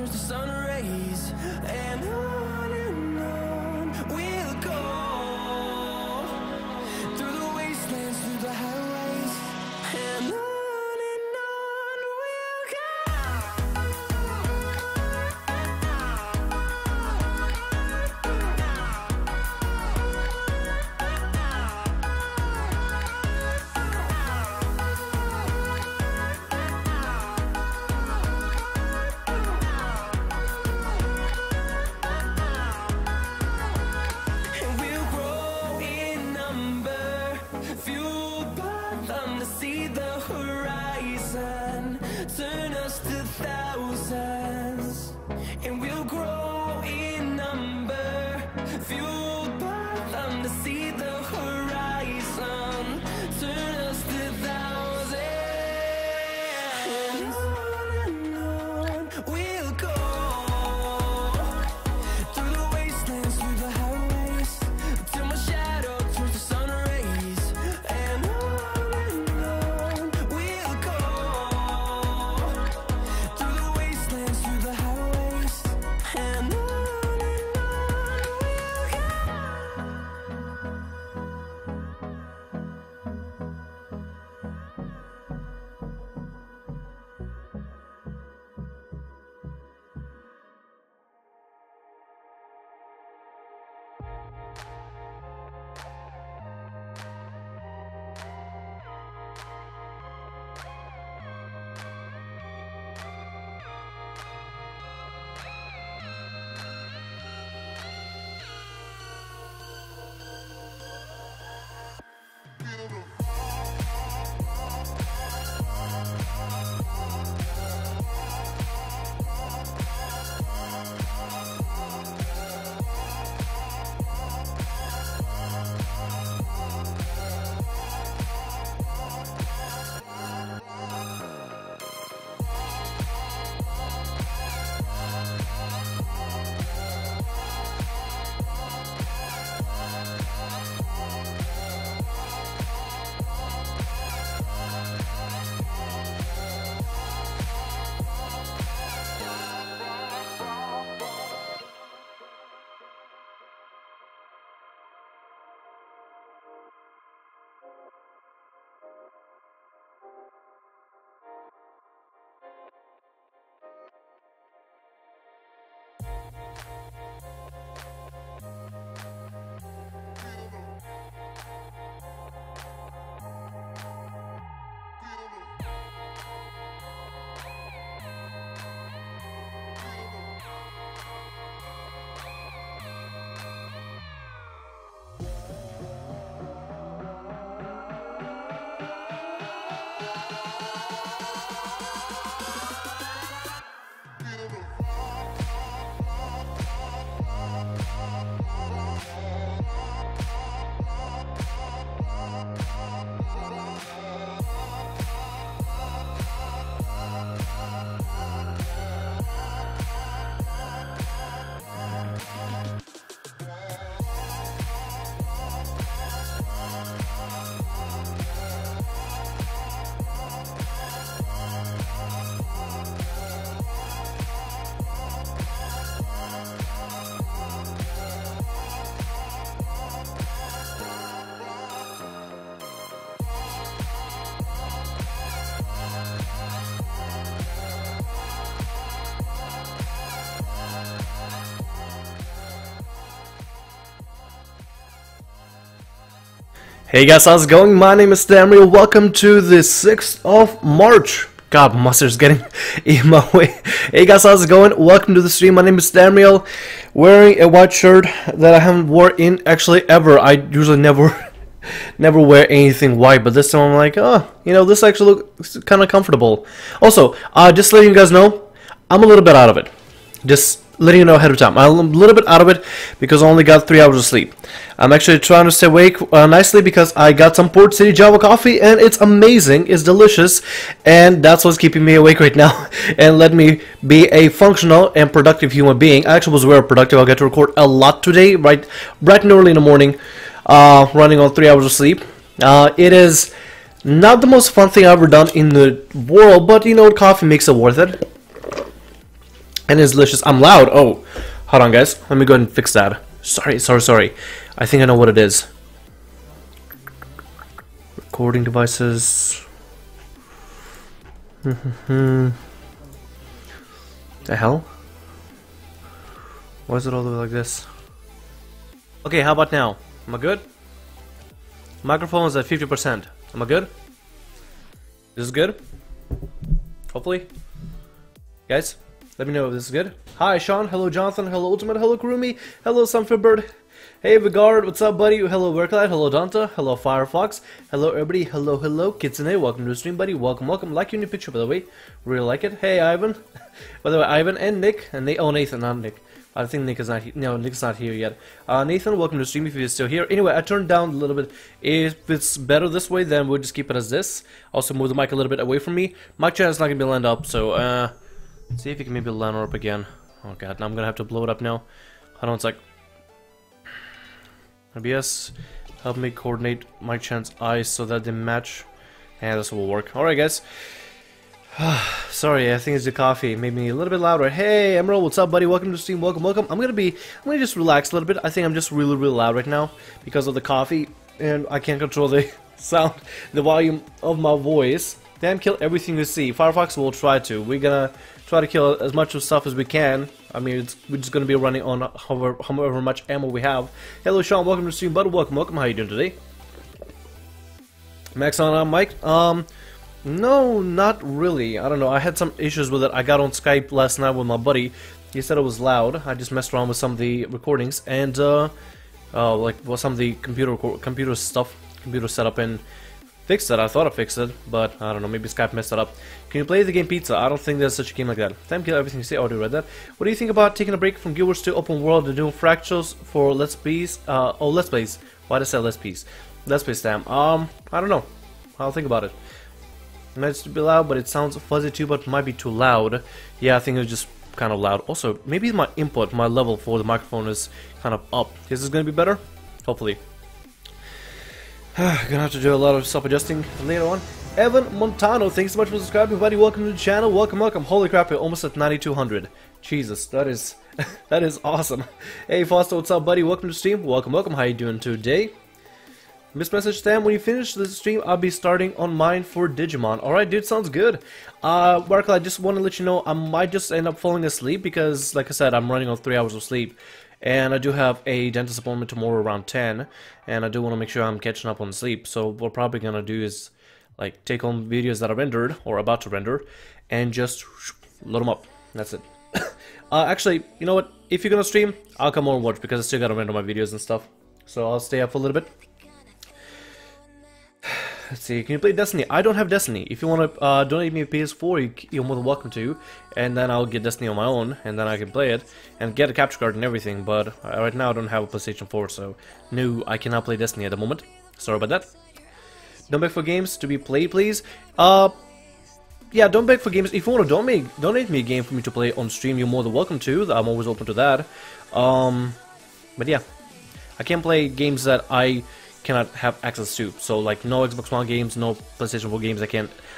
turns to sun rays, and on we'll go, through the wastelands, through the highways, and on we'll Hey guys, how's it going? My name is Thamriyell. Welcome to the 6th of March. God, mustard's getting in my way. Hey guys, how's it going? Welcome to the stream. My name is Thamriyell. Wearing a white shirt that I haven't worn in actually ever. I usually never wear anything white, but this time I'm like, oh, you know, this actually looks kind of comfortable. Also, just letting you guys know, I'm a little bit out of it. Just letting you know ahead of time, I'm a little bit out of it because I only got 3 hours of sleep. I'm actually trying to stay awake nicely because I got some Port City Java coffee and it's amazing, it's delicious, and that's what's keeping me awake right now and let me be a functional and productive human being. I actually was very productive. I got to record a lot today, right, bright and early in the morning, running on 3 hours of sleep. It is not the most fun thing I've ever done in the world, but you know, coffee makes it worth it. And it's delicious. I'm loud. Oh, hold on, guys. Let me go ahead and fix that. Sorry. I think I know what it is. Recording devices. The hell? Why is it all the way like this? Okay, how about now? Am I good? Microphone is at 50%. Am I good? This is good? Hopefully. Guys, let me know if this is good. Hi, Sean. Hello, Jonathan. Hello, Ultimate. Hello, Kurumi. Hello, Sunfirebird. Hey, Vigard. What's up, buddy? Hello, Worklight. Hello, Danta. Hello, Firefox. Hello, everybody. Hello, hello, Kitsune. Welcome to the stream, buddy. Welcome, welcome. Like your new picture, by the way. Really like it. Hey, Ivan. By the way, Ivan and Nick. And oh, Nathan, not Nick. I think Nick is not here. No, Nick's not here yet. Nathan, welcome to the stream if you're still here. Anyway, I turned down a little bit. If it's better this way, then we'll just keep it as this. Also, move the mic a little bit away from me. My channel's not gonna be lined up, so let's see if you can maybe line her up again. Oh god, now I'm gonna have to blow it up now. Hold on, it's like OBS, help me coordinate my channel's eyes so that they match. And this will work. All right, guys. Sorry, I think it's the coffee. It made me a little bit louder. Hey, Emerald, what's up, buddy? Welcome to the stream. Welcome, welcome. I'm gonna just relax a little bit. I think I'm just really, really loud right now because of the coffee, and I can't control the sound, the volume of my voice. Damn, kill everything you see. Firefox will try to. We're gonna try to kill as much of stuff as we can. I mean, we're just gonna be running on however much ammo we have. Hello, Sean. Welcome to the stream, buddy. Welcome, welcome. How you doing today? Max on mic. No, not really. I don't know. I had some issues with it. I got on Skype last night with my buddy. He said it was loud. I just messed around with some of the recordings and some of the computer setup and fixed it. I thought I fixed it, but I don't know. Maybe Skype messed it up. Can you play the game Pizza? I don't think there's such a game like that. Time kill everything you say. Already read that. What do you think about taking a break from Guild Wars 2 open world and doing fractals for Let's Plays? Let's Plays. Why did I say Let's Plays? Let's Plays, damn. I don't know. I'll think about it. It might just be loud, but it sounds fuzzy too, but might be too loud. Yeah, I think it was just kind of loud. Also, maybe my input, my level for the microphone is kind of up. Is this going to be better? Hopefully. Gonna have to do a lot of self-adjusting later on. Evan Montano, thanks so much for subscribing, buddy. Welcome to the channel. Welcome, welcome. Holy crap, we're almost at 9,200. Jesus, that is that is awesome. Hey, Foster, what's up, buddy? Welcome to the stream. Welcome, welcome. How you doing today? Miss message, Sam, when you finish the stream, I'll be starting on mine for Digimon. Alright, dude, sounds good. Barclay, I just want to let you know, I might just end up falling asleep because, like I said, I'm running on 3 hours of sleep. And I do have a dentist appointment tomorrow around 10. And I do want to make sure I'm catching up on sleep. So what we're probably going to do is, like, take on videos that are rendered, or about to render, and just load them up. That's it. Actually, you know what? If you're going to stream, I'll come on and watch because I still got to render my videos and stuff. So I'll stay up for a little bit. Let's see, can you play Destiny? I don't have Destiny. If you want to donate me a PS4, you're more than welcome to. And then I'll get Destiny on my own, and then I can play it. And get a capture card and everything, but right now I don't have a PlayStation 4, so... No, I cannot play Destiny at the moment. Sorry about that. Don't beg for games to be played, please. Yeah, don't beg for games. If you want to donate me a game for me to play on stream, you're more than welcome to. I'm always open to that. But yeah. I can't play games that I... cannot have access to, so like no Xbox One games, no PlayStation 4 games.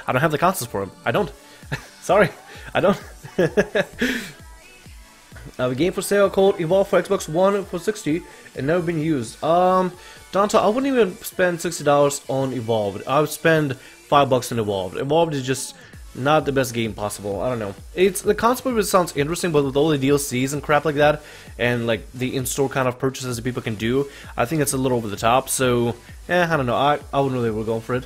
I don't have the consoles for them. I don't. Sorry, I don't. A game for sale called Evolve for Xbox One for $60 and never been used. Danta, I wouldn't even spend $60 on Evolve. I would spend $5 on Evolve. Evolve is just not the best game possible. I don't know. It's the concept of it sounds interesting, but with all the DLCs and crap like that, and like the in-store kind of purchases that people can do, I think it's a little over the top. So, I don't know. I wouldn't really go for it.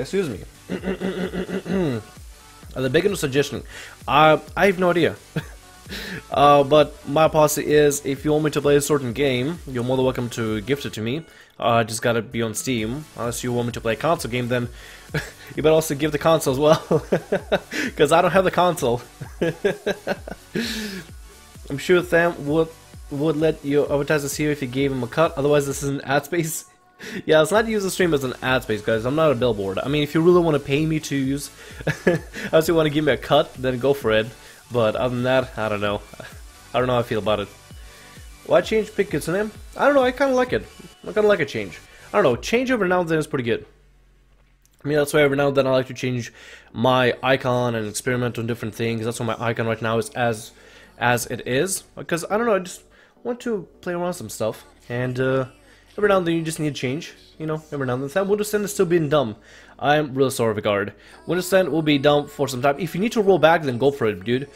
Excuse me. The beginner suggestion. I have no idea. But my policy is, if you want me to play a certain game, you're more than welcome to gift it to me. Just gotta be on Steam. Unless you want me to play a console game, then you better also give the console as well, because I don't have the console. I'm sure Tham would let your advertisers here if you gave him a cut. Otherwise, this is an ad space. Yeah, let's not use the stream as an ad space, guys. I'm not a billboard. I mean, if you really want to pay me to use, unless you want to give me a cut, then go for it. But other than that, I don't know. I don't know how I feel about it. Why change Picket's name? I don't know, I kind of like it. I kind of like a change. I don't know, change every now and then is pretty good. Yeah, that's why every now and then I like to change my icon and experiment on different things. That's why my icon right now is as it is, because I don't know, I just want to play around some stuff, and every now and then you just need to change, you know, every now and then. Windows 10 is still being dumb. I'm real sorry, Regard. Windows 10 will be dumb for some time. If you need to roll back, then go for it, dude.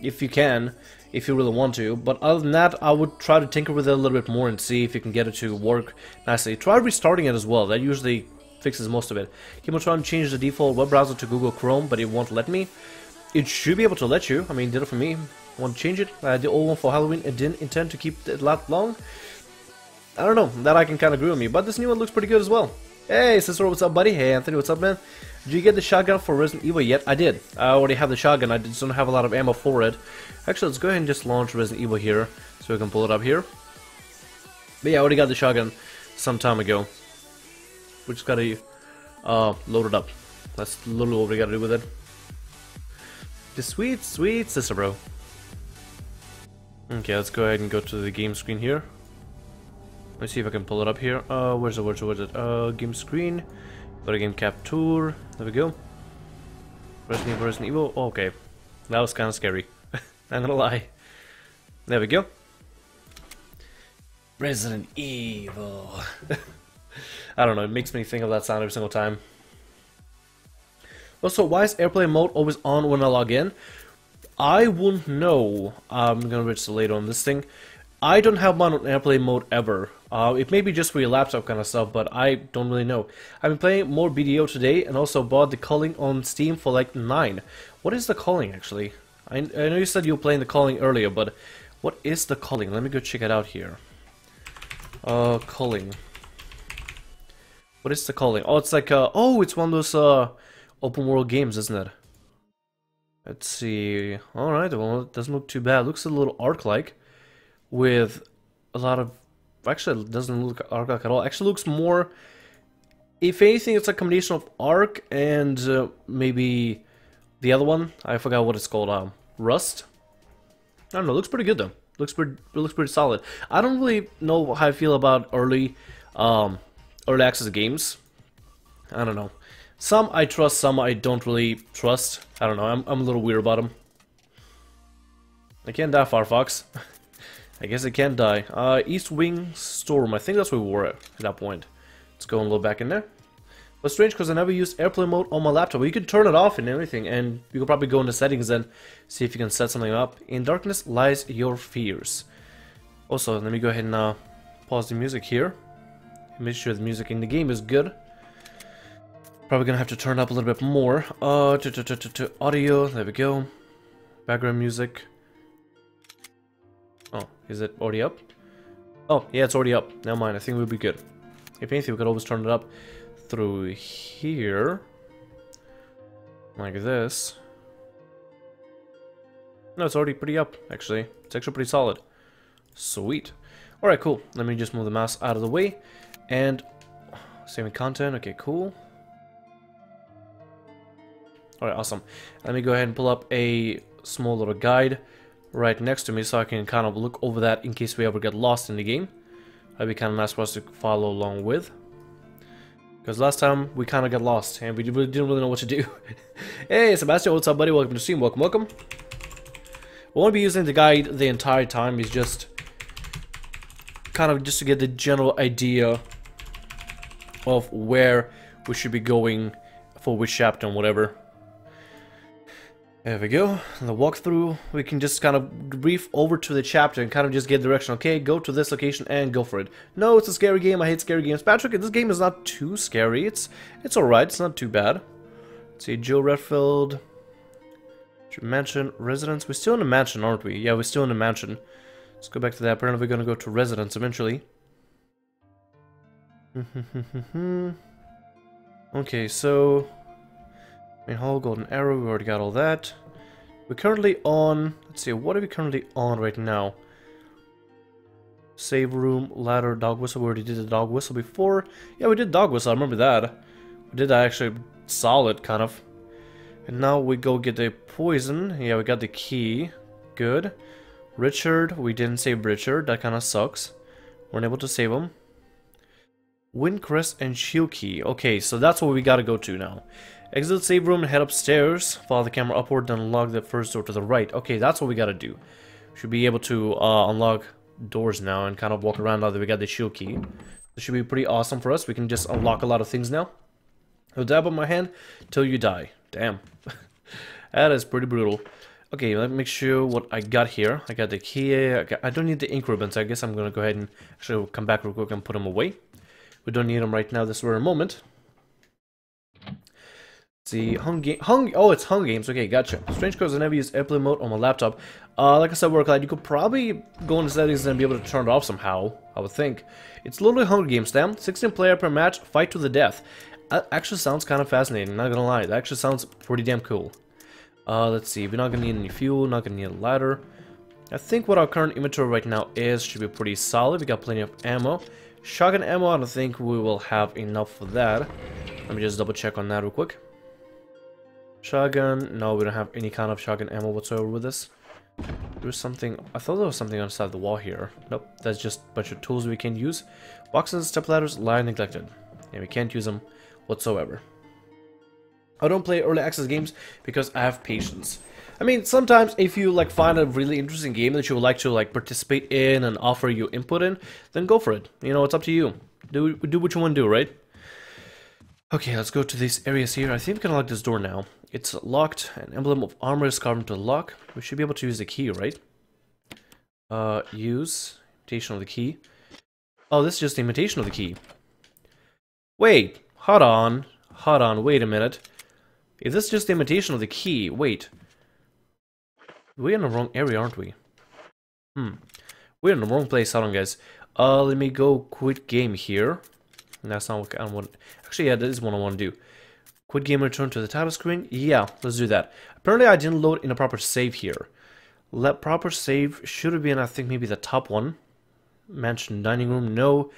If you can, if you really want to. But other than that, I would try to tinker with it a little bit more and see if you can get it to work nicely. Try restarting it as well. That usually fixes most of it. Chemotron changed the default web browser to Google Chrome, but it won't let me. It should be able to let you. I mean, it did it for me. Want to change it? I did old one for Halloween and didn't intend to keep it that long. I don't know, that I can kind of agree with me, but this new one looks pretty good as well. Hey, Sister, what's up, buddy? Hey, Anthony, what's up, man? Did you get the shotgun for Resident Evil yet? I did. I already have the shotgun, I just don't have a lot of ammo for it. Actually, let's go ahead and just launch Resident Evil here, so we can pull it up here. But yeah, I already got the shotgun some time ago. We just gotta load it up. That's literally what we gotta do with it. The sweet, sweet Sister, bro. Okay, let's go ahead and go to the game screen here. Let's see if I can pull it up here. Where's it? Where's it? Where's it? Game screen. Go to game capture. There we go. Resident Evil. Okay. That was kind of scary. I'm gonna lie. There we go. Resident Evil. I don't know. It makes me think of that sound every single time. Also, why is airplane mode always on when I log in? I wouldn't know. I'm gonna register later on this thing. I don't have mine on airplane mode ever. It may be just for your laptop kind of stuff, but I don't really know. I've been playing more BDO today, and also bought The Culling on Steam for like 9. What is The Culling, actually? I know you said you were playing The Culling earlier, but what is The Culling? Let me go check it out here. Culling. What is The Culling? Oh, it's like, oh, it's one of those open world games, isn't it? Let's see. Alright, well, it doesn't look too bad. It looks a little arc-like. With a lot of, actually it doesn't look arc like at all. Actually looks more, if anything, it's a combination of arc and maybe the other one. I forgot what it's called. Rust. I don't know. Looks pretty good though. Looks pretty solid. I don't really know how I feel about early access games. I don't know. Some I trust, some I don't really trust. I don't know. I'm a little weird about them. I can't die, Firefox. I guess it can die. East Wing Storm. I think that's where we were at that point. Let's go and load back in there. But strange, because I never used airplane mode on my laptop. Well, you can turn it off and everything, and you can probably go into settings and see if you can set something up. In darkness lies your fears. Also, let me go ahead and pause the music here. Make sure the music in the game is good. Probably gonna have to turn it up a little bit more. To audio. There we go. Background music. Oh, is it already up? Oh, yeah, it's already up. Never mind, I think we'll be good. If anything, we could always turn it up through here. Like this. No, it's already pretty up, actually. It's actually pretty solid. Sweet. Alright, cool. Let me just move the mouse out of the way. And saving content. Okay, cool. Alright, awesome. Let me go ahead and pull up a small little guide right next to me, so I can kind of look over that in case we ever get lost in the game. That'd be kind of nice for us to follow along with, because last time we kind of got lost and we didn't really know what to do. Hey Sebastian, what's up, buddy? Welcome to stream. Welcome. We won't be using the guide the entire time. It's just kind of just to get the general idea of where we should be going for which chapter and whatever. There we go. The walkthrough, we can just kind of brief over to the chapter and kind of just get direction. Okay, go to this location and go for it. No, it's a scary game. I hate scary games. Patrick, this game is not too scary. It's alright. It's not too bad. Let's see, Joe Redfield. Mansion, residence. We're still in a mansion, aren't we? Yeah, we're still in a mansion. Let's go back to that. Apparently, we're going to go to residence eventually. Okay, so... Main hall, golden arrow, we already got all that. We're currently on, let's see, what are we currently on right now? Save room, ladder, dog whistle. We already did the dog whistle before. Yeah, we did dog whistle, I remember that. We did that actually solid, kind of. And now we go get the poison. Yeah, we got the key. Good. Richard, we didn't save Richard, that kind of sucks. Weren't able to save him. Windcrest and Shilkey. Okay, so that's what we gotta go to now. Exit save room and head upstairs. Follow the camera upward, then unlock the first door to the right. Okay, that's what we gotta do. Should be able to unlock doors now and kind of walk around now that we got the shield key. This should be pretty awesome for us. We can just unlock a lot of things now. I'll dab on my hand till you die. Damn. That is pretty brutal. Okay, let me make sure what I got here. I got the key. I don't need the ink ribbons. I guess I'm going to go ahead and actually come back real quick and put them away. We don't need them right now. This very moment. See, it's home games. Okay, gotcha. Strange codes. I never use airplane mode on my laptop. Like I said, Worklight, you could probably go into settings and be able to turn it off somehow, I would think. It's literally Hunger Games, damn. 16 player per match, fight to the death. That actually sounds kind of fascinating, not gonna lie. That actually sounds pretty damn cool. Let's see, we're not gonna need any fuel, not gonna need a ladder. I think what our current inventory right now is should be pretty solid. We got plenty of ammo. Shotgun ammo, I don't think we will have enough for that. Let me just double check on that real quick. Shotgun, no, we don't have any kind of shotgun ammo whatsoever with us. There was something, I thought there was something outside the wall here. Nope, that's just a bunch of tools we can use. Boxes, stepladders lie neglected. And we can't use them whatsoever. I don't play early access games because I have patience. I mean, sometimes if you like find a really interesting game that you would like to like participate in and offer your input in, then go for it. You know, it's up to you. Do what you want to do, right? Okay, let's go to these areas here. I think we can unlock this door now. It's locked. An emblem of armor is carved into the lock. We should be able to use the key, right? Use. Imitation of the key. Oh, this is just the imitation of the key. Wait. Hold on. Hold on. Wait a minute. Is this just the imitation of the key? Wait. We're in the wrong area, aren't we? We're in the wrong place. Hold on, guys. Let me go quit game here. And that's not what I want. Actually, yeah, that is what I want to do. Quit game, return to the title screen. Yeah, let's do that. Apparently, I didn't load in a proper save here. Let proper save should have been, I think, maybe the top one. Mansion dining room, no.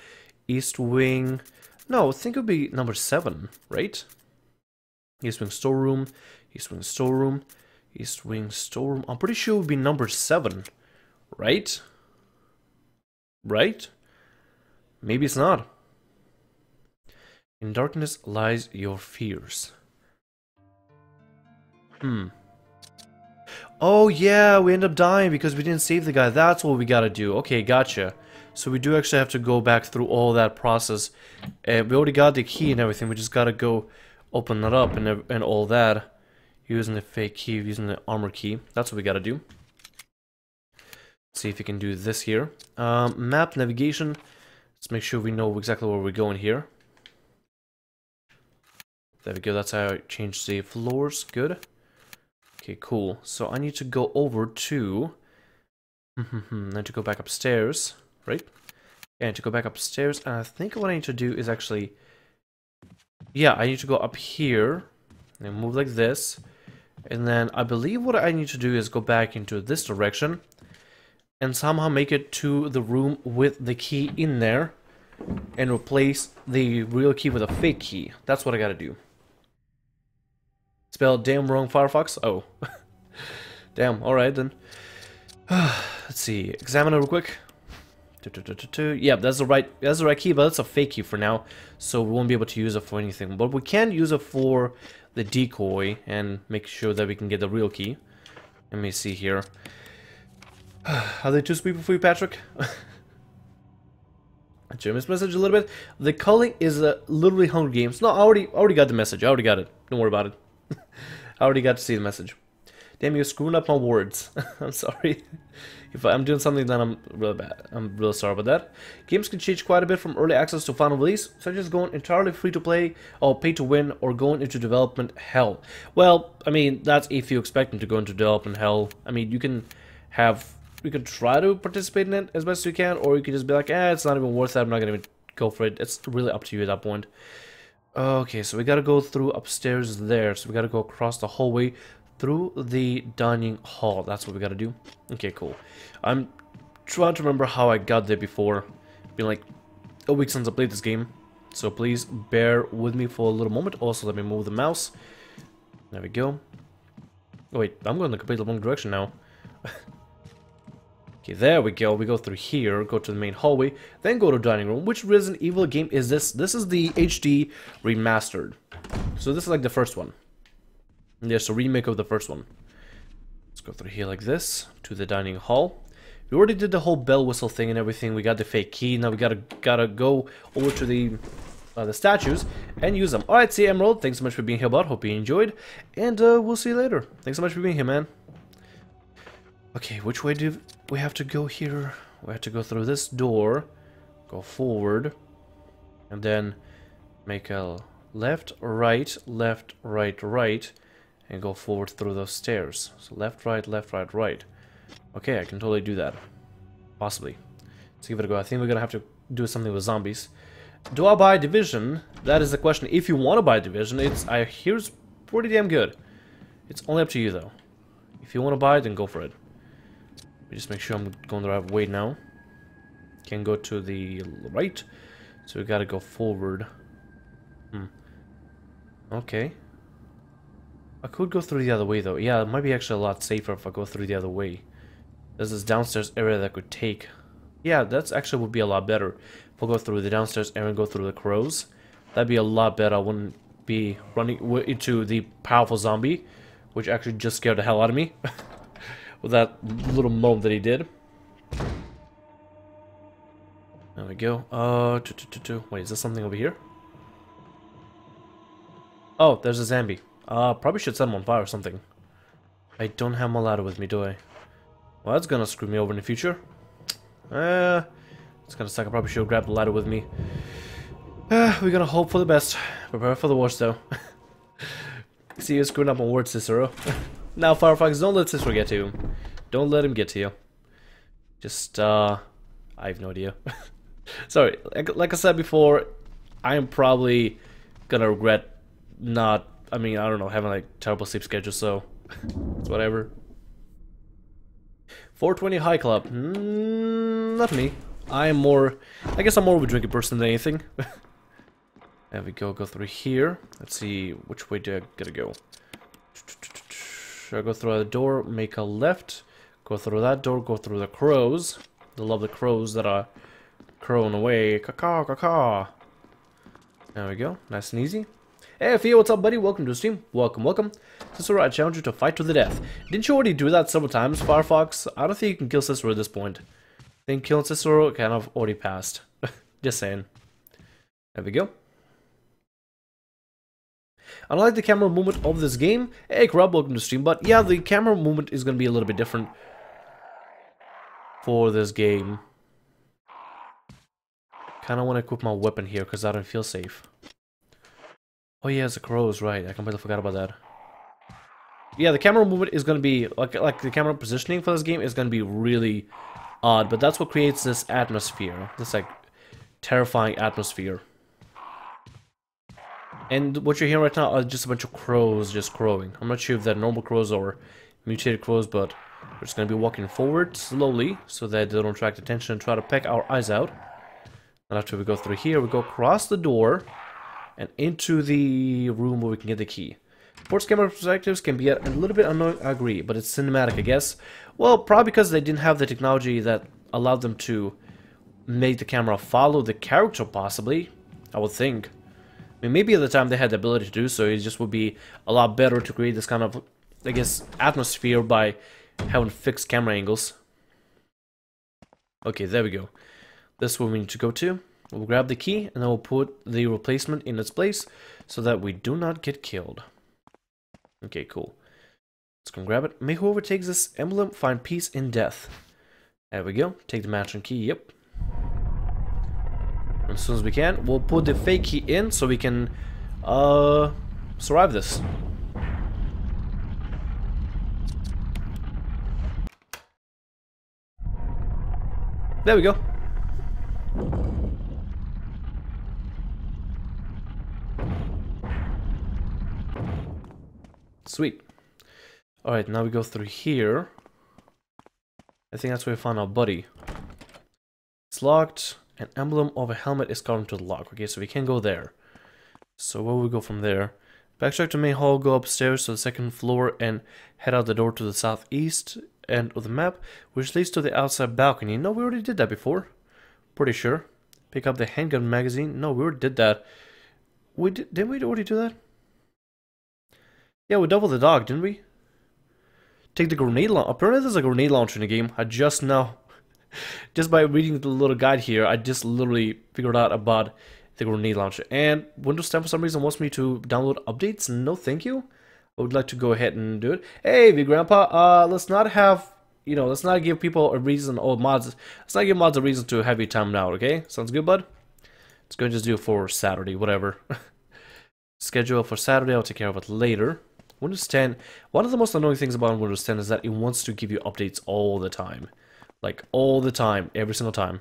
East wing, no. I think it would be number 7, right? East wing storeroom, east wing storeroom, east wing storeroom. I'm pretty sure it would be number 7, right? Right? Maybe it's not. In darkness lies your fears. Oh yeah, we end up dying because we didn't save the guy. That's what we gotta do. Okay, gotcha. So we do actually have to go back through all that process. We already got the key and everything. We just gotta go open it up and all that. Using the fake key, using the armor key. That's what we gotta do. Let's see if we can do this here. Map, navigation. Let's make sure we know exactly where we're going here. There we go, that's how I changed the floors, good. Okay, cool. So I need to go over to... I need to go back upstairs, right? And to go back upstairs, and I think what I need to do is actually... Yeah, I need to go up here, and move like this. And then I believe what I need to do is go back into this direction. And somehow make it to the room with the key in there. And replace the real key with a fake key. That's what I gotta do. Spelled damn wrong, Firefox. Oh. Damn, alright then. Let's see. Examine it real quick. Yeah, that's the right key, but that's a fake key for now. So we won't be able to use it for anything. But we can use it for the decoy and make sure that we can get the real key. Let me see here. Are they too sweet for you, Patrick? I just missed message a little bit. The Culling is literally Hunger Games. No, I already got the message. I already got it. Don't worry about it. I already got to see the message. Damn, you're screwing up my words. I'm sorry. If I'm doing something, then I'm really bad. I'm really sorry about that. Games can change quite a bit from early access to final release, such as going entirely free to play, or pay to win, or going into development hell. Well, I mean, that's if you expect them to go into development hell. I mean, you can try to participate in it as best you can, or you can just be like, it's not even worth that, I'm not gonna even go for it. It's really up to you at that point. Okay, so we gotta go through upstairs there, so we gotta go across the hallway through the dining hall. That's what we gotta do. Okay, cool. I'm trying to remember how I got there before. It's been like a week since I played this game, so please bear with me for a little moment. Also, let me move the mouse. There we go. Oh, wait, I'm going the completely wrong direction now. Okay, there we go. We go through here, go to the main hallway, then go to dining room. Which Resident Evil game is this? This is the HD Remastered. So this is like the first one. There's a remake of the first one. Let's go through here like this, to the dining hall. We already did the whole bell whistle thing and everything. We got the fake key. Now we gotta go over to the statues and use them. Alright, see Emerald, thanks so much for being here, bud. Hope you enjoyed. And we'll see you later. Thanks so much for being here, man. Okay, which way do we have to go here? We have to go through this door, go forward, and then make a left, right, right, and go forward through those stairs. So left, right, right. Okay, I can totally do that. Possibly. Let's give it a go. I think we're gonna have to do something with zombies. Do I buy Division? That is the question. If you want to buy Division, I hear it's pretty damn good. It's only up to you though. If you want to buy it, then go for it. Let me just make sure I'm going the right way now. Can go to the right, so we gotta go forward. Okay. I could go through the other way though. Yeah, it might be actually a lot safer if I go through the other way. There's this downstairs area that I could take. Yeah, that's actually would be a lot better. If I go through the downstairs area and go through the crows, that'd be a lot better. I wouldn't be running into the powerful zombie, which actually just scared the hell out of me with that little moan that he did. There we go. Wait, is there something over here? Oh, there's a zombie. Probably should set him on fire or something. I don't have my ladder with me, do I? Well, that's gonna screw me over in the future. It's gonna suck. I probably should have grabbed the ladder with me. We're gonna hope for the best. Prepare for the worst, though. See, you're screwing up my words, Cicero. Now, Firefox, don't let Cicero get to you. Don't let him get to you. Just, I have no idea. Sorry, like I said before, I am probably gonna regret not... I mean, I don't know, having like terrible sleep schedule, so... it's whatever. 420 High Club. Not me. I guess I'm more of a drinking person than anything. There we go, go through here. Let's see, which way do I gotta go? Should I go through the door, make a left, go through that door, go through the crows. I love the crows that are crowing away. Caw-caw, caw-caw. There we go, nice and easy. Hey Fia, what's up buddy? Welcome to the stream. Welcome, welcome. Cicero, I challenge you to fight to the death. Didn't you already do that several times, Firefox? I don't think you can kill Cicero at this point. I think killing Cicero kind of already passed. Just saying. There we go. I like the camera movement of this game. Hey Corrupt, welcome to the stream. But yeah, the camera movement is going to be a little bit different for this game. Kind of want to equip my weapon here because I don't feel safe. Oh yeah, it's the crows, right. I completely forgot about that. Yeah, the camera movement is going to be... Like the camera positioning for this game is going to be really odd. But that's what creates this atmosphere. This, like, terrifying atmosphere. And what you're hearing right now are just a bunch of crows just crowing. I'm not sure if they're normal crows or mutated crows, but... we're just going to be walking forward slowly so that they don't attract attention and try to peck our eyes out. And after we go through here, we go across the door... and into the room where we can get the key. Sports camera perspectives can be a little bit annoying, I agree, but it's cinematic, I guess. Well, probably because they didn't have the technology that allowed them to make the camera follow the character, possibly, I would think. I mean, maybe at the time they had the ability to do so, it just would be a lot better to create this kind of, I guess, atmosphere by having fixed camera angles. Okay, there we go. This is where we need to go to. We'll grab the key, and then we'll put the replacement in its place, so that we do not get killed. Okay, cool. Let's go and grab it. May whoever takes this emblem find peace in death. There we go. Take the matching key, yep. And as soon as we can, we'll put the fake key in, so we can, survive this. There we go. Sweet. Alright, now we go through here. I think that's where we found our buddy. It's locked. An emblem of a helmet is carved into the lock. Okay, so we can't go there. So where will we go from there? Backtrack to main hall, go upstairs to the second floor, and head out the door to the southeast. end of the map, which leads to the outside balcony. No, we already did that before. Pretty sure. Pick up the handgun magazine. No, we already did that. We didn't we already do that? Yeah, we doubled the dog, didn't we? Take the grenade launcher. Apparently there's a grenade launcher in the game. I just now, just by reading the little guide here, I just literally figured out about the grenade launcher. And Windows 10 for some reason wants me to download updates. No, thank you. I would like to go ahead and do it. Hey, big grandpa. Let's not have, you know, let's not give people a reason, or mods. Let's not give mods a reason to have your time now. Okay, sounds good, bud. Let's go and just do it for Saturday, whatever. Schedule for Saturday. I'll take care of it later. Windows 10. One of the most annoying things about Windows 10 is that it wants to give you updates all the time, like all the time, every single time.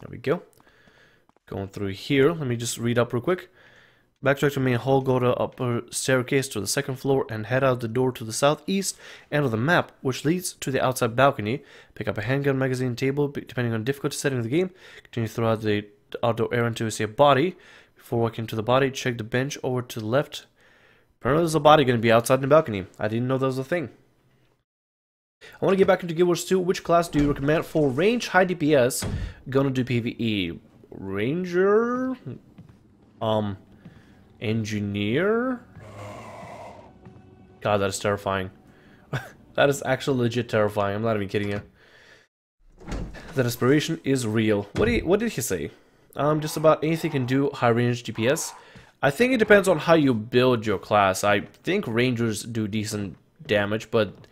There we go. Going through here. Let me just read up real quick. Backtrack to main hall, go to upper staircase to the second floor, and head out the door to the southeast end of the map, which leads to the outside balcony. Pick up a handgun magazine table, depending on difficulty setting of the game. Continue throughout the outdoor area until you see a body. Before walking to the body, check the bench over to the left. Apparently there's a body going to be outside in the balcony. I didn't know that was a thing. I want to get back into Guild Wars 2. Which class do you recommend for range, high DPS, gonna do PvE? Ranger? Engineer? God, that is terrifying. That is actually legit terrifying. I'm not even kidding you. The desperation is real. What did he say? Just about anything can do high range DPS. I think it depends on how you build your class. I think rangers do decent damage, but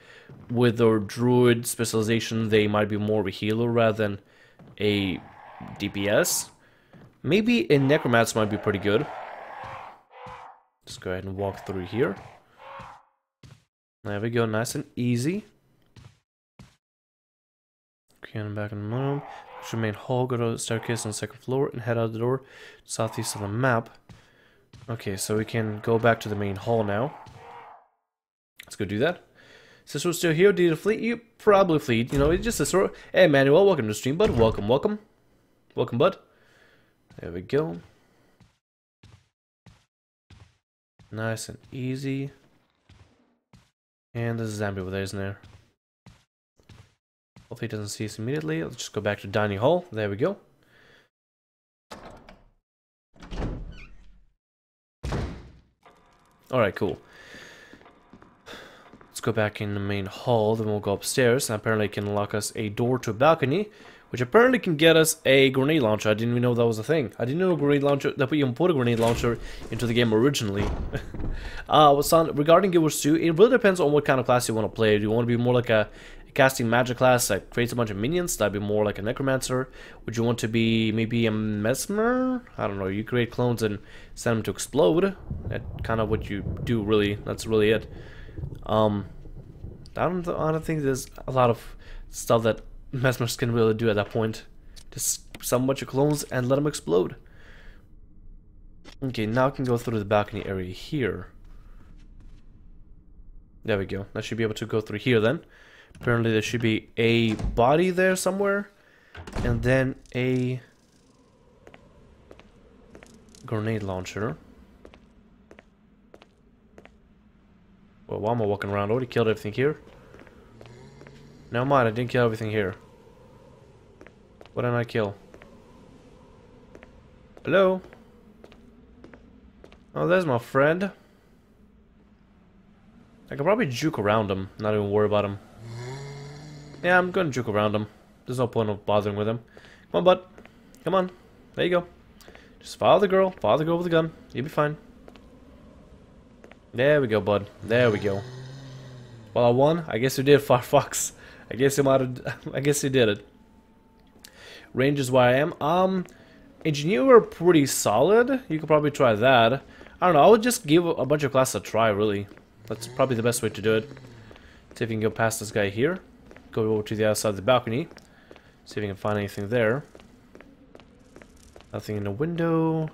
with their druid specialization, they might be more of a healer rather than a DPS. Maybe a necromancer might be pretty good. Just go ahead and walk through here. There we go, nice and easy. Okay, I'm back in the room. Should main hall, go to the staircase on the second floor and head out the door southeast of the map. Okay, so we can go back to the main hall now. Let's go do that. Since we're still here, did you flee? You probably fleed. You know, it's just a sort of... Hey, Manuel, welcome to the stream, bud. Welcome, welcome. Welcome, bud. There we go. Nice and easy. And there's a zombie over there, isn't there? Hopefully he doesn't see us immediately. Let's just go back to dining hall. There we go. Alright, cool. Let's go back in the main hall, then we'll go upstairs. And apparently it can unlock us a door to a balcony, which apparently can get us a grenade launcher. I didn't even know that was a thing. I didn't know a grenade launcher that we even put a grenade launcher into the game originally. Son, regarding Guild Wars 2, it really depends on what kind of class you want to play. Do you want to be more like a casting magic class that creates a bunch of minions? That'd be more like a necromancer. Would you want to be maybe a mesmer? I don't know. You create clones and send them to explode. That's kind of what you do, really. That's really it. I don't think there's a lot of stuff that mesmers can really do at that point. Just summon a bunch of clones and let them explode. Okay, now I can go through the balcony area here. There we go. I should be able to go through here then. Apparently there should be a body there somewhere, and then a grenade launcher. Well, why am I walking around? I already killed everything here. Never mind, I didn't kill everything here. What did I kill? Hello? Oh, there's my friend. I could probably juke around him, not even worry about him. Yeah, I'm gonna juke around him. There's no point of bothering with him. Come on, bud. Come on. There you go. Just follow the girl. Follow the girl with the gun. You'll be fine. There we go, bud. There we go. Well, I won. I guess you did, Firefox. I guess you might have... I guess you did it. Range is where I am. Engineer were pretty solid. You could probably try that. I don't know. I would just give a bunch of classes a try, really. That's probably the best way to do it. See if you can go past this guy here. Go over to the other side of the balcony. See if you can find anything there. Nothing in the window.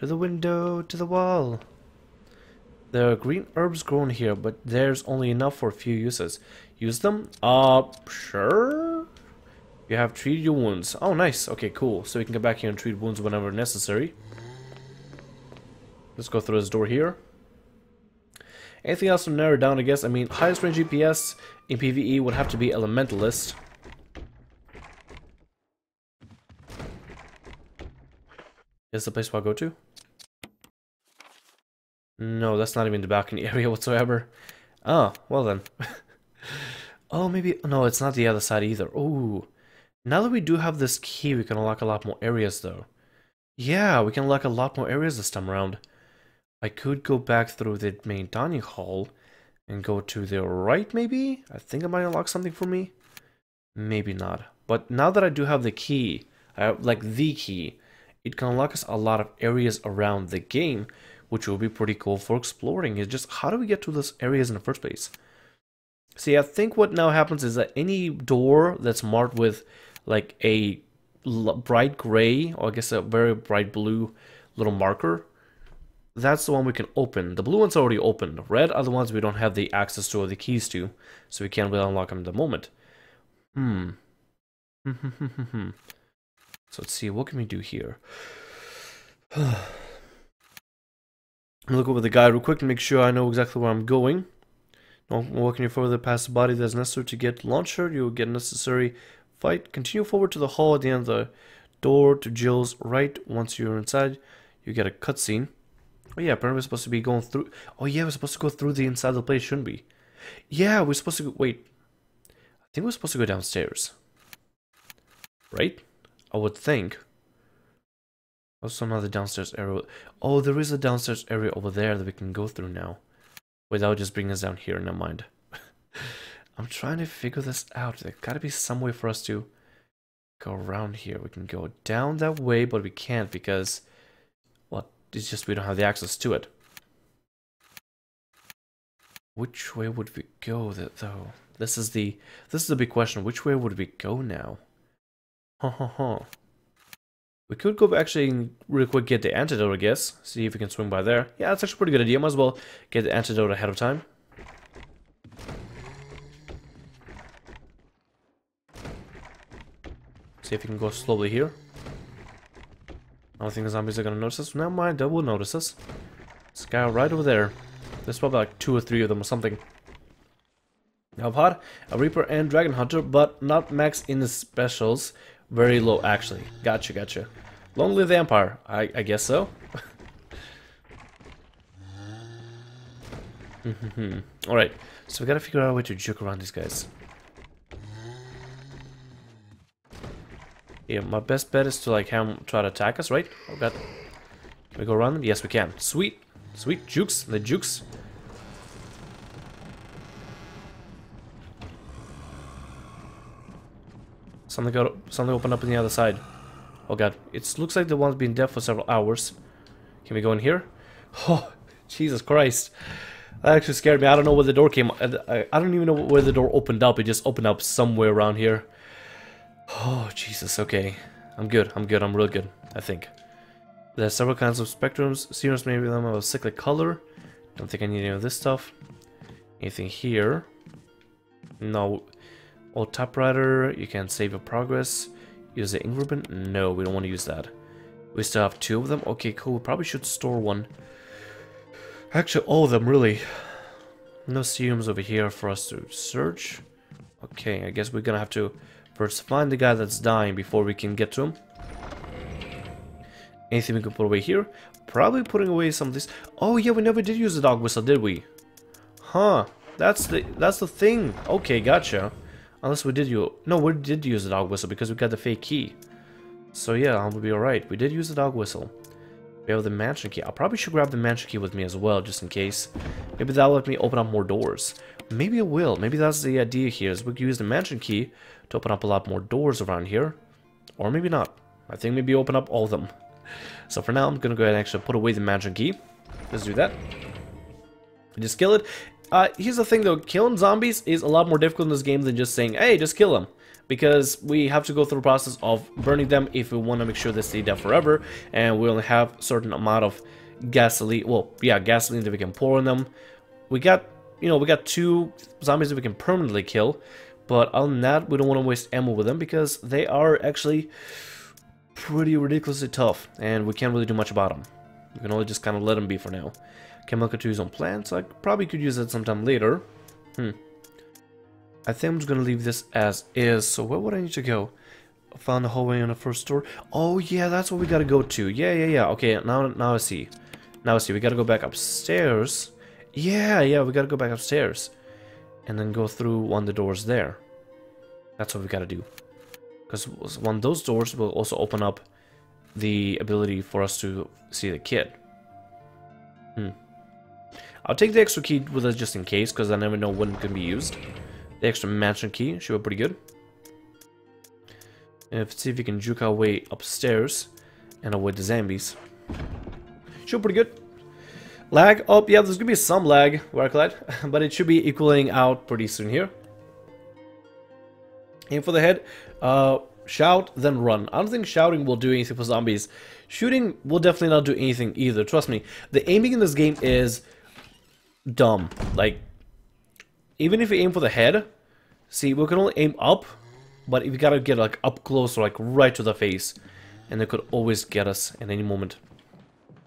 To the window, to the wall. There are green herbs grown here, but there's only enough for a few uses. Use them? Sure. You have treated your wounds. Oh, nice. Okay, cool. So we can go back here and treat wounds whenever necessary. Let's go through this door here. Anything else to narrow down, I guess? I mean, highest range DPS in PvE would have to be Elementalist. Is the place where I'll go to? No, that's not even the balcony area whatsoever. Oh, well then. Oh, maybe... No, it's not the other side either. Ooh. Now that we do have this key, we can unlock a lot more areas, though. Yeah, we can unlock a lot more areas this time around. I could go back through the main dining hall and go to the right, maybe? I think I might unlock something for me. Maybe not. But now that I do have the key, I have, like, the key... It can unlock us a lot of areas around the game, which will be pretty cool for exploring. It's just, how do we get to those areas in the first place? See, I think what now happens is that any door that's marked with, like, a bright gray, or I guess a very bright blue little marker, that's the one we can open. The blue one's already open. The red are the ones we don't have the access to or the keys to, so we can't really unlock them at the moment. So let's see, what can we do here? I'm gonna look over the guide real quick to make sure I know exactly where I'm going. Walking you further past the body that is necessary to get launcher, you will get necessary fight. Continue forward to the hall at the end of the door to Jill's right. Once you're inside, you get a cutscene. Oh yeah, apparently we're supposed to be going through... Oh yeah, we're supposed to go through the inside of the place, shouldn't we? Yeah, we're supposed to go... Wait. I think we're supposed to go downstairs. Right? I would think. Also another downstairs area. Oh, there is a downstairs area over there that we can go through now. Without just bringing us down here, never mind. I'm trying to figure this out. There gotta be some way for us to go around here. We can go down that way, but we can't because, well, it's just we don't have the access to it. Which way would we go though? This is the big question. Which way would we go now? We could go actually really quick, get the antidote, I guess. See if we can swing by there. Yeah, that's actually a pretty good idea. Might as well get the antidote ahead of time. See if we can go slowly here. I don't think the zombies are gonna notice us. Never mind, they will notice us. This guy right over there. There's probably like 2 or 3 of them or something. Now I've had a Reaper and Dragon Hunter, but not max in the specials. Very low, actually. Gotcha, gotcha. Long live the Empire. I guess so. Alright, so we gotta figure out a way to juke around these guys. Yeah, my best bet is to, like, try to attack us, right? Oh god. Can we go around them? Yes, we can. Sweet. Sweet. Jukes. The jukes. Something opened up on the other side. Oh god, it looks like the one's been dead for several hours. Can we go in here? Oh, Jesus Christ. That actually scared me. I don't know where the door came. I don't even know where the door opened up. It just opened up somewhere around here. Oh, Jesus, okay. I'm good, I'm good, I'm real good, I think. There are several kinds of spectrums. Serums may be them of a cyclic color. Don't think I need any of this stuff. Anything here? No. Or typewriter, you can save your progress. Use the ink ribbon? No, we don't want to use that. We still have 2 of them? Okay, cool. We probably should store one. Actually, all of them, really. No serums over here for us to search. Okay, I guess we're gonna have to first find the guy that's dying before we can get to him. Anything we can put away here? Probably putting away some of this. Oh yeah, we never did use the dog whistle, did we? Huh. That's the thing. Okay, gotcha. Unless we did use the dog whistle because we got the fake key. So yeah, I'll be alright. We did use the dog whistle. We have the mansion key. I probably should grab the mansion key with me as well, just in case. Maybe that'll let me open up more doors. Maybe it will. Maybe that's the idea here, is we can use the mansion key to open up a lot more doors around here. Or maybe not. I think maybe open up all of them. So for now, I'm gonna go ahead and actually put away the mansion key. Let's do that. Just kill it. Here's the thing though, killing zombies is a lot more difficult in this game than just saying, hey, just kill them. Because we have to go through the process of burning them if we want to make sure they stay dead forever. And we only have a certain amount of gasoline, well, yeah, gasoline that we can pour on them. We got, you know, we got 2 zombies that we can permanently kill. But other than that, we don't want to waste ammo with them because they are actually pretty ridiculously tough. And we can't really do much about them. We can only just kind of let them be for now. Camel to use on plants. I probably could use that sometime later. I think I'm just gonna leave this as is. So where would I need to go? I found a hallway on the first store. Oh yeah, that's what we gotta go to. Yeah. Okay, now I see. Now I see. We gotta go back upstairs. Yeah. We gotta go back upstairs, and then go through one of the doors there. That's what we gotta do. Because one of those doors will also open up the ability for us to see the kid. I'll take the extra key with us just in case, because I never know when it can be used. The extra mansion key should be pretty good. And let's see if we can juke our way upstairs and avoid the zombies. Should be pretty good. Lag? Oh, yeah, there's gonna be some lag, where I collide, but it should be equaling out pretty soon here. Aim for the head. Shout, then run. I don't think shouting will do anything for zombies. Shooting will definitely not do anything either, trust me. The aiming in this game is dumb. Like, even if you aim for the head, see, we can only aim up, but we gotta get like up close or like right to the face, and they could always get us at any moment.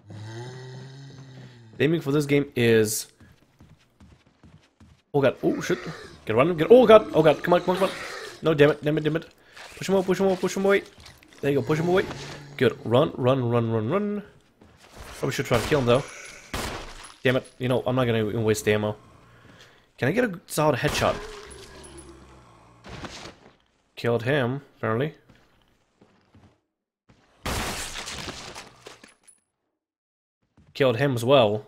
The aiming for this game is... Oh god, oh shit. Get run, get... oh god, come on. No, damn it. Push him away. There you go, push him away. Good, run. Probably should try to kill him though. Damn it, you know, I'm not gonna even waste the ammo. Can I get a solid headshot? Killed him, apparently. Killed him as well.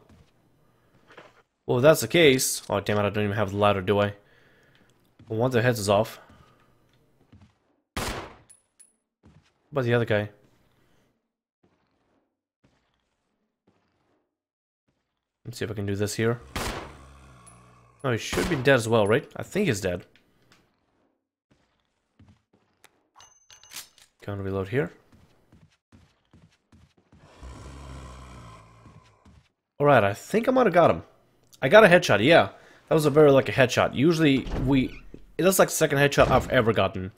Well, if that's the case... Oh, damn it, I don't even have the ladder, do I? One of the heads is off. What about the other guy? Let's see if I can do this here. Oh, he should be dead as well, right? I think he's dead. Can't reload here. Alright, I think I might have got him. I got a headshot, yeah. That was a very lucky headshot. Usually, that's like the second headshot I've ever gotten.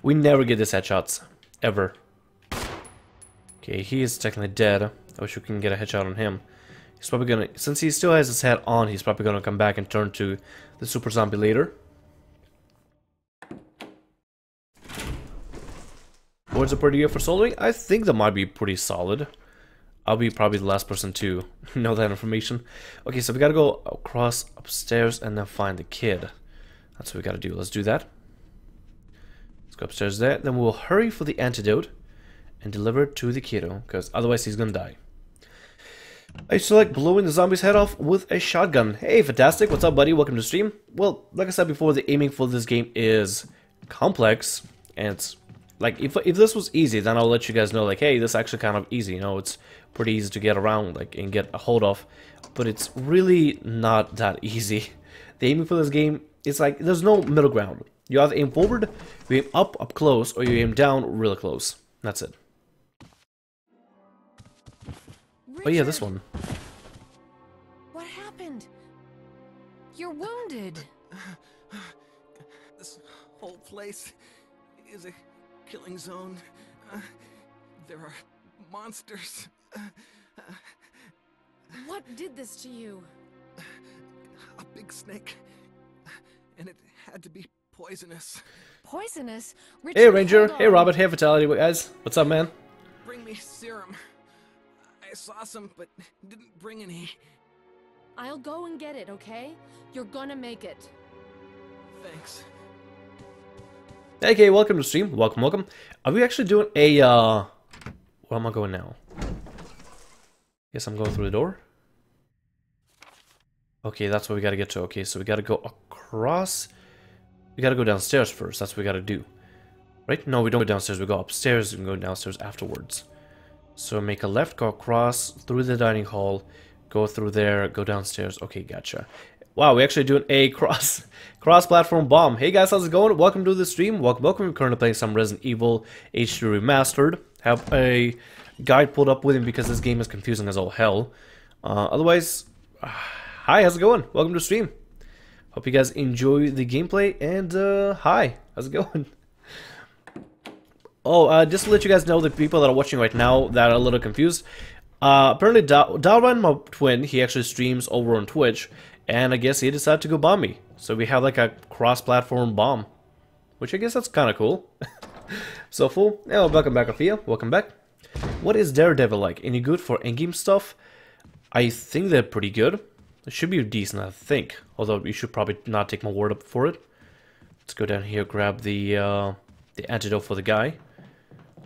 We never get these headshots. Ever. Okay, he is technically dead. I wish we can get a headshot on him. He's probably gonna... Since he still has his head on, he's probably gonna come back and turn to the super zombie later. Boards are pretty good for soloing. I think that might be pretty solid. I'll be probably the last person to know that information. Okay, so we gotta go across upstairs and then find the kid. That's what we gotta do. Let's do that. Go upstairs there, then we'll hurry for the antidote and deliver it to the kiddo, because otherwise he's gonna die. I used to like blowing the zombie's head off with a shotgun. Hey, fantastic, what's up, buddy? Welcome to the stream. Well, like I said before, the aiming for this game is complex, and it's like, if this was easy, then I'll let you guys know, like, hey, this is actually kind of easy, you know, it's pretty easy to get around, like, and get a hold of, but it's really not that easy. The aiming for this game, it's like, there's no middle ground. You either aim forward, you aim up close, or you aim down really close. That's it. Richard, oh yeah, this one. What happened? You're wounded. This whole place is a killing zone. There are monsters. What did this to you? A big snake, and it had to be poisonous. Poisonous? Richard, hey Ranger, hey Robert, hey Fatality, guys. What's up, man? Bring me serum. I saw some, but didn't bring any. I'll go and get it, okay? You're gonna make it. Thanks. Hey, okay, welcome to the stream. Welcome. Are we actually doing a, where am I going now? Yes, I'm going through the door. Okay, that's what we gotta get to. Okay, so we gotta go across... We gotta go downstairs first, that's what we gotta do. Right? No, we don't go downstairs, we go upstairs and go downstairs afterwards. So make a left, go across, through the dining hall, go through there, go downstairs. Okay, gotcha. Wow, we're actually doing a cross-platform bomb. Hey guys, how's it going? Welcome to the stream. Welcome. We're currently playing some Resident Evil HD Remastered. Have a guide pulled up with him because this game is confusing as all hell. Otherwise, hi, how's it going? Welcome to the stream. Hope you guys enjoy the gameplay, and hi, how's it going? Just to let you guys know, the people that are watching right now that are a little confused, Apparently Darwin, my twin, he actually streams over on Twitch, and I guess he decided to go bomb me. So we have like a cross-platform bomb, which I guess that's kind of cool. So fool, yeah, welcome back, Afia. Welcome back. What is Daredevil like? Any good for endgame stuff? I think they're pretty good. It should be decent, I think. Although you should probably not take my word up for it. Let's go down here, grab the antidote for the guy.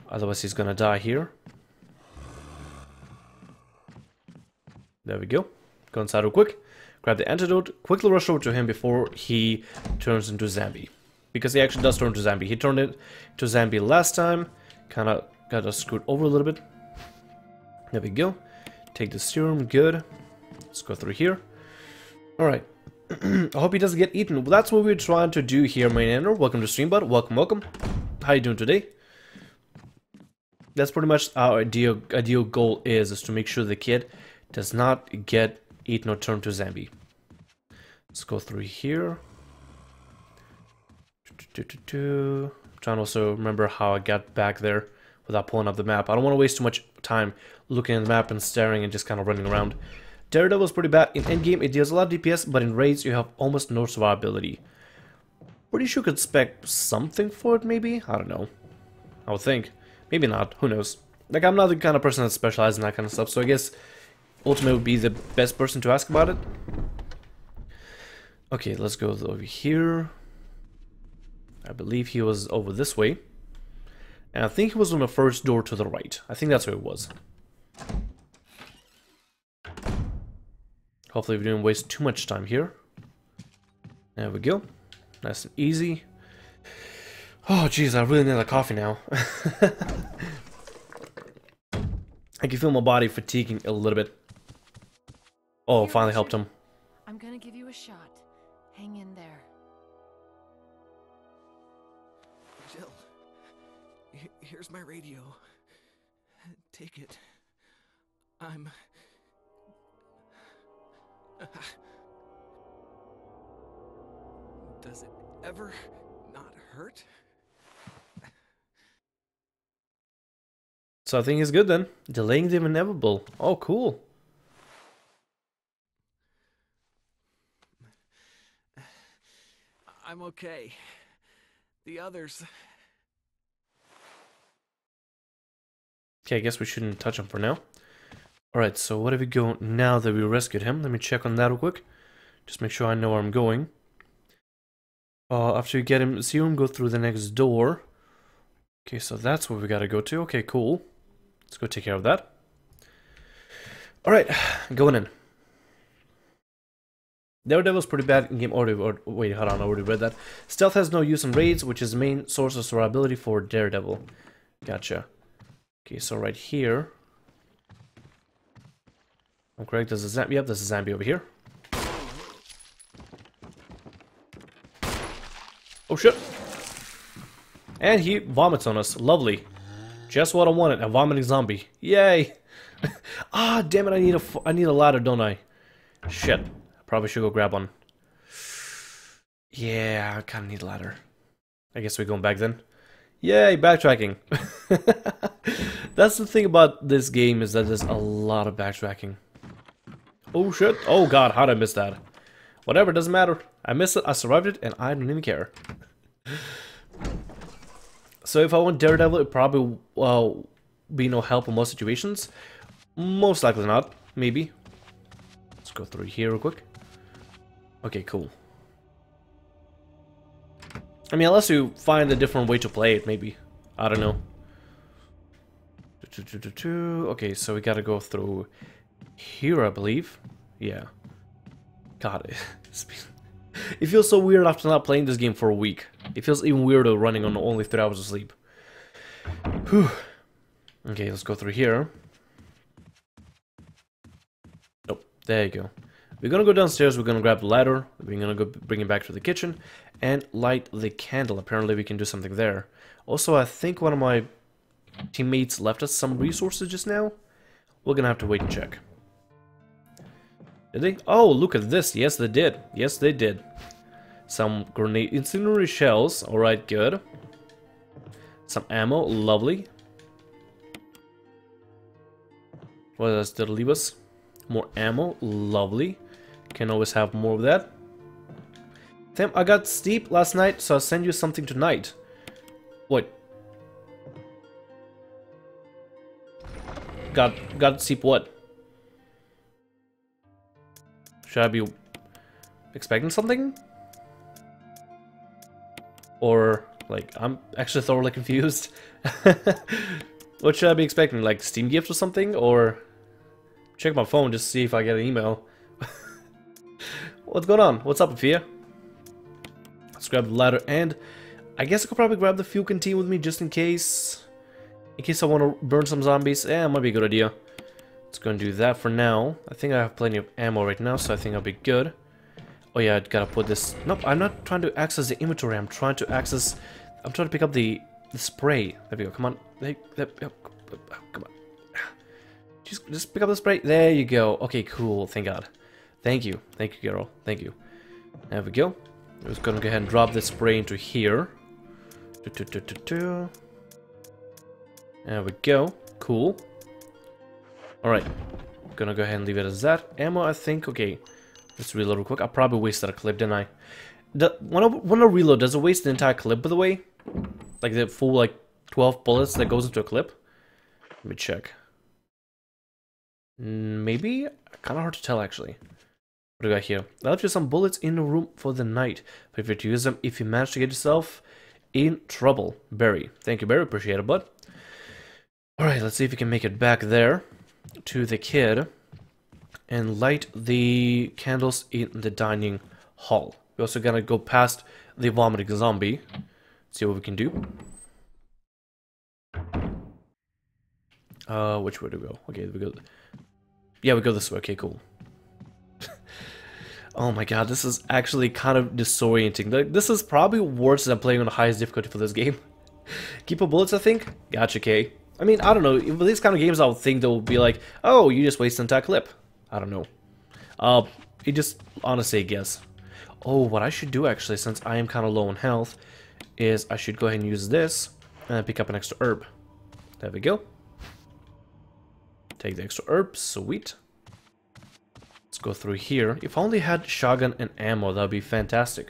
Otherwise he's gonna die here. There we go. Go inside real quick. Grab the antidote. Quickly rush over to him before he turns into zombie. Because he actually does turn into zombie. He turned into zombie last time. Kind of got us screwed over a little bit. There we go. Take the serum. Good. Let's go through here. Alright. I hope he doesn't get eaten. Well, that's what we're trying to do here, Mainander. Welcome to StreamBot. Welcome, welcome. How you doing today? That's pretty much our ideal goal is to make sure the kid does not get eaten or turned to zombie. Let's go through here. I'm trying to also remember how I got back there without pulling up the map. I don't want to waste too much time looking at the map and staring and just kind of running around. Daredevil is pretty bad. In endgame, it deals a lot of DPS, but in raids, you have almost no survivability. Pretty sure you could spec something for it, maybe? I don't know. I would think. Maybe not. Who knows? Like, I'm not the kind of person that specializes in that kind of stuff, so I guess Ultimate would be the best person to ask about it. Okay, let's go over here. I believe he was over this way. And I think he was on the first door to the right. I think that's where it was. Hopefully we didn't waste too much time here. There we go. Nice and easy. Oh, jeez, I really need a coffee now. I can feel my body fatiguing a little bit. Oh, finally helped him. I'm gonna give you a shot. Hang in there. Jill, here's my radio. Take it. I'm... Does it ever not hurt? So I think it's good then. Delaying the inevitable. Oh, cool. I'm okay. The others... Okay, I guess we shouldn't touch them for now. Alright, so where do we go now that we rescued him? Let me check on that real quick. Just make sure I know where I'm going. After you get him, see him go through the next door. Okay, so that's where we gotta go to. Okay, cool. Let's go take care of that. Alright, going in. Daredevil's pretty bad in game audio. Or, wait, hold on, I already read that. Stealth has no use in raids, which is the main source of survivability for Daredevil. Gotcha. Okay, so right here. I'm correct, there's a zombie. Yep, there's a zombie over here. Oh shit! And he vomits on us. Lovely. Just what I wanted, a vomiting zombie. Yay! Ah, damn it, I need a ladder, don't I? Shit. Probably should go grab one. Yeah, I kinda need a ladder. I guess we're going back then. Yay, backtracking. That's the thing about this game is that there's a lot of backtracking. Oh shit, oh god, how did I miss that? Whatever, it doesn't matter. I missed it, I survived it, and I don't even care. So if I want Daredevil, it probably will be no help in most situations. Most likely not, maybe. Let's go through here real quick. Okay, cool. I mean, unless you find a different way to play it, maybe. I don't know. Okay, so we gotta go through... here, I believe. Yeah. God, it feels so weird after not playing this game for a week. It feels even weirder running on only 3 hours of sleep. Whew. Okay, let's go through here. Oh, there you go. We're gonna go downstairs, we're gonna grab the ladder, we're gonna go bring it back to the kitchen, and light the candle. Apparently we can do something there. Also, I think one of my teammates left us some resources just now. We're gonna have to wait and check. Did they? Oh, look at this. Yes, they did. Yes, they did. Some grenade incendiary shells. Alright, good. Some ammo. Lovely. What does that leave us? More ammo, lovely. Can always have more of that. Damn, I got steep last night, so I'll send you something tonight. What? Got steep what? Should I be expecting something? Or, like, I'm actually thoroughly confused. What should I be expecting? Like, Steam gift or something? Or check my phone just to see if I get an email. What's going on? What's up, Afia? Let's grab the ladder, and I guess I could probably grab the fuel canteen with me just in case. In case I want to burn some zombies. Yeah, it might be a good idea. Let's go and do that for now. I think I have plenty of ammo right now, so I think I'll be good. Oh yeah, I gotta put this... Nope, I'm not trying to access the inventory. I'm trying to access... I'm trying to pick up the spray. There we go, come on. Hey, there... Come on. Just pick up the spray. There you go. Okay, cool. Thank God. Thank you. Thank you, girl. Thank you. There we go. I'm just gonna go ahead and drop the spray into here. There we go. Cool. Alright. Gonna go ahead and leave it as that. Ammo, I think. Okay. Let's reload real quick. I probably wasted a clip, didn't I? When I reload, does it waste the entire clip, by the way? Like the full, like, 12 bullets that goes into a clip? Let me check. Maybe? Kind of hard to tell, actually. What do we got here? I left you some bullets in the room for the night. But if you use them, if you manage to get yourself in trouble. Barry. Thank you, Barry. Appreciate it, bud. Alright, let's see if we can make it back there to the kid. And light the candles in the dining hall. We're also gonna go past the vomiting zombie. See what we can do. Which way to go? Okay, we go. Yeah, we go this way. Okay, cool. Oh my god, this is actually kind of disorienting. Like, this is probably worse than playing on the highest difficulty for this game. Keep up bullets, I think. Gotcha, K. I mean, I don't know. For these kind of games, I would think they'll be like, oh, you just wasted an entire clip. I don't know. It just honestly a guess. Oh, what I should do actually, since I am kind of low on health, is I should go ahead and use this and pick up an extra herb. There we go. Take the extra herb, sweet. Let's go through here. If I only had shotgun and ammo, that would be fantastic.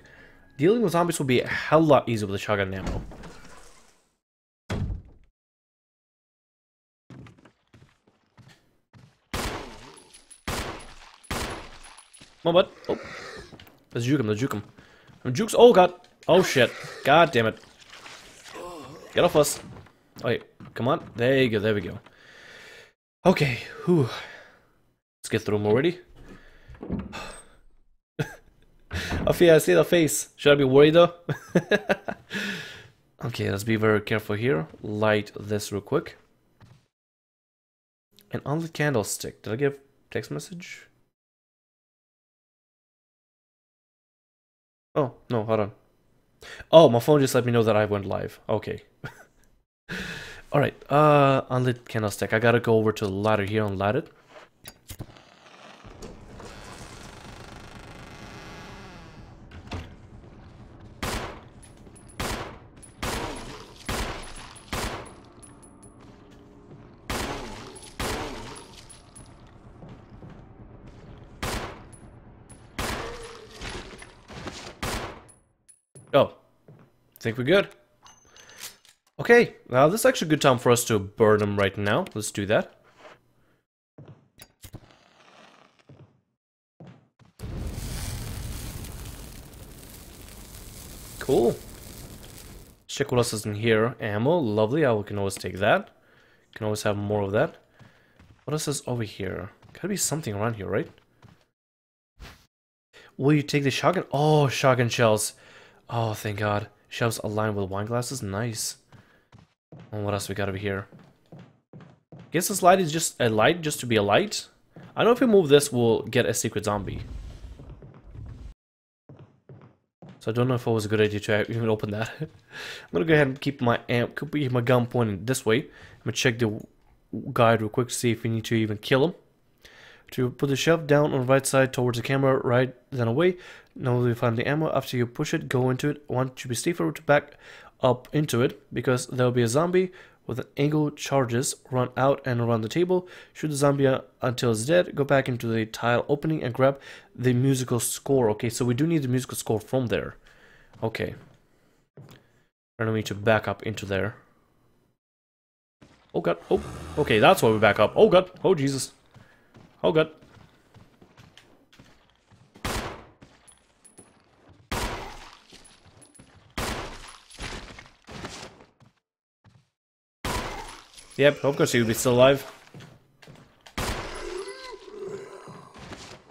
Dealing with zombies will be a hell of a lot easier with the shotgun and ammo. Come on, bud. Oh. Let's juke him, let's juke him. I'm jukes. Oh, God. Oh, shit. God damn it. Get off us. Wait, come on. There you go, there we go. Okay, whew. Let's get through him already. Afia, I see the face. Should I be worried, though? Okay, let's be very careful here. Light this real quick. And on the candlestick. Did I get a text message? Oh, no, hold on. Oh, my phone just let me know that I went live. Okay. Alright, unlit candlestick. I gotta go over to the ladder here and light it. I think we're good. Okay, now this is actually a good time for us to burn them right now. Let's do that. Cool. Check what else is in here. Ammo, lovely. I can always take that. Can always have more of that. What else is over here? Gotta be something around here, right? Will you take the shotgun? Oh, shotgun shells. Oh, thank God. Shelves aligned with wine glasses, nice. And what else we got over here? Guess this light is just a light, just to be a light. I know if we move this, we'll get a secret zombie. So I don't know if it was a good idea to even open that. I'm gonna go ahead and keep my my gun pointed this way. I'm gonna check the guide real quick to see if we need to even kill him. To put the shelf down on the right side towards the camera, right then away. Now we find the ammo. After you push it, go into it. Want to be safer to back up into it because there will be a zombie with an angle charges, run out and around the table, shoot the zombie until it's dead, go back into the tile opening and grab the musical score. Okay, so we do need the musical score from there. Okay. And we need to back up into there. Oh god, oh, okay, that's why we back up. Oh god, oh Jesus. Oh god. Yep, of course you'll be still alive.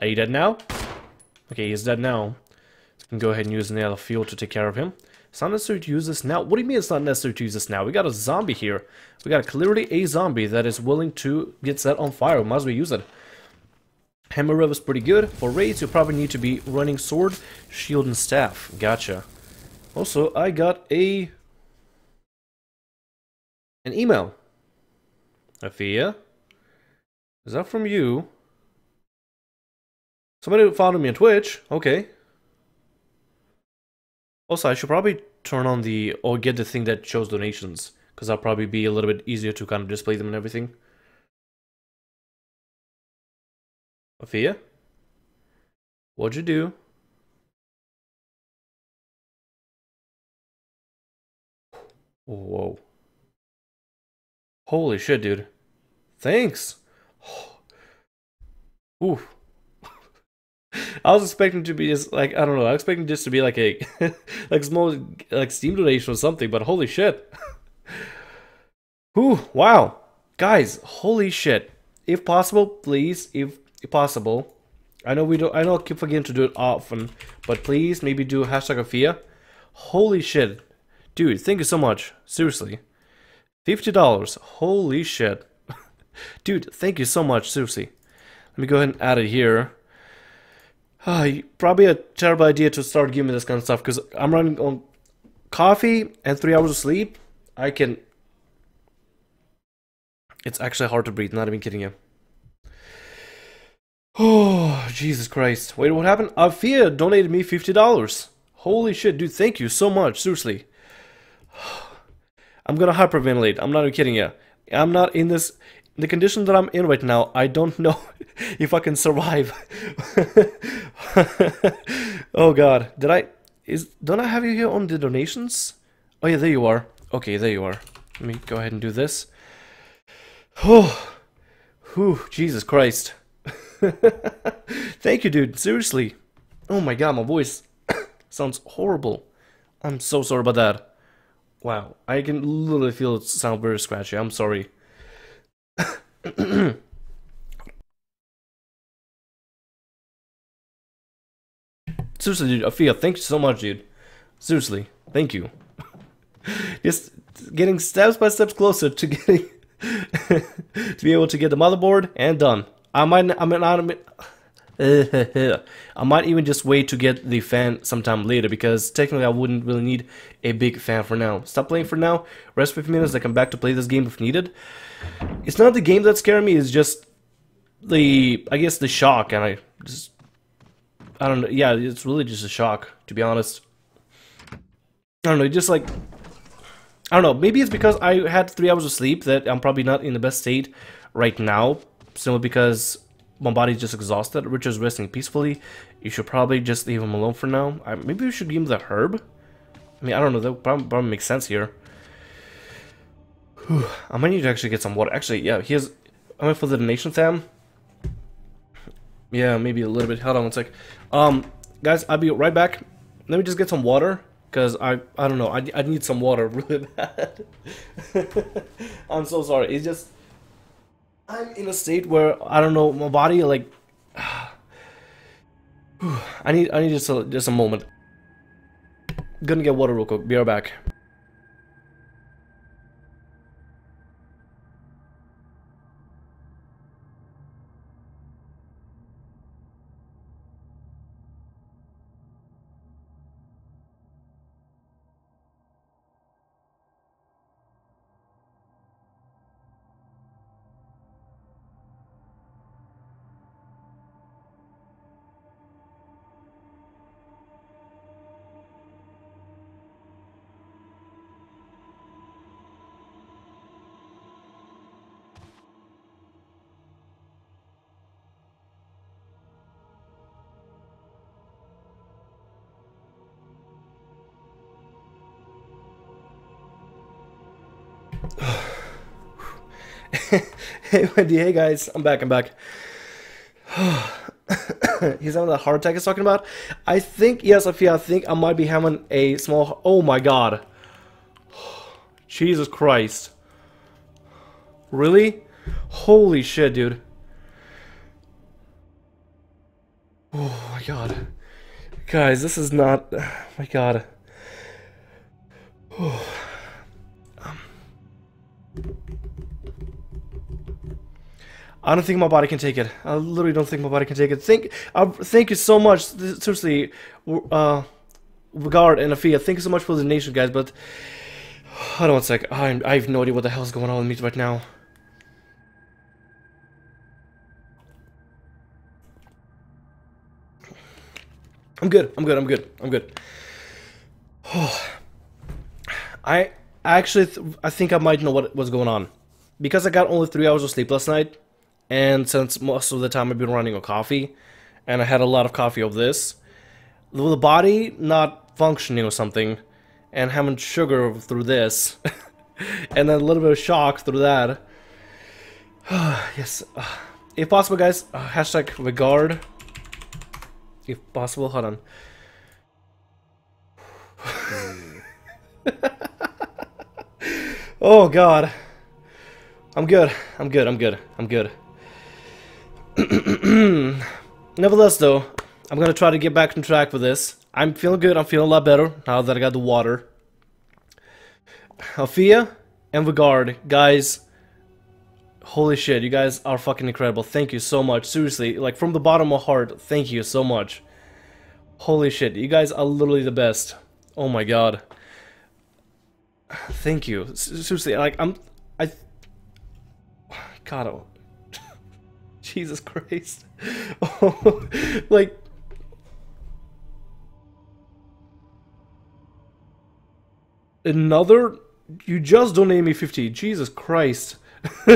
Are you dead now? Okay, he's dead now. So we can go ahead and use the nail of fuel to take care of him. It's not necessary to use this now. What do you mean it's not necessary to use this now? We got a zombie here. We got clearly a zombie that is willing to get set on fire. Might as well use it. Hammer rev is pretty good. For raids, you probably need to be running sword, shield, and staff. Gotcha. Also, I got an email. Afia, is that from you? Somebody followed me on Twitch. Okay. Also, I should probably turn on the, or get the thing that shows donations, because that'll probably be a little bit easier to kind of display them and everything. Afia? What'd you do? Whoa. Holy shit, dude. Thanks! Oof. I was expecting to be just like, I don't know, I was expecting this to be like a like small like Steam donation or something, but holy shit. Ooh, wow. Guys, holy shit. If possible, please, if possible. I know I keep forgetting to do it often, but please maybe do #Afia. Holy shit. Dude, thank you so much. Seriously. $50. Holy shit. Dude, thank you so much, seriously. Let me go ahead and add it here. Probably a terrible idea to start giving me this kind of stuff because I'm running on coffee and 3 hours of sleep. I can... It's actually hard to breathe, not even kidding you. Oh, Jesus Christ. Wait, what happened? Afia donated me $50. Holy shit, dude, thank you so much, seriously. I'm gonna hyperventilate, I'm not even kidding you. I'm not in this... The condition that I'm in right now, I don't know if I can survive. Oh god, don't I have you here on the donations? Oh yeah, there you are. Okay, there you are. Let me go ahead and do this. Oh, whew, Jesus Christ. Thank you, dude, seriously. Oh my god, my voice sounds horrible. I'm so sorry about that. Wow, I can literally feel it sound very scratchy, I'm sorry. Seriously, dude, Afia, thank you so much, dude. Seriously, thank you. Just getting steps by steps closer to getting to be able to get the motherboard and done. I might even just wait to get the fan sometime later because technically I wouldn't really need a big fan for now. Stop playing for now, rest 15 minutes, I come back to play this game if needed. It's not the game that's scaring me, it's just the, I guess, the shock, and I don't know, yeah, it's really just a shock, to be honest. I don't know, just like, I don't know, maybe it's because I had 3 hours of sleep that I'm probably not in the best state right now, simply because my body's just exhausted. Richard's resting peacefully. You should probably just leave him alone for now. Maybe we should give him the herb? I mean, I don't know. That probably makes sense here. Whew. I might need to actually get some water. Actually, yeah, here's... I went for the donation, Tham. Yeah, maybe a little bit. Hold on one sec. Guys, I'll be right back. Let me just get some water. Because I don't know. I need some water really bad. I'm so sorry. It's just... I'm in a state where I don't know my body like I need just a moment. Gonna get water real quick. Be right back. Hey Wendy, hey guys, I'm back. He's having a heart attack he's talking about? I think, yes, Sophia, I think I might be having a small... Oh my god. Jesus Christ. Really? Holy shit, dude. Oh my god. Guys, this is not... Oh my god. Oh. I don't think my body can take it. I literally don't think my body can take it. Thank you so much. Seriously, Regard and Afia, thank you so much for the donation, guys, but... Hold on one sec. I have no idea what the hell is going on with me right now. I'm good. Oh. I think I might know what was going on. Because I got only 3 hours of sleep last night, and since most of the time I've been running on coffee, and I had a lot of coffee of this, the body not functioning or something, and having sugar through this, and then a little bit of shock through that. Yes, if possible, guys, hashtag regard. If possible, hold on. Oh God, I'm good. Nevertheless, though, I'm gonna try to get back on track with this. I'm feeling good. I'm feeling a lot better now that I got the water. Afia and Vigard, guys, holy shit, you guys are fucking incredible. Thank you so much. Seriously, like from the bottom of my heart, thank you so much. Holy shit, you guys are literally the best. Oh my god. Thank you. Seriously, like God, oh. Jesus Christ. Oh, like... Another? You just donated me 50. Jesus Christ. Do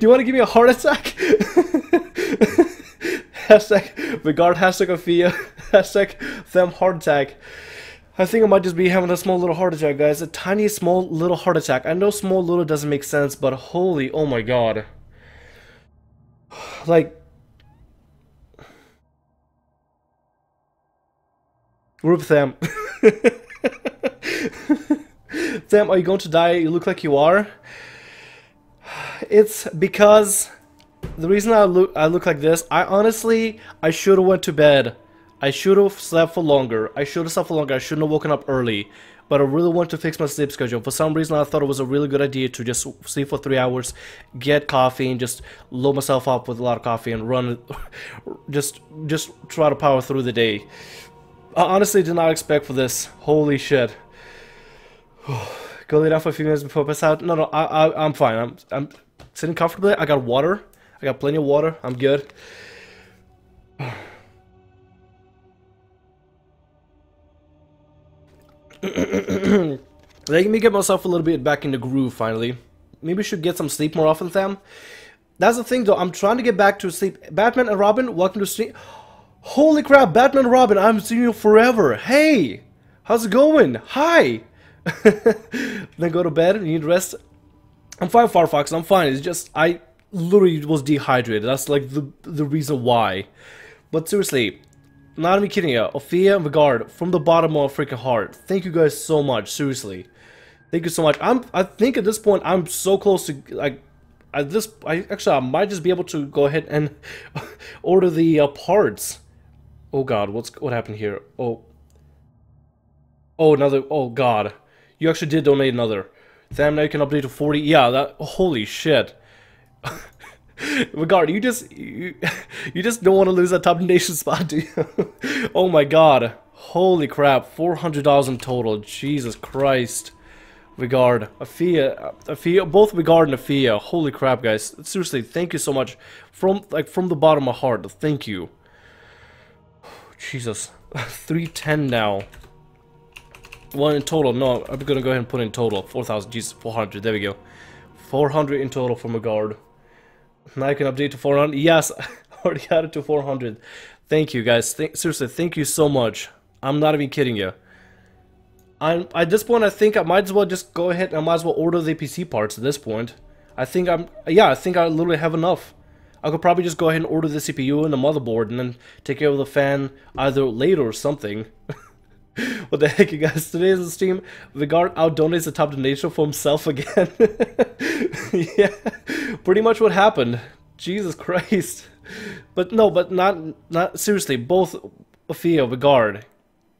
you want to give me a heart attack? Hashtag regard, hashtag Afia, hashtag them heart attack. I think I might just be having a small little heart attack, guys. A tiny, small, little heart attack. I know small, little doesn't make sense, but holy, oh my god. Like... Rip Tham. Tham, are you going to die? You look like you are. It's because... The reason I look like this, I should have went to bed. I should have slept for longer. I shouldn't have woken up early. But I really wanted to fix my sleep schedule. For some reason, I thought it was a really good idea to just sleep for 3 hours, get coffee, and just load myself up with a lot of coffee and run. Just try to power through the day. I honestly did not expect for this. Holy shit. Go lay down for a few minutes before I pass out. No, I'm fine. I'm sitting comfortably. I got water. I got plenty of water. I'm good. Let me get myself a little bit back in the groove finally. Maybe I should get some sleep more often, Tham. That's the thing though, I'm trying to get back to sleep. Batman and Robin, welcome to stream. Holy crap, Batman and Robin, I haven't seen you forever. Hey, how's it going? Hi. Then go to bed, you need rest. I'm fine, Firefox, I'm fine. It's just, I literally was dehydrated. That's like the reason why. But seriously, not even kidding you, Afia and Vigard, from the bottom of my freaking heart, thank you guys so much, seriously. Thank you so much. I think at this point, I'm so close to, like, I might just be able to go ahead and order the parts. Oh god, what happened here? Oh, another, oh god. You actually did donate another. Damn, now you can update to 40, yeah, holy shit. Regard, you just don't want to lose that top donation spot, do you? Oh my god. Holy crap. $400 in total. Jesus Christ. Regard. Afia. Both Regard and Afia. Holy crap, guys. Seriously, thank you so much. From the bottom of my heart. Thank you. Jesus. 310 now. One in total. No, I'm gonna go ahead and put in total. 4,000. Jesus, 400. There we go. 400 in total from Regard. Now I can update to 400. Yes, I already added to 400. Thank you, guys. Seriously, thank you so much. I'm not even kidding you. At this point, I think I might as well just go ahead and order the PC parts at this point. I think I literally have enough. I could probably just go ahead and order the CPU and the motherboard and then take care of the fan either later or something. What the heck, you guys? Today is the stream. Vigard outdonates the top donation for himself again. Yeah, pretty much what happened. Jesus Christ. But no, but not seriously. Both Afia, Vigard,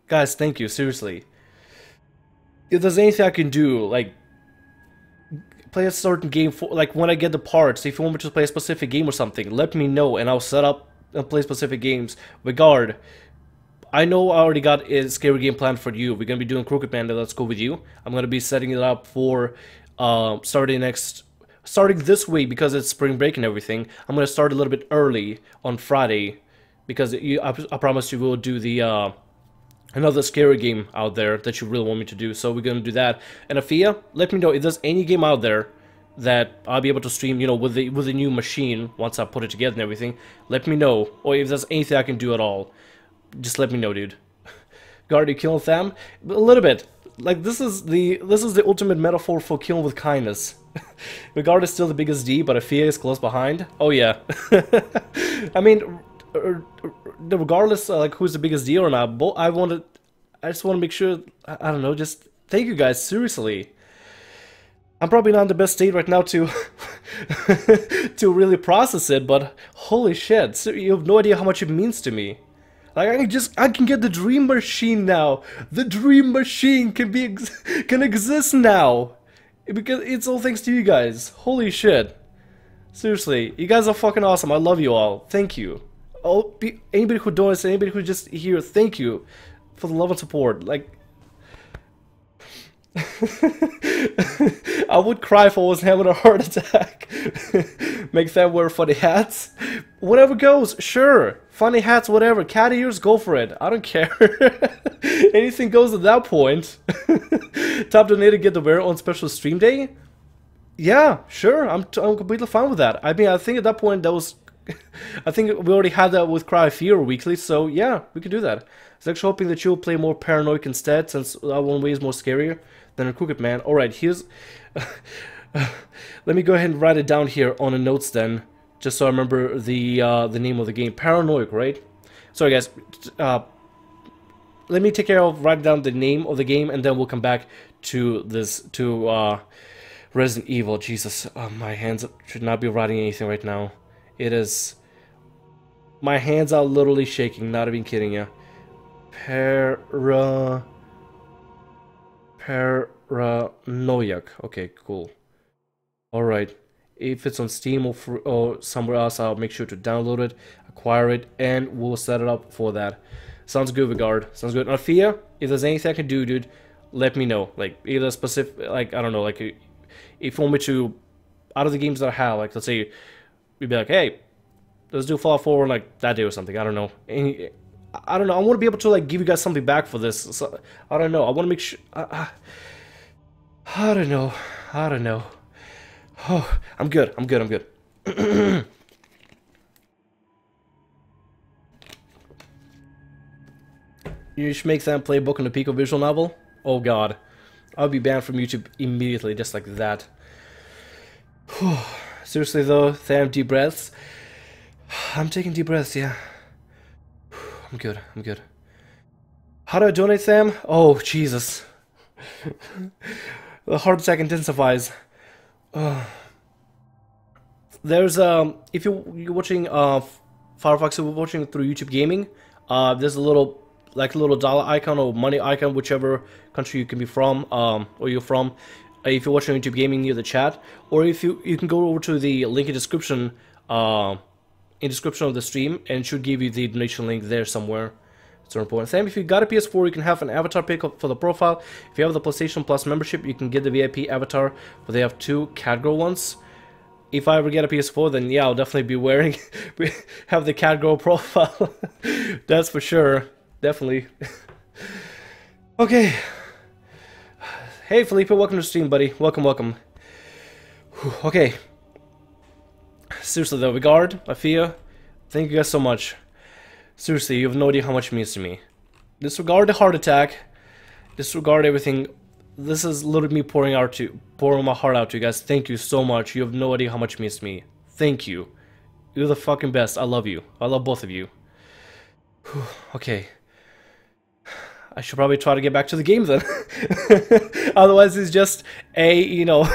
guys, thank you seriously. If there's anything I can do, like play a certain game for, like when I get the parts. If you want me to play a specific game or something, let me know and I'll set up and play specific games. Vigard, I know I already got a scary game planned for you. We're gonna be doing Crooked Man. That's cool with you. I'm gonna be setting it up for starting this week because it's spring break and everything. I'm gonna start a little bit early on Friday because I promise you we'll do the another scary game out there that you really want me to do. So we're gonna do that. And Afia, let me know if there's any game out there that I'll be able to stream, you know, with the new machine once I put it together and everything. Let me know, or if there's anything I can do at all. Just let me know, dude. Guard, you killing Tham? A little bit. Like this is the ultimate metaphor for killing with kindness. Guard is still the biggest D, but Afia is close behind. Oh yeah. I mean, regardless like who's the biggest D or not, I just want to make sure. I don't know. Just thank you guys seriously. I'm probably not in the best state right now to to really process it, but holy shit, so you have no idea how much it means to me. Like I can get the dream machine now. The dream machine can exist now, because it's all thanks to you guys. Holy shit! Seriously, you guys are fucking awesome. I love you all. Thank you. Oh, anybody who donates, anybody who's just here, thank you for the love and support. Like, I would cry if I was having a heart attack. Make them wear funny hats. Whatever goes, sure. Funny hats, whatever. Cat ears, go for it. I don't care. Anything goes at that point. Top donator get the wear on special stream day? Yeah, sure. I'm completely fine with that. I mean, I think at that point that was... I think we already had that with Cry of Fear weekly, so yeah, we can do that. I was actually hoping that you'll play more Paranoiac instead, since that one way is more scarier than a Crooked Man. Alright, here's... Let me go ahead and write it down here on the notes then. Just so I remember the name of the game. Paranoiac, right? Sorry guys, let me take care of writing down the name of the game and then we'll come back to this, to Resident Evil. Jesus, my hands should not be writing anything right now. It is... My hands are literally shaking, not even kidding you. Paranoiac. Okay, cool. Alright. If it's on Steam or somewhere else, I'll make sure to download it, acquire it, and we'll set it up for that. Sounds good, Vigard. Sounds good. Afia, if there's anything I can do, dude, let me know. Like, either specific, like, I don't know, like, if you want me to, out of the games that I have, like, let's say, you'd be like, hey, let's do Fallout 4, like, that day or something, I don't know. Any, I don't know, I want to be able to, like, give you guys something back for this. So, I don't know, I want to make sure, I don't know, I don't know. Oh, I'm good, I'm good, I'm good. You should make them play Book on the Peak of visual novel? Oh god. I'll be banned from YouTube immediately, just like that. Whew. Seriously though, Tham, deep breaths. I'm taking deep breaths, yeah. I'm good, I'm good. How do I donate, Tham? Oh, Jesus. The heart attack intensifies. There's if you're watching Firefox, if you're watching through YouTube Gaming, there's a little dollar icon or money icon, whichever country you can be from, or you're from. If you're watching YouTube Gaming near the chat, or if you can go over to the link in description of the stream, and it should give you the donation link there somewhere. It's important. Sam, if you got a PS4, you can have an avatar pick for the profile. If you have the PlayStation Plus membership, you can get the VIP avatar, but they have two catgirl ones. If I ever get a PS4, then yeah, I'll definitely be wearing, have the catgirl profile. That's for sure. Definitely. Okay. Hey, Felipe, welcome to the stream, buddy. Welcome, welcome. Whew, okay. Seriously, though, Vigard, Afia, thank you guys so much. Seriously, you have no idea how much it means to me. Disregard the heart attack. Disregard everything This is literally me pouring my heart out to you guys. Thank you so much. You have no idea how much it means to me. Thank you. You're the fucking best. I love you. I love both of you. Whew, okay. I should probably try to get back to the game then. Otherwise it's just a, you know,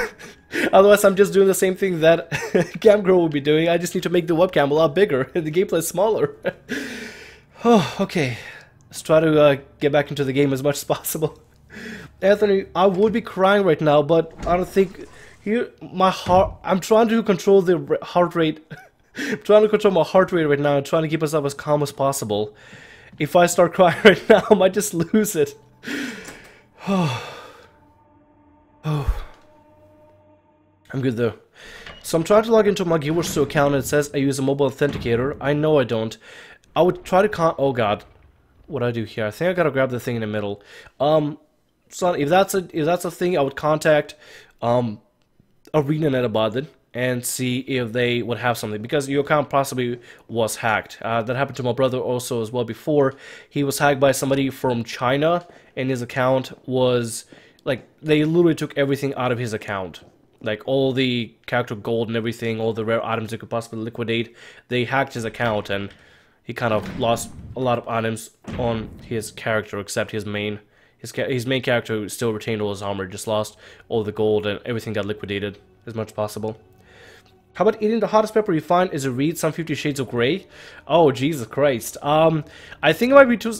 otherwise I'm just doing the same thing that Cam Girl will be doing. I just need to make the webcam a lot bigger and the gameplay smaller. Oh, okay. Let's try to get back into the game as much as possible. Anthony, I would be crying right now, but I don't think here my heart. I'm trying to control the heart rate. I'm trying to control my heart rate right now and trying to keep myself as calm as possible. If I start crying right now, I might just lose it. Oh, I'm good though. So I'm trying to log into my Guild Wars 2 account and it says I use a mobile authenticator. I know I don't. I would try to oh god, what do I do here? I think I gotta grab the thing in the middle. So if that's a thing, I would contact ArenaNet about it and see if they would have something, because your account possibly was hacked. That happened to my brother also as well before. He was hacked by somebody from China, and his account was like they literally took everything out of his account, like all the character gold and everything, all the rare items they could possibly liquidate. They hacked his account and he kind of lost a lot of items on his character, except his main. His main character still retained all his armor, just lost all the gold and everything got liquidated as much as possible. How about eating the hottest pepper you find as you read some 50 Shades of Grey? Oh, Jesus Christ. I think I might be too...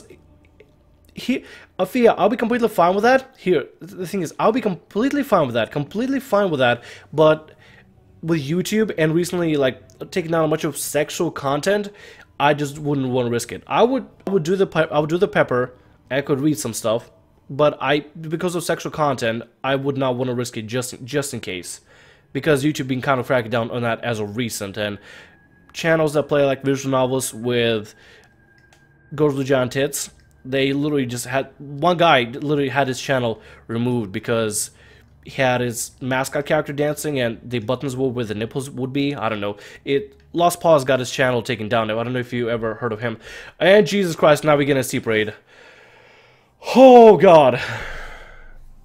Here, Afia, I'll be completely fine with that. Here, the thing is, I'll be completely fine with that. Completely fine with that, but with YouTube and recently, like, taking out a bunch of sexual content, I just wouldn't want to risk it. I would do the pepper, and I could read some stuff. But because of sexual content, I would not want to risk it just in case, because YouTube been kind of cracking down on that as of recent, and channels that play like visual novels with girls with giant tits, they literally just had one guy literally had his channel removed because he had his mascot character dancing and the buttons were where the nipples would be. I don't know. It Lost Paws got his channel taken down. I don't know if you ever heard of him. And Jesus Christ, now we're gonna see parade. Oh god,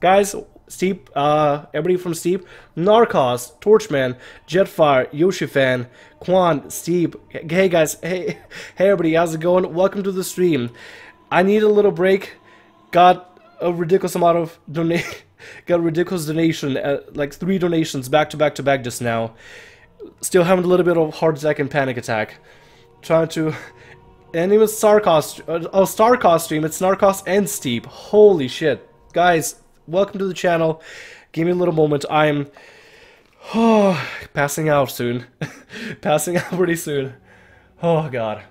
guys, Steep, everybody from Steep, Narcos, Torchman, Jetfire, Yoshifan, Quan, Steep, hey guys, hey everybody, how's it going? Welcome to the stream. I need a little break. Got a ridiculous amount of got a ridiculous donation, like 3 donations back to back to back just now. Still having a little bit of heart attack and panic attack. Trying to. And it was Sarcos, oh, Starcos stream, it's Narcos and Steep. Holy shit. Guys, welcome to the channel. Give me a little moment. I'm passing out soon. Passing out pretty soon. Oh, God.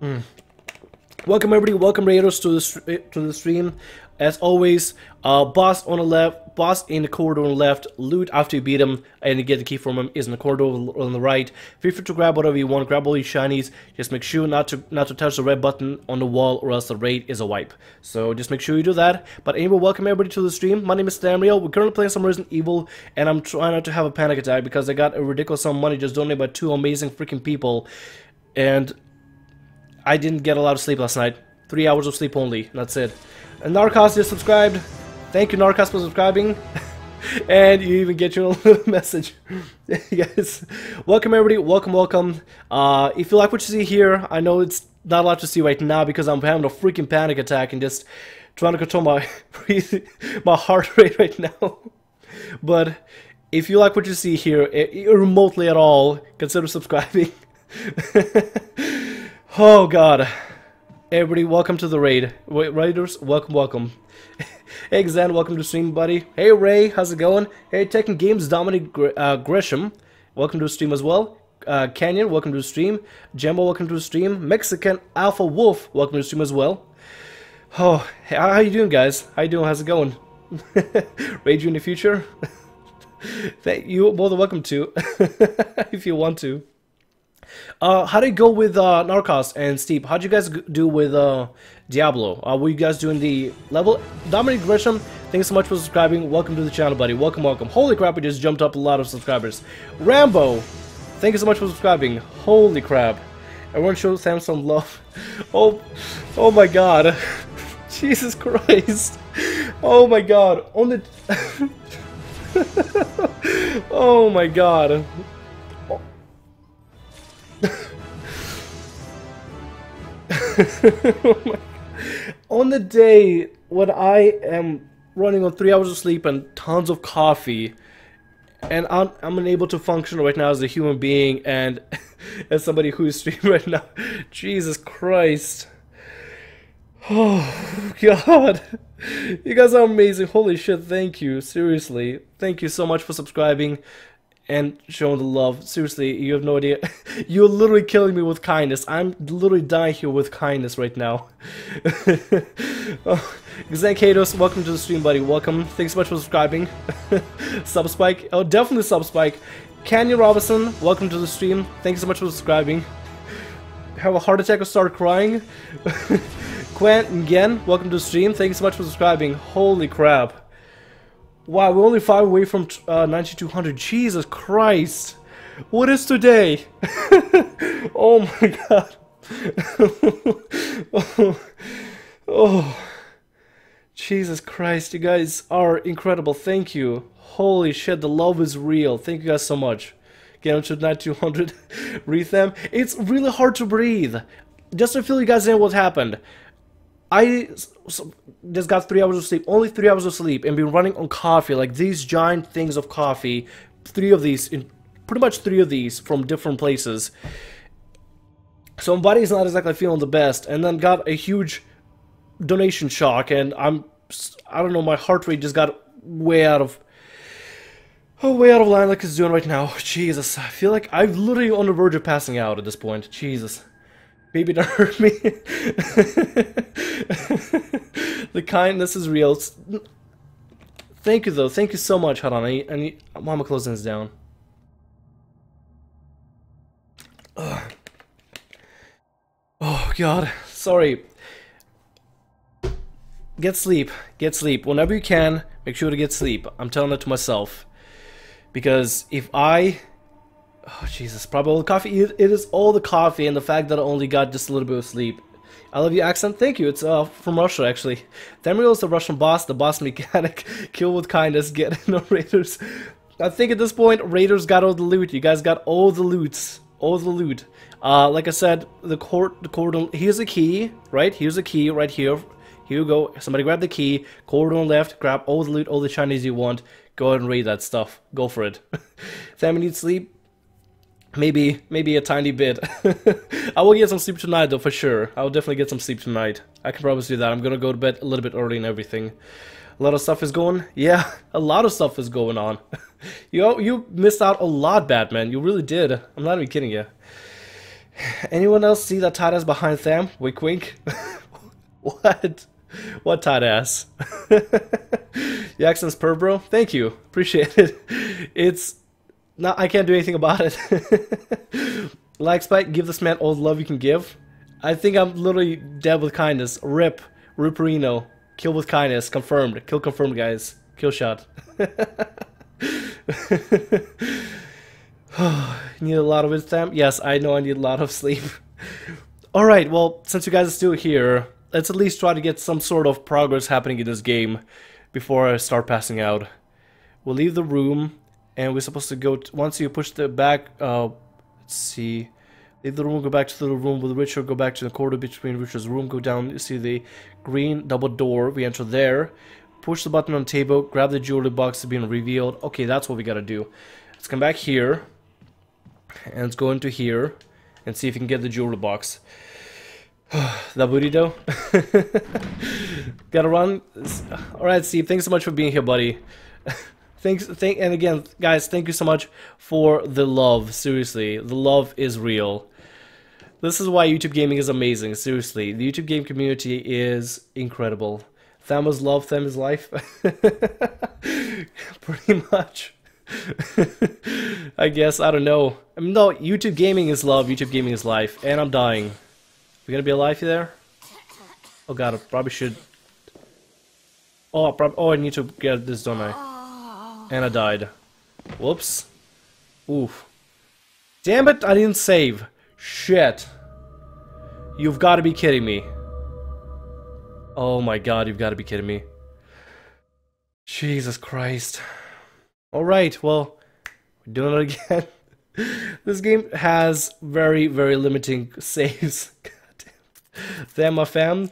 Welcome, everybody. Welcome, Raiders, to the stream. As always, boss on the left, boss in the corridor on the left, loot after you beat him and you get the key from him is in the corridor on the right. Feel free to grab whatever you want, grab all your shinies, just make sure not to touch the red button on the wall or else the raid is a wipe. So just make sure you do that. But anyway, welcome everybody to the stream. My name is Thamriyell, we're currently playing some Resident Evil and I'm trying not to have a panic attack because I got a ridiculous amount of money just donated by 2 amazing freaking people and I didn't get a lot of sleep last night. 3 hours of sleep only, that's it. And Narcos just subscribed. Thank you, Narcos, for subscribing. And you even get your own little message. Guys, welcome everybody, welcome. If you like what you see here, I know it's not a lot to see right now because I'm having a freaking panic attack and just trying to control my breathing, my heart rate right now. But if you like what you see here, remotely at all, consider subscribing. Oh God. Everybody, welcome to the raid. Raiders, welcome. Hey, Xan, welcome to stream, buddy. Hey, Ray, how's it going? Hey, Tekken Games, Dominic Gresham, welcome to stream as well. Canyon, welcome to stream. Jembo, welcome to stream. Mexican Alpha Wolf, welcome to stream as well. Oh, hey, how you doing, guys? How you doing? How's it going? Raid you in the future? That you're more than welcome to, if you want to. How did it go with Narcos and Steep? How'd you guys do with Diablo? Were you guys doing the level? Dominic Gresham, thanks so much for subscribing. Welcome to the channel, buddy. Welcome. Holy crap, we just jumped up a lot of subscribers. Rambo, thank you so much for subscribing. Holy crap. Everyone show Sam some love. Oh my god. Jesus Christ. Oh my god, on the... oh my god. Oh. oh my... On the day when I am running on 3 hours of sleep and tons of coffee, and I'm unable to function right now as a human being and as somebody who is streaming right now. Jesus Christ. Oh god, you guys are amazing. Holy shit, thank you. Seriously, thank you so much for subscribing and showing the love. Seriously, you have no idea. You're literally killing me with kindness. I'm literally dying here with kindness right now. oh, Xenkados, welcome to the stream, buddy. Welcome. Thanks so much for subscribing. Subspike. Oh, definitely Subspike. Canyon Robinson, welcome to the stream. Thanks so much for subscribing. Have a heart attack or start crying. Quant Nguyen, welcome to the stream. Thank you so much for subscribing. Holy crap. Wow, we're only 5 away from 9200. Jesus Christ. What is today? oh my god. oh. oh. Jesus Christ, you guys are incredible. Thank you. Holy shit, the love is real. Thank you guys so much. Get into 9200. Retham. It's really hard to breathe. Just to fill you guys in what happened. I just got 3 hours of sleep, only 3 hours of sleep, and been running on coffee, like these giant things of coffee, pretty much three of these from different places. So my body's not exactly feeling the best, and then got a huge donation shock, and I don't know, my heart rate just got way out of line like it's doing right now. Jesus, I feel like I'm literally on the verge of passing out at this point. Jesus. Baby, don't hurt me. the kindness is real. Thank you, though. Thank you so much. Hold on. Mama closing this down. Ugh. Oh, God. Sorry. Get sleep. Get sleep. Whenever you can, make sure to get sleep. I'm telling it to myself. Because if I... Oh, Jesus. Probably all the coffee. It is all the coffee and the fact that I only got just a little bit of sleep. I love your accent. Thank you. It's from Russia, actually. Thamriyell is the Russian boss, the boss mechanic. Kill with kindness. Get no raiders. I think at this point, raiders got all the loot. You guys got all the loots. All the loot. Like I said, the cordon... Here's a key, right? Here's a key right here. Here you go. Somebody grab the key. Cordon left. Grab all the loot, all the Chinese you want. Go ahead and raid that stuff. Go for it. Thammy needs sleep. Maybe a tiny bit. I will get some sleep tonight, though, for sure. I will definitely get some sleep tonight. I can promise you that. I'm gonna go to bed a little bit early and everything. A lot of stuff is going... Yeah, a lot of stuff is going on. you missed out a lot, Batman. You really did. I'm not even kidding you. Anyone else see that tight ass behind Tham? Wink, wink. what? What tight ass? Your accent's perv, bro. Thank you. Appreciate it. It's... No, I can't do anything about it. like Spike, give this man all the love you can give. I think I'm literally dead with kindness. Rip. Rip Reno. Kill with kindness. Confirmed. Kill confirmed, guys. Kill shot. need a lot of it, Sam? Yes, I know I need a lot of sleep. Alright, well, since you guys are still here, let's at least try to get some sort of progress happening in this game before I start passing out. We'll leave the room. And we're supposed to go, once you push the back, let's see, leave the room, go back to the room with Richard, go back to the corridor between Richard's room, go down, you see the green double door, we enter there, push the button on the table, grab the jewelry box being revealed, okay, that's what we gotta do. Let's come back here, and let's go into here, and see if we can get the jewelry box. that booty though? gotta run? Alright Steve, thanks so much for being here, buddy. And again, guys, thank you so much for the love. Seriously, the love is real. This is why YouTube gaming is amazing. Seriously, the YouTube game community is incredible. Tham's love, Tham's life. Pretty much. I guess, I don't know. I mean, no, YouTube gaming is love, YouTube gaming is life. And I'm dying. We gonna be alive there? Oh god, I probably should... Oh, I need to get this, don't I? And I died. Whoops. Oof. Damn it, I didn't save. Shit. You've got to be kidding me. Oh my god, you've got to be kidding me. Jesus Christ. Alright, well, we're doing it again. This game has very, very limiting saves. God damn. Damn, my fam.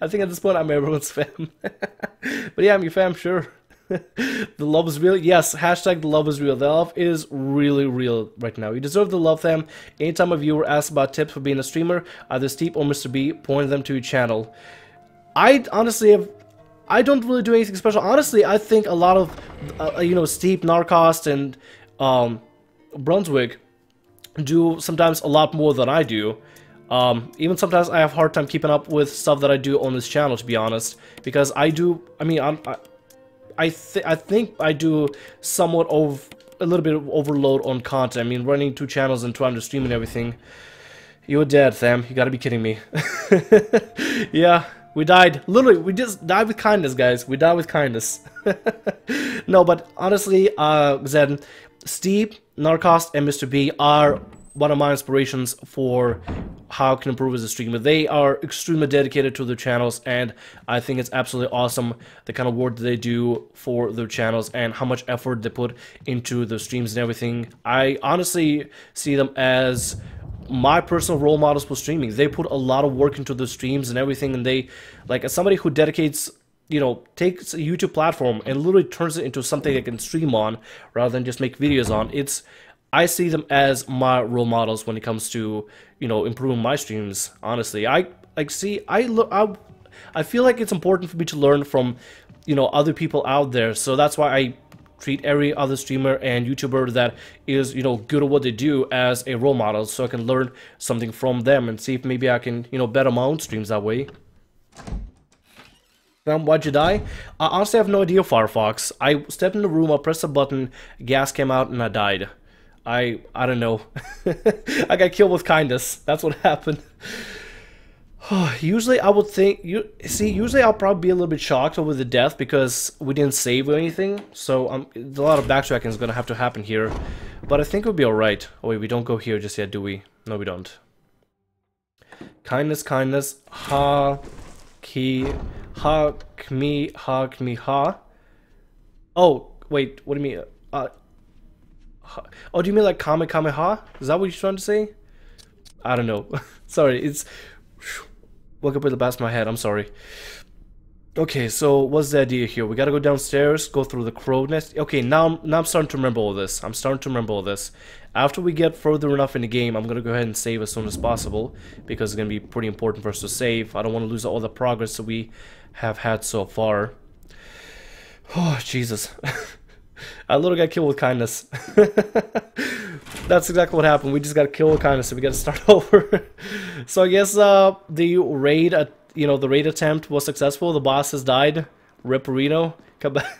I think at this point I'm everyone's fam. But yeah, I'm your fam, sure. The love is real. Yes, hashtag the love is real. The love is really real right now. You deserve the love, fam. Anytime a viewer asks about tips for being a streamer, either Steve or Mr. B, point them to your channel. I honestly have... I don't really do anything special. Honestly, I think a lot of, you know, Steve, Narcost, and Brunswick do sometimes a lot more than I do. Even sometimes I have a hard time keeping up with stuff that I do on this channel, to be honest, because I do, I mean, I think I do somewhat of a little bit of overload on content. I mean, running two channels and trying to stream and everything. You're dead, Sam. You gotta be kidding me. Yeah, we died. Literally, we just died with kindness, guys. We died with kindness. No, but honestly, Zed, Steve, Narcost, and Mr. B are one of my inspirations for how I can improve as a streamer. They are extremely dedicated to their channels, and I think it's absolutely awesome the kind of work they do for their channels and how much effort they put into their streams and everything. I honestly see them as my personal role models for streaming. They put a lot of work into their streams and everything, and they, like, as somebody who dedicates, you know, takes a YouTube platform and literally turns it into something they can stream on rather than just make videos on, it's, I see them as my role models when it comes to, you know, improving my streams. Honestly, I feel like it's important for me to learn from, you know, other people out there. So that's why I treat every other streamer and YouTuber that is, you know, good at what they do as a role model, so I can learn something from them and see if maybe I can, you know, better my own streams that way. Why'd you die? I honestly have no idea, Firefox. I stepped in the room, I pressed a button, gas came out, and I died. I don't know. I got killed with kindness. That's what happened. Usually I would think, you see, usually I'll probably be a little bit shocked over the death because we didn't save or anything. So a lot of backtracking is going to have to happen here. But I think we'll be alright. Oh wait, we don't go here just yet, do we? No, we don't. Kindness, kindness. Ha. Ki. Ha. Kmi. Ha. Kmi. Ha. Oh, wait, what do you mean? Oh, do you mean like Kame Kame Ha? Is that what you're trying to say? I don't know. Sorry, it's... Woke up with the bass of my head, I'm sorry. Okay, so what's the idea here? We gotta go downstairs, go through the crow nest. Okay, now I'm starting to remember all this. I'm starting to remember all this. After we get further enough in the game, I'm gonna go ahead and save as soon as possible, because it's gonna be pretty important for us to save. I don't want to lose all the progress that we have had so far. Oh, Jesus. I literally got killed with kindness. That's exactly what happened. We just got killed with kindness, so we got to start over. So I guess the raid, you know, the raid attempt was successful. The boss has died. Ripperino, come back.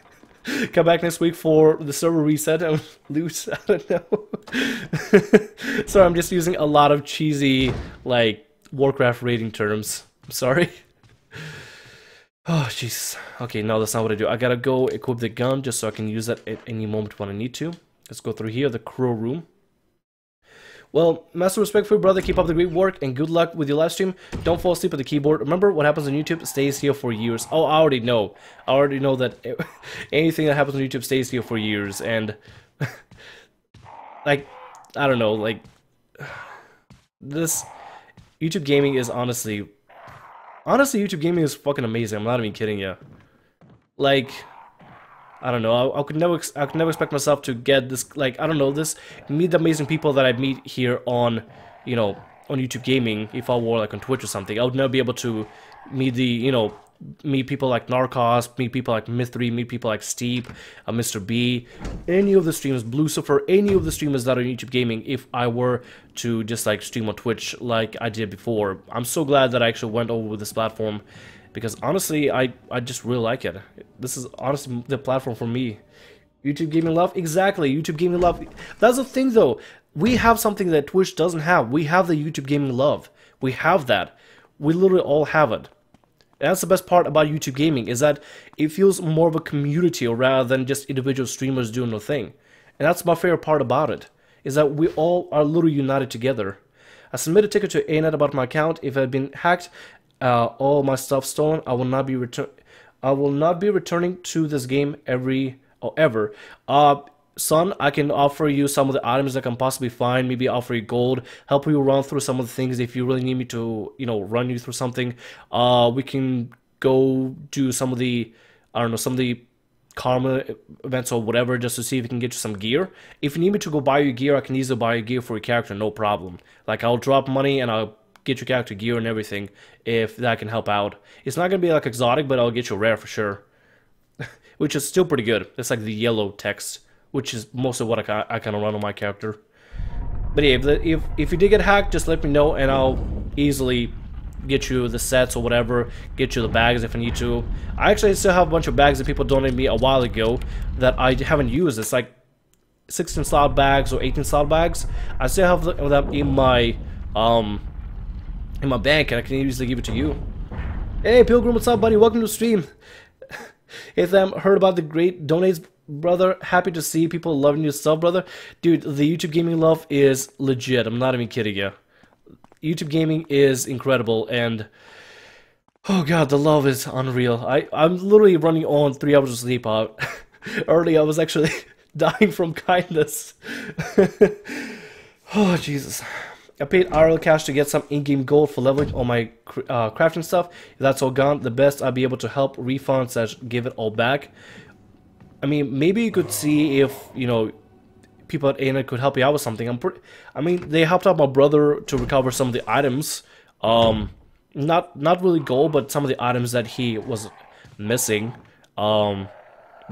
Come back next week for the server reset and loot. I don't know. Sorry, I'm just using a lot of cheesy like Warcraft raiding terms. I'm sorry. Oh, jeez. Okay, no, that's not what I do. I gotta go equip the gun just so I can use that at any moment when I need to. Let's go through here, the crew room. Well, master respect for your brother. Keep up the great work and good luck with your live stream. Don't fall asleep at the keyboard. Remember, what happens on YouTube stays here for years. Oh, I already know. I already know that anything that happens on YouTube stays here for years. And, like, I don't know, like, this YouTube gaming is honestly... Honestly, YouTube gaming is fucking amazing. I'm not even kidding you. Like, I don't know. I could never expect myself to get this. Like, I don't know, this meet the amazing people that I meet here on, you know, on YouTube gaming. If I were like on Twitch or something, I would never be able to meet the, you know, meet people like Narcos, meet people like Myth3, meet people like Steep, Mr. B, any of the streamers, Blue Surfer, any of the streamers that are in YouTube gaming if I were to just like stream on Twitch like I did before. I'm so glad that I actually went over with this platform because honestly, I just really like it. This is honestly the platform for me. YouTube gaming love? Exactly, YouTube gaming love. That's the thing though. We have something that Twitch doesn't have. We have the YouTube gaming love. We have that. We literally all have it. That's the best part about YouTube gaming, is that it feels more of a community rather than just individual streamers doing their thing. And that's my favorite part about it, is that we all are literally united together. I submitted a ticket to ANET about my account. If I had been hacked, all my stuff stolen, I will not be returned. I will not be returning to this game every or ever. Son, I can offer you some of the items I can possibly find, maybe offer you gold, help you run through some of the things if you really need me to, you know, run you through something. We can go do some of the, I don't know, some of the karma events or whatever, just to see if we can get you some gear. If you need me to go buy you gear, I can easily buy you gear for your character, no problem. Like, I'll drop money and I'll get your character gear and everything, if that can help out. It's not going to be like exotic, but I'll get you rare for sure. Which is still pretty good. It's like the yellow text, which is most of what I kind of run on my character. But yeah, if you did get hacked, just let me know and I'll easily get you the sets or whatever, get you the bags if I need to. I actually still have a bunch of bags that people donated me a while ago that I haven't used. It's like 16 slot bags or 18 slot bags. I still have them in my bank and I can easily give it to you. Hey Pilgrim, what's up buddy? Welcome to the stream. Hey Tham, heard about the great donates, brother. Happy to see people loving your stuff, brother. Dude, the YouTube gaming love is legit. I'm not even kidding you. YouTube gaming is incredible, and oh god, the love is unreal. I'm literally running on 3 hours of sleep out. Early, I was actually dying from kindness. Oh Jesus. I paid RL cash to get some in-game gold for leveling on my crafting stuff. If that's all gone, the best I'll be able to help refund slash give it all back. I mean, maybe you could see if, you know, people at ANA could help you out with something. I mean, they helped out my brother to recover some of the items. Not really gold, but some of the items that he was missing. But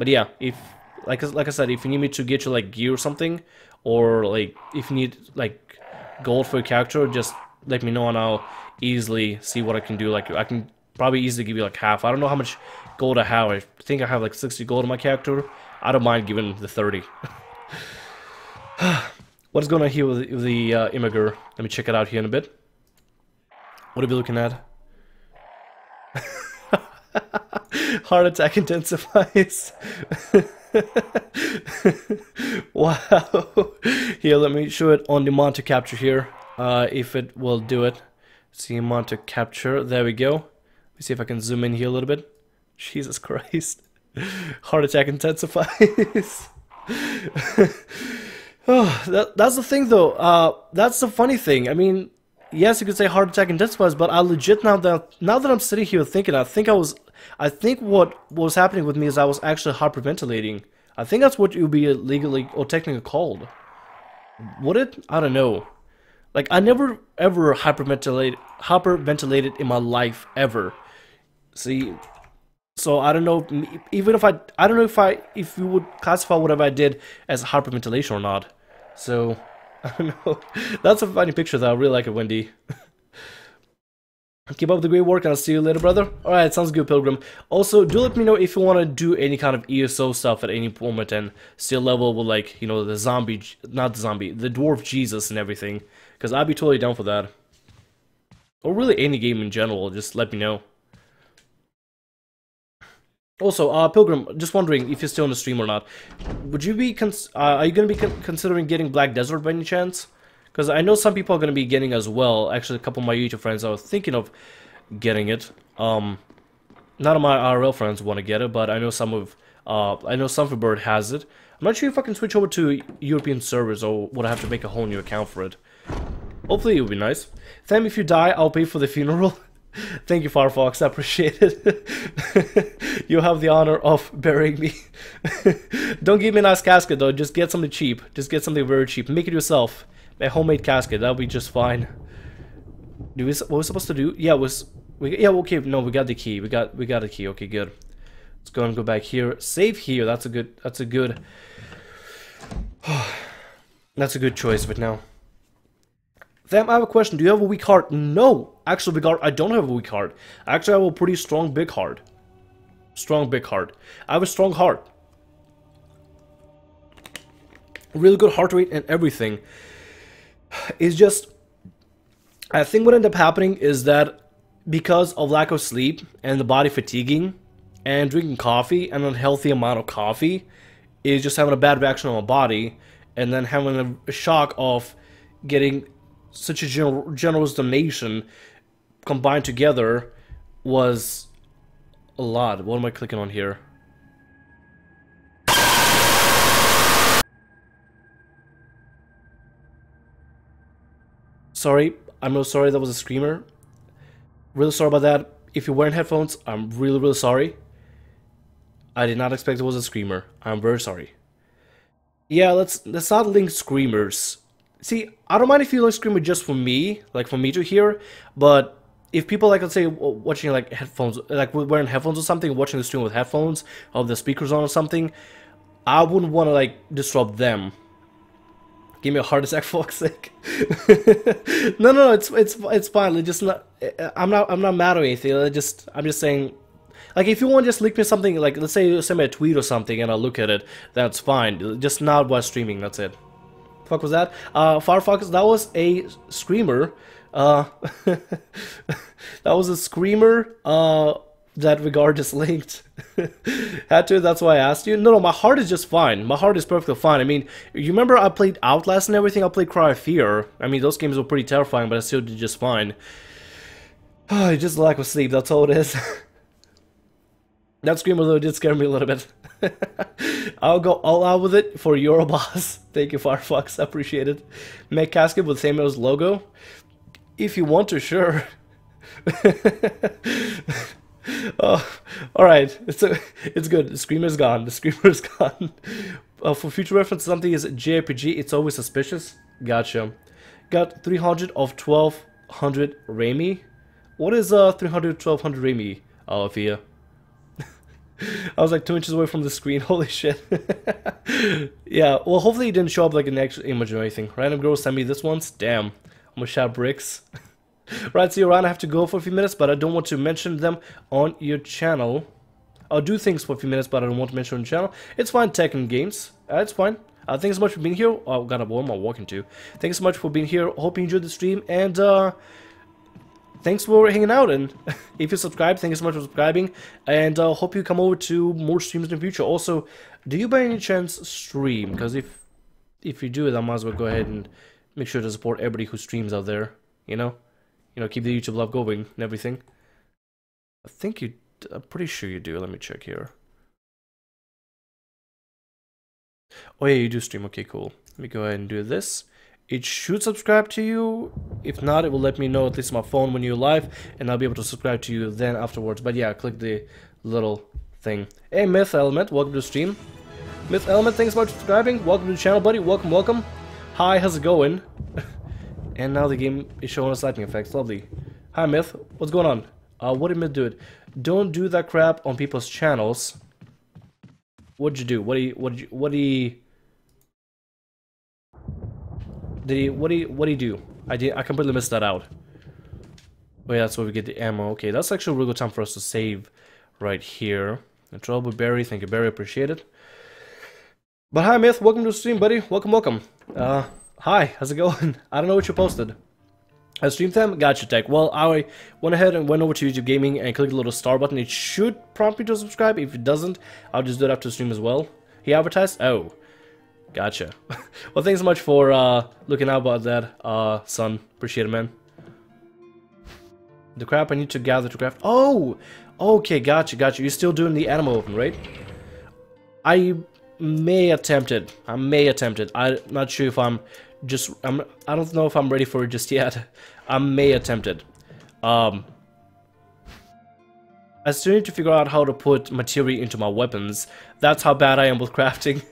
yeah, if like I said, if you need me to get you like gear or something, or like if you need like gold for your character, just let me know and I'll easily see what I can do. Like, I can probably easily give you like half. I don't know how much gold I have. I think I have like 60 gold on my character. I don't mind giving the 30. What's going on here with the Immiger? Let me check it out here in a bit. What are we looking at? Heart attack intensifies. Wow. Here, let me show it on the monitor capture here. If it will do it. See, monitor capture. There we go. Let me see if I can zoom in here a little bit. Jesus Christ. Heart attack intensifies. Oh, that's the thing though. That's the funny thing. I mean, yes, you could say heart attack intensifies, but I legit now that I'm sitting here thinking, I think what was happening with me is I was actually hyperventilating. I think that's what it would be legally or technically called. Would it? I don't know. Like, I never ever hyperventilated in my life ever. See, so I don't know. Even if I don't know if you would classify whatever I did as hyperventilation or not. So I don't know. That's a funny picture though. I really like it, Wendy. Keep up the great work and I'll see you later, brother. Alright, sounds good, Pilgrim. Also, do let me know if you want to do any kind of ESO stuff at any moment and still level with, like, you know, the zombie, not the zombie, the dwarf Jesus and everything. Because I'd be totally down for that. Or really any game in general, just let me know. Also, Pilgrim, just wondering if you're still on the stream or not. Would you be, are you going to be considering getting Black Desert by any chance? Because I know some people are going to be getting as well. Actually, a couple of my YouTube friends are thinking of getting it. None of my RL friends want to get it, but I know some of Sunfirebird has it. I'm not sure if I can switch over to European servers or would I have to make a whole new account for it. Hopefully, it would be nice. Tham, if you die, I'll pay for the funeral. Thank you, Firefox. I appreciate it. You have the honor of burying me. Don't give me a nice casket though. Just get something cheap. Just get something very cheap. Make it yourself. A homemade casket, that'll be just fine. Do we? What we're supposed to do? Yeah, yeah. Okay, no, we got the key. We got the key. Okay, good. Let's go and go back here. Save here. That's a good. That's a good. That's a good choice right now. Tham, I have a question. Do you have a weak heart? No, actually, big heart. I don't have a weak heart. Actually, I have a pretty strong big heart. Strong big heart. I have a strong heart. Really good heart rate and everything. It's just, I think what ended up happening is that because of lack of sleep and the body fatiguing and drinking coffee, an unhealthy amount of coffee, is just having a bad reaction on my body and then having a shock of getting such a generous donation combined together was a lot. What am I clicking on here? Sorry, I'm really sorry, that was a screamer. Really sorry about that. If you're wearing headphones, I'm really, really sorry. I did not expect it was a screamer. I'm very sorry. Yeah, let's not link screamers. See, I don't mind if you like screamer just for me, like for me to hear, but if people, like, let's say, watching, like, headphones, like, wearing headphones or something, watching the stream with headphones, or the speakers on or something, I wouldn't want to, like, disrupt them. Give me a heart attack, for fuck's sake. No, it's fine. It's just not. I'm not mad or anything. I'm just saying, like, if you want to just link me something, like, let's say you send me a tweet or something, and I look at it, that's fine. Just not while streaming. That's it. Fuck was that? Firefox. That was a screamer. That was a screamer. That regard just linked. Had to, that's why I asked you. No, my heart is just fine. My heart is perfectly fine. I mean, you remember I played Outlast and everything? I played Cry of Fear. I mean, those games were pretty terrifying, but I still did just fine. It's just lack of sleep, that's all it is. That screamer though did scare me a little bit. I'll go all out with it for Euroboss. Thank you, Firefox, I appreciate it. Make casket with Samuel's logo? If you want to, sure. Oh, alright, it's good, the screamer's gone. For future reference, something is JRPG, it's always suspicious. Gotcha. Got 300 of 1200 Remy. What is 300 1200 Remy out of here? I was like 2 inches away from the screen, holy shit. Yeah, well, hopefully it didn't show up like an actual image or anything. Random girl sent me this once, damn, I'm gonna shout bricks. Right, so you're around. I have to go for a few minutes, but I don't want to mention them on your channel. I'll do things for a few minutes, but I don't want to mention on the channel. It's fine, Tech and Games. It's fine. Thanks so much for being here. Oh, God, what am I walking to? Thanks so much for being here. Hope you enjoyed the stream, and thanks for hanging out. And if you subscribe, thanks so much for subscribing, and hope you come over to more streams in the future. Also, do you by any chance stream? Because if you do, then I might as well go ahead and make sure to support everybody who streams out there, you know? You know, keep the YouTube love going and everything. I think you... I'm pretty sure you do. Let me check here. Oh yeah, you do stream. Okay, cool. Let me go ahead and do this. It should subscribe to you. If not, it will let me know, at least on my phone, when you're live. And I'll be able to subscribe to you then afterwards. But yeah, click the little thing. Hey, Myth Element, welcome to the stream. Myth Element, thanks so much for subscribing. Welcome to the channel, buddy. Welcome, welcome. Hi, how's it going? And now the game is showing us lightning effects. Lovely. Hi, Myth. What's going on? What did Myth do? Don't do that crap on people's channels. What'd you do? What did he do? I completely missed that out. Oh yeah, that's where we get the ammo. Okay, that's actually a real good time for us to save right here. And trouble with Barry. Thank you, Barry. Appreciate it. But hi, Myth. Welcome to the stream, buddy. Welcome, welcome. Hi, how's it going? I don't know what you posted. I streamed them? Gotcha, Tech. Well, I went ahead and went over to YouTube Gaming and clicked the little star button. It should prompt you to subscribe. If it doesn't, I'll just do it after the stream as well. He advertised? Oh. Gotcha. Well, thanks so much for looking out about that, son. Appreciate it, man. The crap I need to gather to craft... Oh! Okay, gotcha, gotcha. You're still doing the animal open, right? I may attempt it. I may attempt it. I'm not sure if I'm... I don't know if I'm ready for it just yet. I may attempt it. I still need to figure out how to put material into my weapons. That's how bad I am with crafting.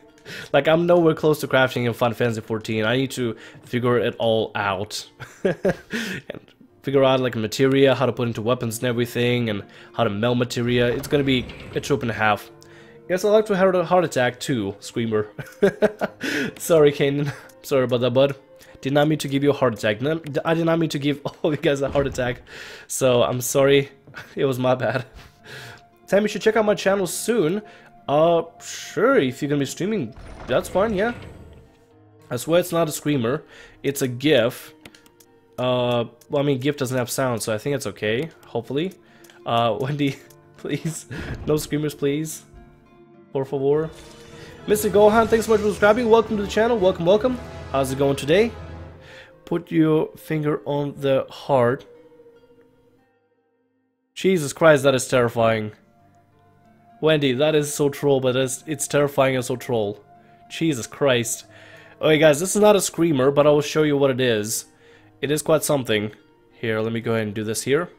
Like, I'm nowhere close to crafting in Final Fantasy 14. I need to figure it all out. And figure out, like, material, how to put into weapons and everything, and how to melt material. It's gonna be a trip and a half. Yes, I'd like to have a heart attack too, screamer. Sorry, Kanan. Sorry about that, bud. Did not mean to give you a heart attack. No, I did not mean to give all you guys a heart attack. So, I'm sorry. It was my bad. Sam, you should check out my channel soon. Sure, if you're gonna be streaming, that's fine, yeah. I swear it's not a screamer. It's a GIF. Well, I mean, GIF doesn't have sound, so I think it's okay. Hopefully. Wendy, please. No screamers, please. Por favor. Mr. Gohan, thanks so much for subscribing. Welcome to the channel. Welcome, welcome. How's it going today? Put your finger on the heart. Jesus Christ, that is terrifying. Wendy, that is so troll, but it's terrifying and so troll. Jesus Christ. Okay guys, this is not a screamer, but I will show you what it is. It is quite something. Here, let me go ahead and do this here.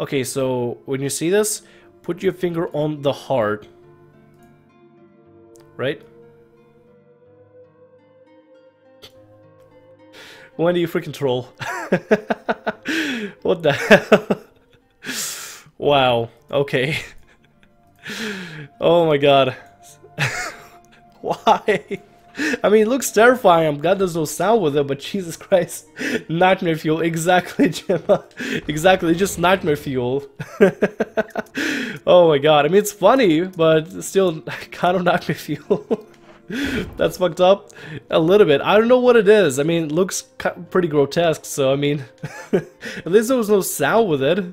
Okay, so when you see this, put your finger on the heart. Right? Wendy, you freaking troll. What the hell? Wow, okay. Oh my god. Why? I mean, it looks terrifying. I'm glad there's no sound with it, but Jesus Christ. Nightmare fuel, exactly, Gemma. Exactly, just nightmare fuel. Oh my god. I mean, it's funny, but still kind of nightmare fuel. That's fucked up a little bit. I don't know what it is. I mean, it looks pretty grotesque, so I mean, at least there was no sound with it.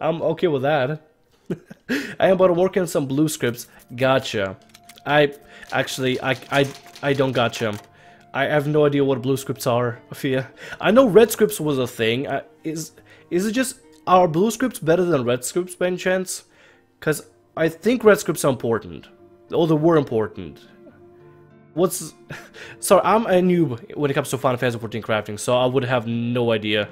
I'm okay with that. I am about to work on some blue scripts. Gotcha. I don't gotcha. I have no idea what blue scripts are, Afia. I know red scripts was a thing. Is it just, are blue scripts better than red scripts by any chance? Because I think red scripts are important. Oh, they were important. What's... Sorry, I'm a noob when it comes to Final Fantasy 14 crafting, so I would have no idea.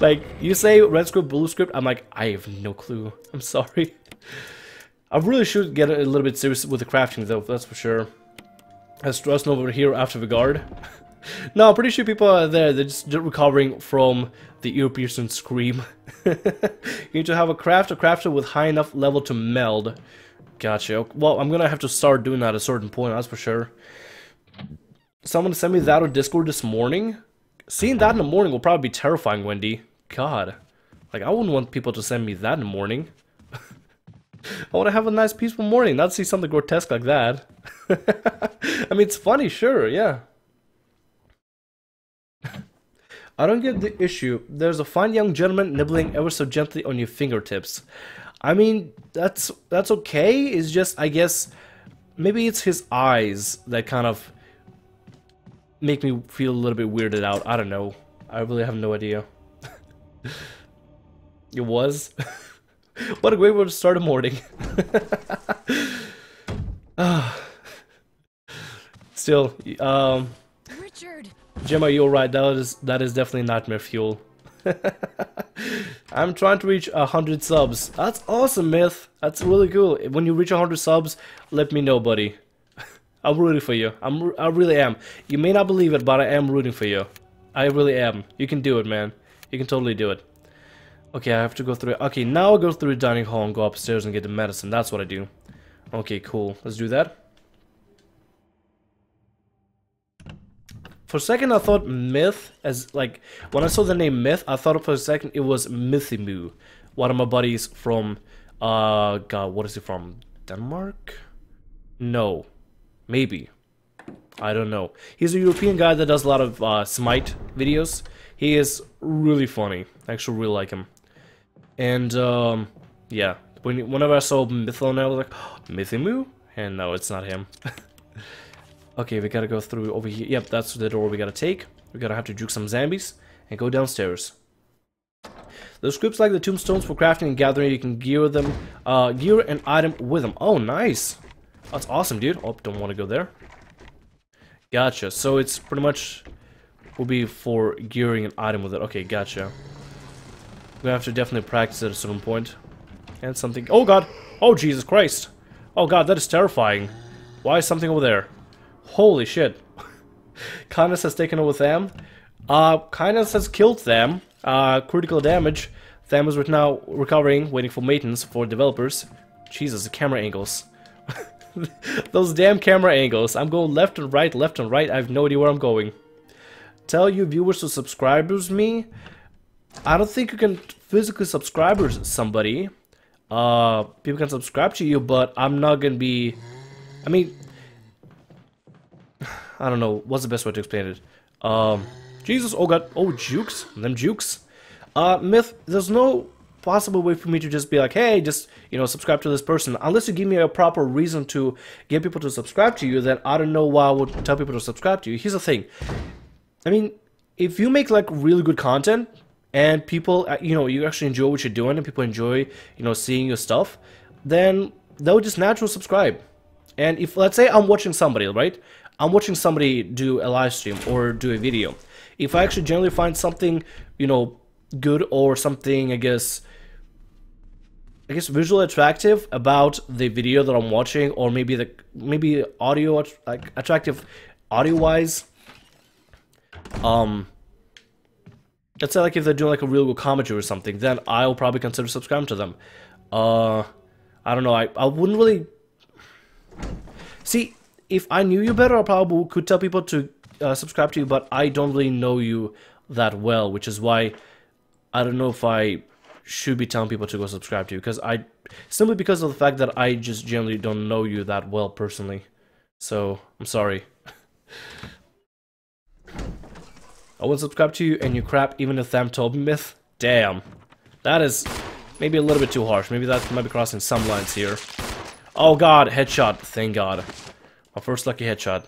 Like, you say red script, blue script, I'm like, I have no clue. I'm sorry. I really should get a little bit serious with the crafting though, that's for sure. Has stressed over here after the guard. No, I'm pretty sure people are there, they're just recovering from the ear-piercing scream. You need to have a crafter with high enough level to meld. Gotcha. Well, I'm gonna have to start doing that at a certain point, that's for sure. Someone sent me that on Discord this morning? Seeing that in the morning will probably be terrifying, Wendy. God. Like, I wouldn't want people to send me that in the morning. I want to have a nice peaceful morning, not see something grotesque like that. I mean, it's funny, sure, yeah. I don't get the issue. There's a fine young gentleman nibbling ever so gently on your fingertips. I mean, that's okay, it's just, I guess, maybe it's his eyes that kind of make me feel a little bit weirded out. I don't know. I really have no idea. It was? What a great way to start a morning. Still, Richard. Gemma, you're right. That is definitely nightmare fuel. I'm trying to reach 100 subs. That's awesome, Myth. That's really cool. When you reach 100 subs, let me know, buddy. I'm rooting for you. I really am. You may not believe it, but I am rooting for you. I really am. You can do it, man. You can totally do it. Okay, I have to go through... Okay, now I'll go through the dining hall and go upstairs and get the medicine. That's what I do. Okay, cool. Let's do that. For a second, I thought Myth as, like... When I saw the name Myth, I thought for a second it was Mythimu. One of my buddies from... God, what is he from? Denmark? No. Maybe. I don't know. He's a European guy that does a lot of Smite videos. He is really funny. I actually really like him. And, yeah. Whenever I saw Mython, I was like, oh, Mythimu? And no, it's not him. Okay, we gotta go through over here. Yep, that's the door we gotta take. We gotta have to juke some zombies and go downstairs. The scripts like the tombstones for crafting and gathering, you can gear them, gear an item with them. Oh, nice. That's awesome, dude. Oh, don't want to go there. Gotcha. So it's pretty much will be for gearing an item with it. Okay, gotcha. We have to definitely practice at a certain point. And something... Oh, God! Oh, Jesus Christ! Oh, God, that is terrifying. Why is something over there? Holy shit. Kindness has taken over Tham. Kindness has killed Tham. Critical damage. Tham is right now recovering, waiting for maintenance for developers. Jesus, the camera angles. Those damn camera angles. I'm going left and right, left and right. I have no idea where I'm going. Tell you viewers to subscribers me. I don't think you can physically subscribers somebody. People can subscribe to you, but I'm not gonna be... I mean... I don't know. What's the best way to explain it? Jesus, oh god. Oh, jukes. Them jukes. Myth, there's no... possible way for me to just be like, hey, just, you know, subscribe to this person. Unless you give me a proper reason to get people to subscribe to you, then I don't know why I would tell people to subscribe to you. Here's the thing. I mean, if you make, like, really good content and people, you know, you actually enjoy what you're doing and people enjoy, you know, seeing your stuff, then they'll just naturally subscribe. And if, let's say I'm watching somebody, right? I'm watching somebody do a live stream or do a video. If I actually generally find something, you know, good or something, I guess visually attractive about the video that I'm watching, or maybe the audio, like attractive audio-wise. Let's say like if they're doing like a real good commentary or something, then I'll probably consider subscribing to them. I don't know. I wouldn't really see. If I knew you better, I probably could tell people to subscribe to you, but I don't really know you that well, which is why I don't know if I should be telling people to go subscribe to you, because I simply because of the fact that I just generally don't know you that well personally. So I'm sorry. I wouldn't subscribe to you and you crap, even if Tham told me myth. Damn, that is maybe a little bit too harsh. Maybe that might be crossing some lines here. Oh God, headshot! Thank God. My first lucky headshot,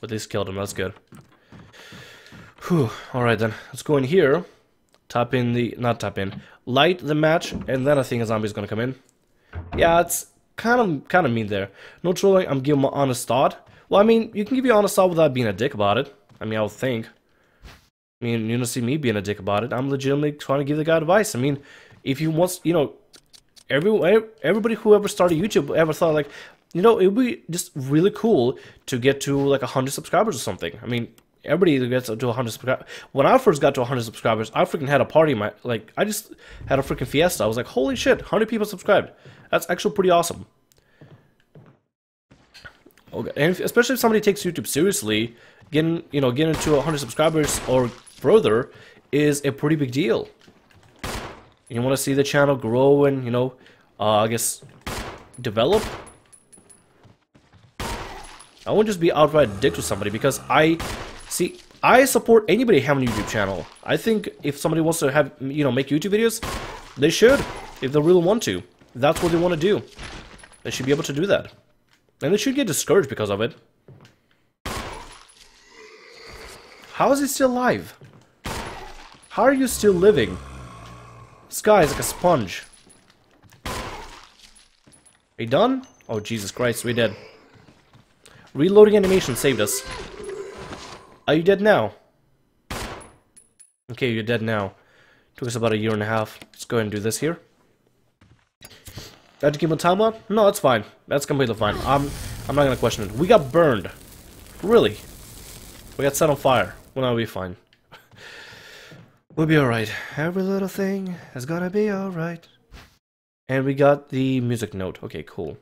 but this killed him. That's good. Whew. All right then, let's go in here. Tap in the light the match, and then I think a zombie's gonna come in. Yeah, it's kind of mean there. No trolling. I'm giving my honest thought. Well, I mean, you can give your honest thought without being a dick about it. I mean, I would think. I mean, you don't see me being a dick about it. I'm legitimately trying to give the guy advice. I mean, if you want, you know, everybody who ever started YouTube ever thought like, you know, it would be just really cool to get to like 100 subscribers or something. I mean, everybody gets to 100 subscribers. When I first got to 100 subscribers, I freaking had a party. I just had a freaking fiesta. I was like, holy shit, 100 people subscribed. That's actually pretty awesome. Okay, and if, especially if somebody takes YouTube seriously, getting getting to 100 subscribers or further is a pretty big deal. You want to see the channel grow and I guess develop. I won't just be outright dick to somebody, because I support anybody having a YouTube channel. I think if somebody wants to have, make YouTube videos, they should, if they really want to. If that's what they want to do, they should be able to do that. And they should get discouraged because of it. How is he still alive? How are you still living? This guy is like a sponge. Are you done? Oh, Jesus Christ, we're dead. Reloading animation saved us. Are you dead now? Okay, you're dead now. Took us about a year and a half. Let's go ahead and do this here. Had to keep a timeline? No, that's fine. That's completely fine. I'm not gonna question it. We got burned. Really? We got set on fire. Well, now we'll be fine. We'll be alright. Every little thing is gonna be alright. And we got the music note. Okay, cool.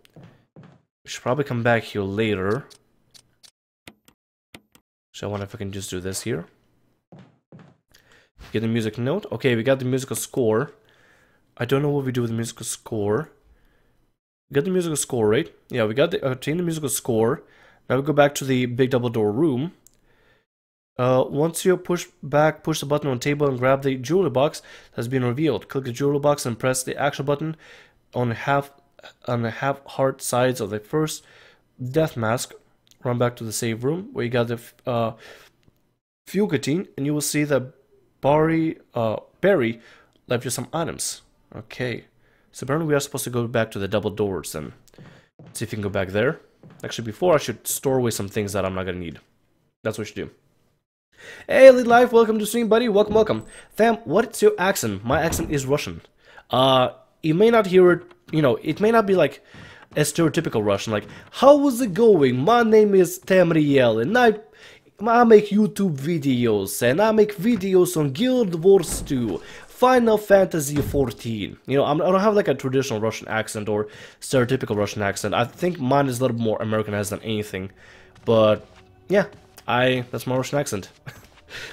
We should probably come back here later. So I wonder if I can just do this here. Get the music note. Okay, we got the musical score. I don't know what we do with the musical score. We got the musical score, right? Yeah, we got the obtain the musical score. Now we go back to the big double door room. Once you push the button on the table and grab the jewelry box that's been revealed. Click the jewelry box and press the action button on the half heart sides of the first death mask. Run back to the save room where you got the fuel canteen, and you will see that Barry left you some items. Okay, so apparently we are supposed to go back to the double doors and see if you can go back there. Actually, before I should store away some things that I'm not gonna need. That's what you should do. Hey, Lead Life, welcome to stream, buddy. Welcome, welcome. Tham, what's your accent? My accent is Russian. You may not hear it, it may not be like a stereotypical Russian, like, how is it going? My name is Thamriyell, and I make YouTube videos, and I make videos on Guild Wars 2, Final Fantasy 14. I don't have like a traditional Russian accent or stereotypical Russian accent. I think mine is a little more Americanized than anything, but yeah. That's my Russian accent.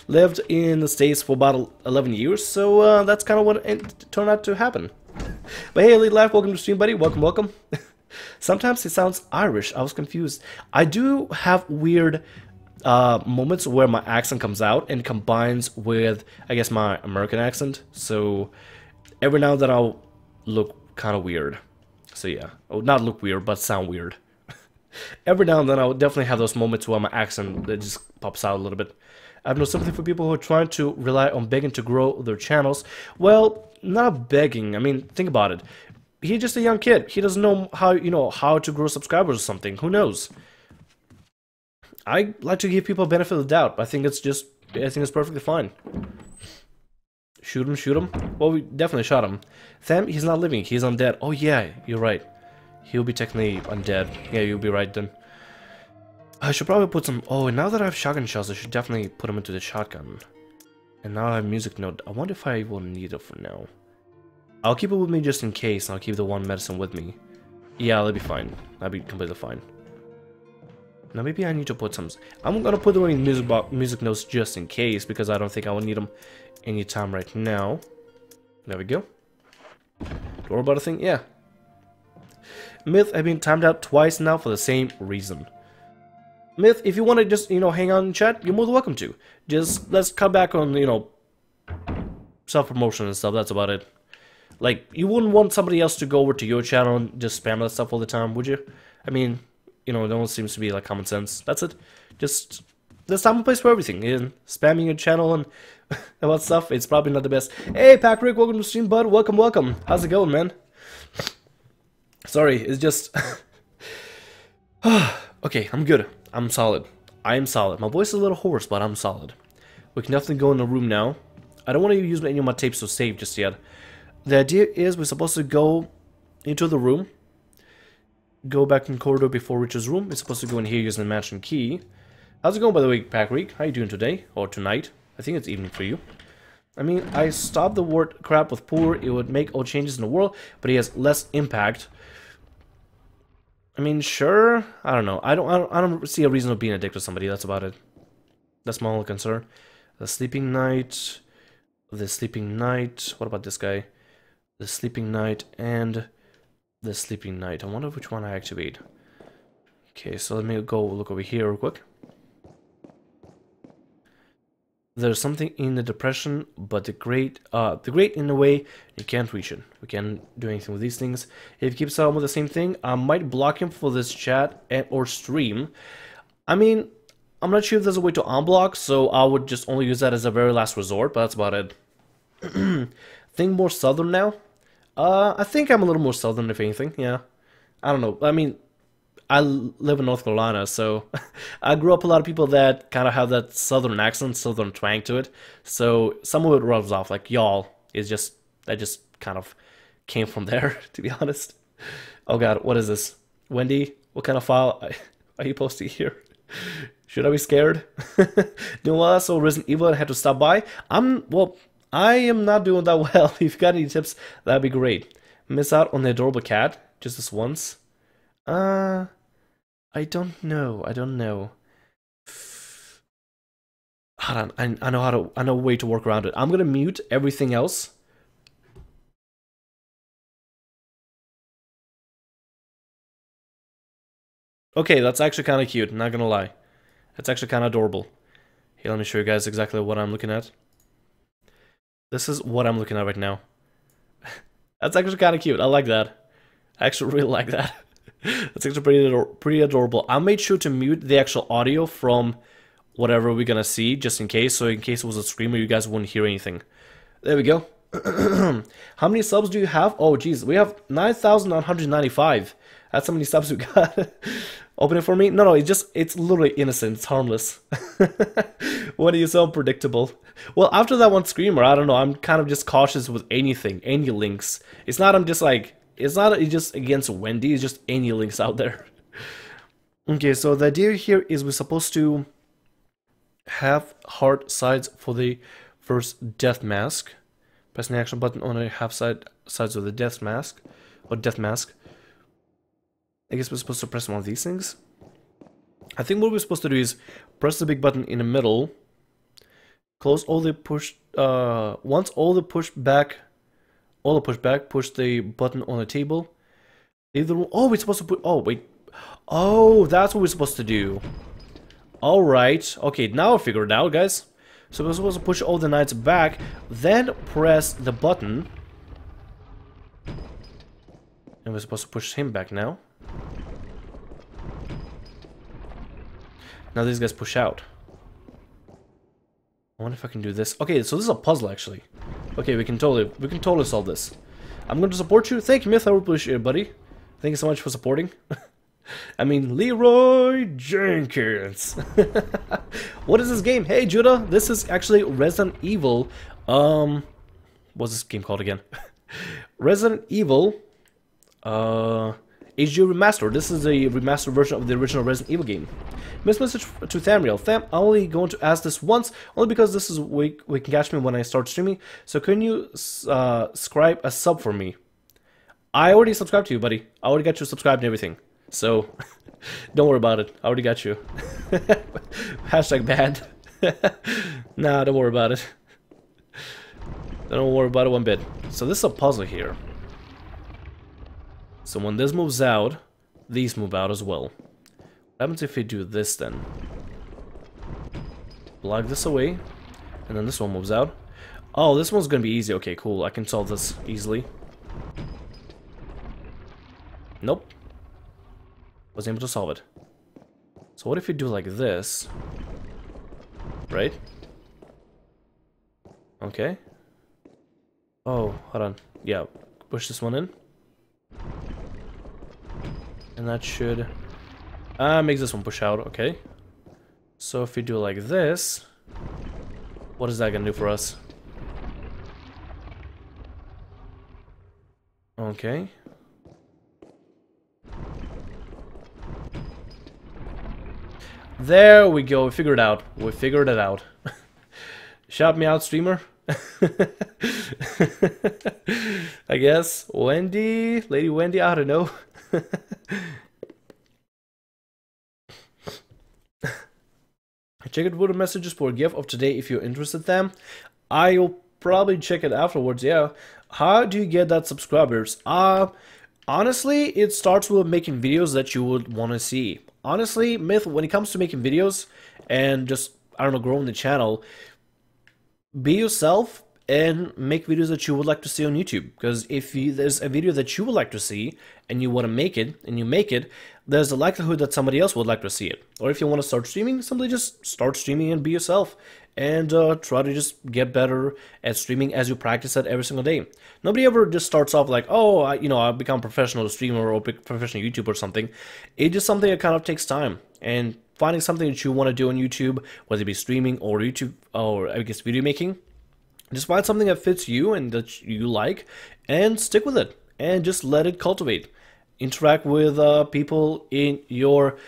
Lived in the States for about 11 years, so that's kind of what it turned out to happen. But hey, Elite Life, welcome to stream, buddy. Welcome, welcome. Sometimes it sounds Irish. I was confused. I do have weird moments where my accent comes out and combines with, I guess, my American accent. So every now and then I'll look kind of weird. So yeah, oh, not look weird, but sound weird. Every now and then I would definitely have those moments where my accent just pops out a little bit. I have no sympathy for people who are trying to rely on begging to grow their channels. Well, not begging. I mean, think about it. he's just a young kid. He doesn't know how, you know, how to grow subscribers or something. Who knows? I like to give people benefit of the doubt. I think it's just, I think it's perfectly fine. Shoot him, shoot him. Well, we definitely shot him. Tham, he's not living. He's undead. Oh yeah, you're right. He'll be technically undead. Yeah, you'll be right then. I should probably put some... Oh, and now that I have shotgun shells, I should definitely put them into the shotgun. And now I have music note. I wonder if I will need it for now. I'll keep it with me just in case, and I'll keep the one medicine with me. Yeah, that'll be fine. That'll be completely fine. Now maybe I need to put some... I'm gonna put them in music notes just in case, because I don't think I will need them anytime right now. There we go. Don't worry about a thing. Yeah. Myth have been timed out twice now for the same reason. Myth, if you want to just, you know, hang out and chat, you're more than welcome to. Just, let's cut back on, you know, self-promotion and stuff, that's about it. Like, you wouldn't want somebody else to go over to your channel and just spam that stuff all the time, would you? I mean, you know, it almost seems to be, like, common sense. That's it. Just, there's time and place for everything. And spamming your channel and about stuff, it's probably not the best. Hey, Patrick, welcome to stream, bud. Welcome, welcome. How's it going, man? Sorry, it's just... Okay, I'm good. I'm solid. I am solid. My voice is a little hoarse, but I'm solid. We can definitely go in the room now. I don't want to use any of my tapes to save just yet. The idea is we're supposed to go into the room. Go back in the corridor before Richard's room. We're supposed to go in here using the mansion key. How's it going, by the way, Patrick? How you doing today? Or tonight? I think it's evening for you. I mean, I stopped the word crap with poor. It would make all changes in the world, but it has less impact. I mean, sure. I don't know. I don't see a reason of being addicted to somebody. That's about it. That's my only concern. The sleeping night. The sleeping night. What about this guy? The sleeping night and the sleeping night. I wonder which one I activate. Okay, so let me go look over here real quick. There's something in the depression, but the great in a way, you can't reach it. We can't do anything with these things. If he keeps on with the same thing, I might block him for this chat and, or stream. I mean, I'm not sure if there's a way to unblock, so I would just only use that as a very last resort, but that's about it. Think more southern now? I think I'm a little more southern, if anything, yeah. I don't know, I mean... I live in North Carolina, so I grew up with a lot of people that kind of have that southern accent, southern twang to it. So some of it rubs off, like y'all is just, that just kind of came from there, to be honest. Oh god, what is this? Wendy, what kind of file are you posting here? Should I be scared? Doing well, so Resident Evil had to stop by. I am not doing that well. If you got any tips, that'd be great. Miss out on the adorable cat, just this once. I don't know. I don't know. Hold on. I know a way to work around it. I'm gonna mute everything else. Okay, that's actually kind of cute. Not gonna lie, that's actually kind of adorable. Here, let me show you guys exactly what I'm looking at. This is what I'm looking at right now. That's actually kind of cute. I like that. I actually really like that. That's actually pretty adorable. I made sure to mute the actual audio from whatever we're gonna see, just in case. So in case it was a screamer, you guys wouldn't hear anything. There we go. How many subs do you have? Oh, geez, we have 9,995. That's how many subs we got. Open it for me? No, it's literally innocent. It's harmless. What are you so unpredictable? Well, after that one screamer, I don't know. I'm kind of just cautious with anything, any links. It's not. I'm just like. It's just against Wendy, it's just any links out there. Okay, so the idea here is we're supposed to have hard sides for the first death mask. Press the action button on a half sides of the death mask. Or death mask. I guess we're supposed to press one of these things. I think what we're supposed to do is press the big button in the middle. Close all the push... once all the pushback, push the button on the table. Leave the room. Oh, we're supposed to put... Oh, wait. Oh, that's what we're supposed to do. Alright. Okay, now I figured it out, guys. So we're supposed to push all the knights back, then press the button. And we're supposed to push him back now. Now these guys push out. I wonder if I can do this. Okay, so this is a puzzle, actually. Okay, we can totally solve this. I'm going to support you. Thank you, Myth. I appreciate it, buddy. Thank you so much for supporting. I mean, Leroy Jenkins. What is this game? Hey, Judah. This is actually Resident Evil. What's this game called again? Resident Evil HD Remastered. This is a remastered version of the original Resident Evil game. Missed message to Thamriyell. Tham, I'm only going to ask this once, only because this is we can catch me when I start streaming. So can you scribe a sub for me? I already subscribed to you, buddy. I already got you subscribed and everything. So don't worry about it. I already got you. Hashtag bad. Nah, don't worry about it. Don't worry about it one bit. So this is a puzzle here. So when this moves out, these move out as well. What happens if we do this then? Block this away, and then this one moves out. Oh, this one's gonna be easy. Okay, cool. I can solve this easily. Nope. Wasn't able to solve it. So what if we do like this? Right? Okay. Oh, hold on. Yeah, push this one in. And that should... make this one push out, okay. So if we do like this... What is that gonna do for us? Okay. There we go, we figured it out. We figured it out. Shout me out, streamer. I guess Wendy, Lady Wendy, I don't know. Check it with the messages for a gift of today if you're interested in them. I'll probably check it afterwards, yeah. How do you get that subscribers? Honestly, it starts with making videos that you would want to see. Honestly, Myth, when it comes to making videos and just, I don't know, growing the channel, be yourself and make videos that you would like to see on YouTube. Because if there's a video that you would like to see and you want to make it and you make it, there's a likelihood that somebody else would like to see it. Or if you want to start streaming, simply just start streaming and be yourself. And try to just get better at streaming as you practice that every single day. Nobody ever just starts off like, oh, I become a professional streamer or professional YouTuber or something. It's just something that kind of takes time. And finding something that you want to do on YouTube, whether it be streaming or YouTube or I guess video making, just find something that fits you and that you like and stick with it. And just let it cultivate. Interact with people in your...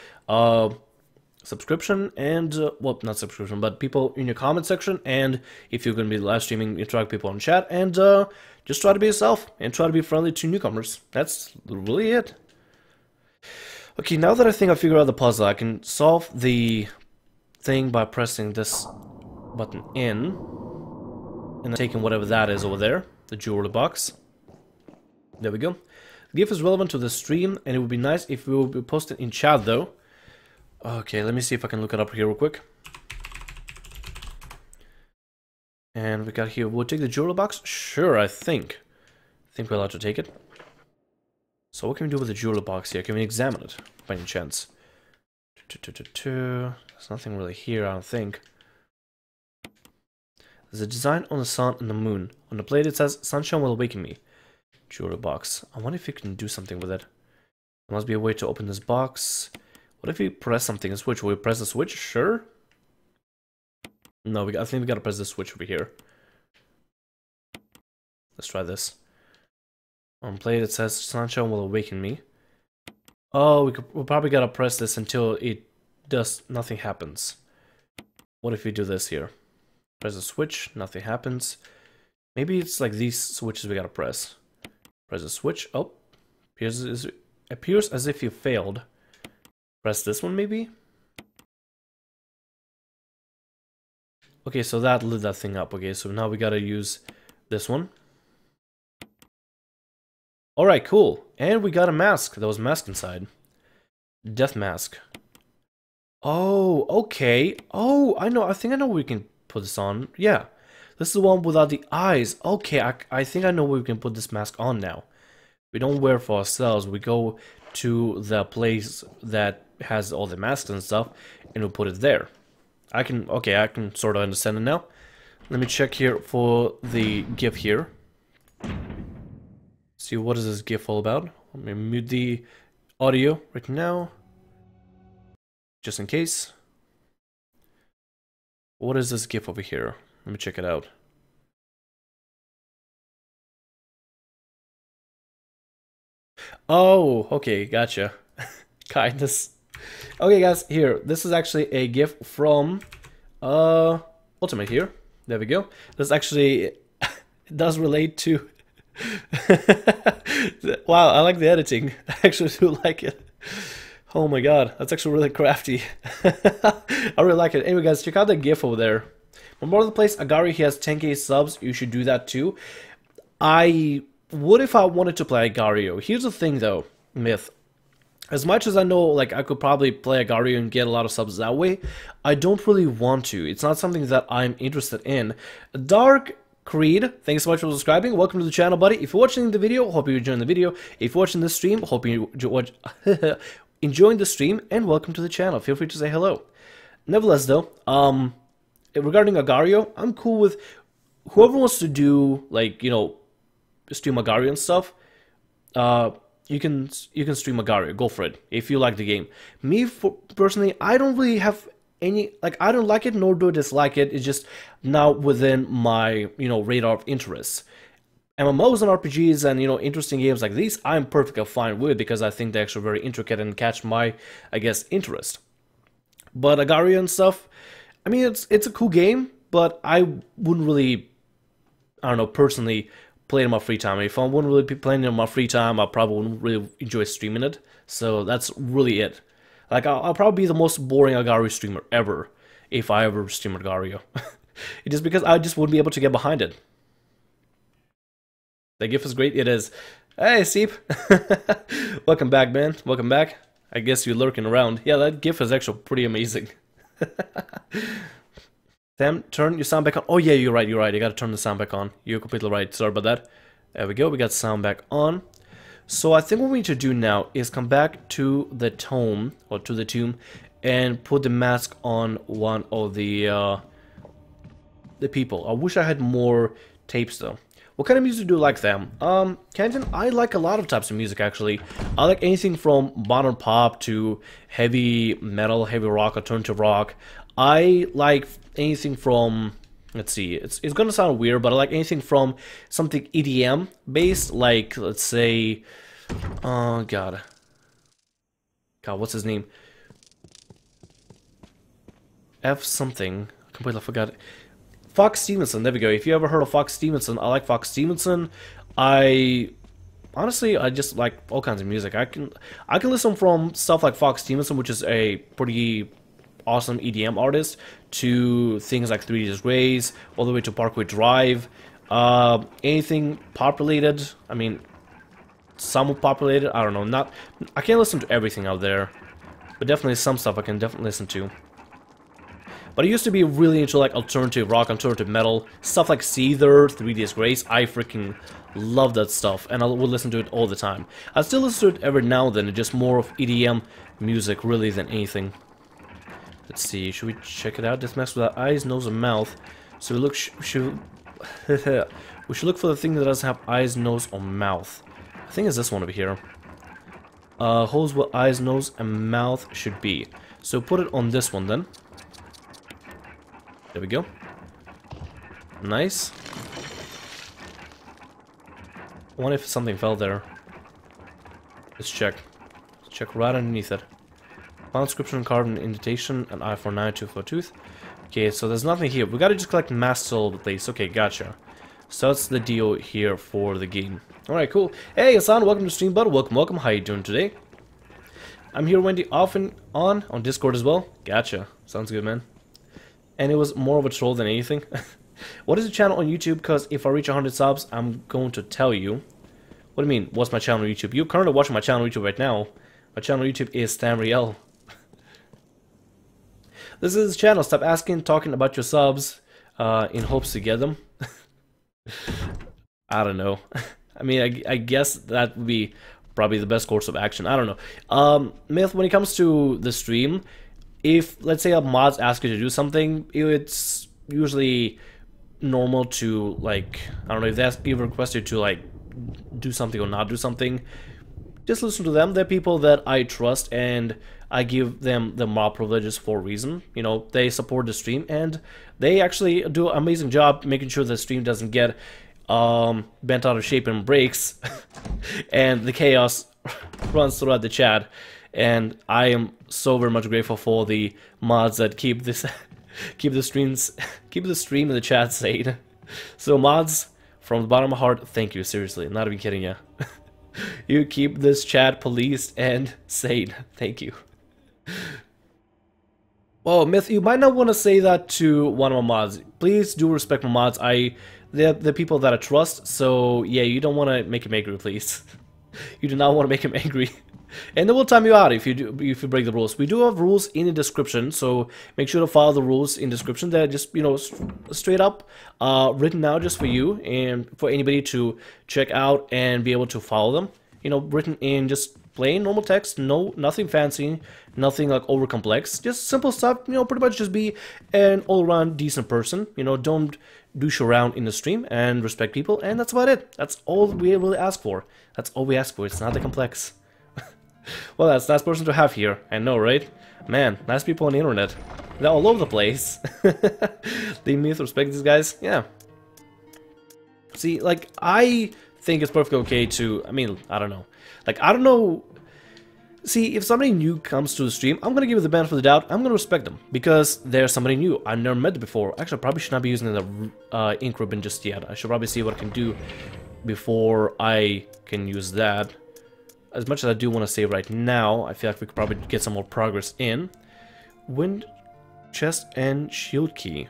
subscription and well, not subscription, but people in your comment section, and if you're going to be live streaming, interact with people on chat, and just try to be yourself and try to be friendly to newcomers. That's really it. Okay, now that I think I figured out the puzzle, I can solve the thing by pressing this button in and then taking whatever that is over there, the jewelry box. There we go. The GIF is relevant to the stream, and it would be nice if we will be posted in chat though. Okay, let me see if I can look it up here real quick. And we got here, we'll take the jewelry box? Sure, I think we're allowed to take it. So what can we do with the jewelry box here? Can we examine it, by any chance? There's nothing really here, I don't think. There's a design on the sun and the moon. On the plate it says, sunshine will awaken me. Jewelry box. I wonder if you can do something with it. There must be a way to open this box. What if we press something, a switch? Will we press the switch? Sure. No, I think we gotta press the switch over here. Let's try this. On plate it says, sunshine will awaken me. Oh, we probably gotta press this until it does, nothing happens. What if we do this here? Press the switch, nothing happens. Maybe it's like these switches we gotta press. Press the switch, oh. Appears as if you failed. Press this one, maybe? Okay, so that lit that thing up. Okay, so now we gotta use this one. Alright, cool. And we got a mask. There was a mask inside. Death mask. Oh, okay. Oh, I know. I think I know where we can put this on. Yeah. This is the one without the eyes. Okay, I think I know where we can put this mask on now. We don't wear it for ourselves. We go to the place that has all the masks and stuff, and we'll put it there. Okay, I can sort of understand it now. Let me check here for the GIF here. see, what is this GIF all about? Let me mute the audio right now, just in case. What is this GIF over here? Let me check it out. Oh, okay, gotcha. Kindness. Okay, guys, here. This is actually a GIF from Ultimate here. There we go. This actually does relate to... Wow, I like the editing. I actually do like it. Oh my god, that's actually really crafty. I really like it. Anyway, guys, check out the GIF over there. Memorial Place, Agari, he has 10k subs. You should do that too. I would if I wanted to play Agario. Here's the thing though, Myth. As much as I know, like, I could probably play Agario and get a lot of subs that way, I don't really want to. It's not something that I'm interested in. Dark Creed, thanks so much for subscribing. Welcome to the channel, buddy. If you're watching the video, hope you're enjoying the video. If you're watching the stream, hope you watch enjoying the stream, and welcome to the channel. Feel free to say hello. Nevertheless, though, regarding Agario, I'm cool with whoever wants to do, like, you know, stream Agario and stuff. You can stream Agario. Go for it if you like the game. Me, personally, I don't really have any, like, I don't like it, nor do I dislike it. It's just not within my, you know, radar of interests. MMOs and RPGs and, you know, interesting games like these, I'm perfectly fine with, because I think they're actually very intricate and catch my, I guess, interest. But Agario and stuff, I mean, it's a cool game, but I wouldn't really, I don't know, personally play it in my free time. If I wouldn't really be playing it in my free time, I probably wouldn't really enjoy streaming it. So that's really it. Like, I'll probably be the most boring Agario streamer ever, if I ever stream Agario. It's just because I just wouldn't be able to get behind it. The GIF is great, it is. Hey, Seep! Welcome back, man. Welcome back. I guess you're lurking around. Yeah, that GIF is actually pretty amazing. Sam, turn your sound back on. Oh, yeah, you're right, you're right. You gotta turn the sound back on. You're completely right. Sorry about that. There we go, we got sound back on. So I think what we need to do now is come back to the tomb, or to the tomb, and put the mask on one of the people. I wish I had more tapes though. What kind of music do you like, Tham? Kenton, I like a lot of types of music actually. I like anything from modern pop to heavy metal, heavy rock, alternative rock. I like anything from, let's see, it's gonna sound weird, but I like anything from something EDM based, like, let's say, oh god, what's his name? F something, I completely forgot. Fox Stevenson, there we go. If you ever heard of Fox Stevenson, I like Fox Stevenson. I honestly, I just like all kinds of music. I can listen from stuff like Fox Stevenson, which is a pretty awesome EDM artist, to things like 3D's Rays, all the way to Parkway Drive, anything pop related. I mean, some pop related, I don't know, not, I can't listen to everything out there, but definitely some stuff I can definitely listen to. But I used to be really into like alternative rock, alternative metal, stuff like Seether, 3D's Grace. I freaking love that stuff, and I would listen to it all the time. I still listen to it every now and then, it's just more of EDM music really than anything. Let's see, should we check it out? This mask with our eyes, nose, and mouth. So we look, we should look for the thing that doesn't have eyes, nose, or mouth. I think it's this one over here. Holes where eyes, nose, and mouth should be. So put it on this one then. There we go. Nice. I wonder if something fell there. Let's check. Let's check right underneath it. Found inscription, card, and indentation, an eye for an eye, tooth for a tooth. Okay, so there's nothing here. We gotta just collect masks all over the place. Okay, gotcha. So that's the deal here for the game. Alright, cool. Hey, Hassan, welcome to stream, bud. Welcome, welcome. How you doing today? I'm here, Wendy, off and on Discord as well. Gotcha. Sounds good, man. And it was more of a troll than anything. What is the channel on YouTube? Because if I reach 100 subs, I'm going to tell you. What do you mean, what's my channel on YouTube? You're currently watching my channel on YouTube right now. My channel on YouTube is Thamriyell. This is his channel. Stop asking, talking about your subs in hopes to get them. I don't know. I mean, I guess that would be probably the best course of action. I don't know. Myth, when it comes to the stream, if, let's say, a mod asks you to do something, it's usually normal to, like, I don't know, if they request you to, like, do something or not do something, just listen to them. They're people that I trust, and I give them the mob privileges for a reason. You know, they support the stream, and they actually do an amazing job making sure the stream doesn't get bent out of shape and breaks, and the chaos runs throughout the chat. And I am so very much grateful for the mods that keep this, keep the stream and the chat sane. So mods, from the bottom of my heart, thank you. Seriously, I'm not even kidding you. You keep this chat policed and sane. Thank you. Oh, Myth, you might not want to say that to one of my mods. Please do respect my mods. They're the people that I trust. So yeah, you don't want to make him angry, please. You do not want to make him angry. And they will time you out if you do, if you break the rules. We do have rules in the description, so make sure to follow the rules in the description. They're just, you know, straight up written out just for you and for anybody to check out and be able to follow them. You know, written in just plain normal text, no, nothing fancy, nothing like over complex, just simple stuff. You know, pretty much just be an all-around decent person. You know, don't douche around in the stream and respect people, and that's about it. That's all we really ask for. That's all we ask for. It's not that complex. Well, that's the last person to have here. I know, right? Man, nice people on the internet. They're all over the place. They need respect these guys. Yeah. See, like, I think it's perfectly okay to... I mean, I don't know. Like, I don't know... See, if somebody new comes to the stream, I'm gonna give you the benefit of the doubt. I'm gonna respect them. Because they're somebody new. I've never met them before. Actually, I probably should not be using the ink ribbon just yet. I should probably see what I can do before I can use that. As much as I do want to say right now, I feel like we could probably get some more progress in. Wind chest and shield key.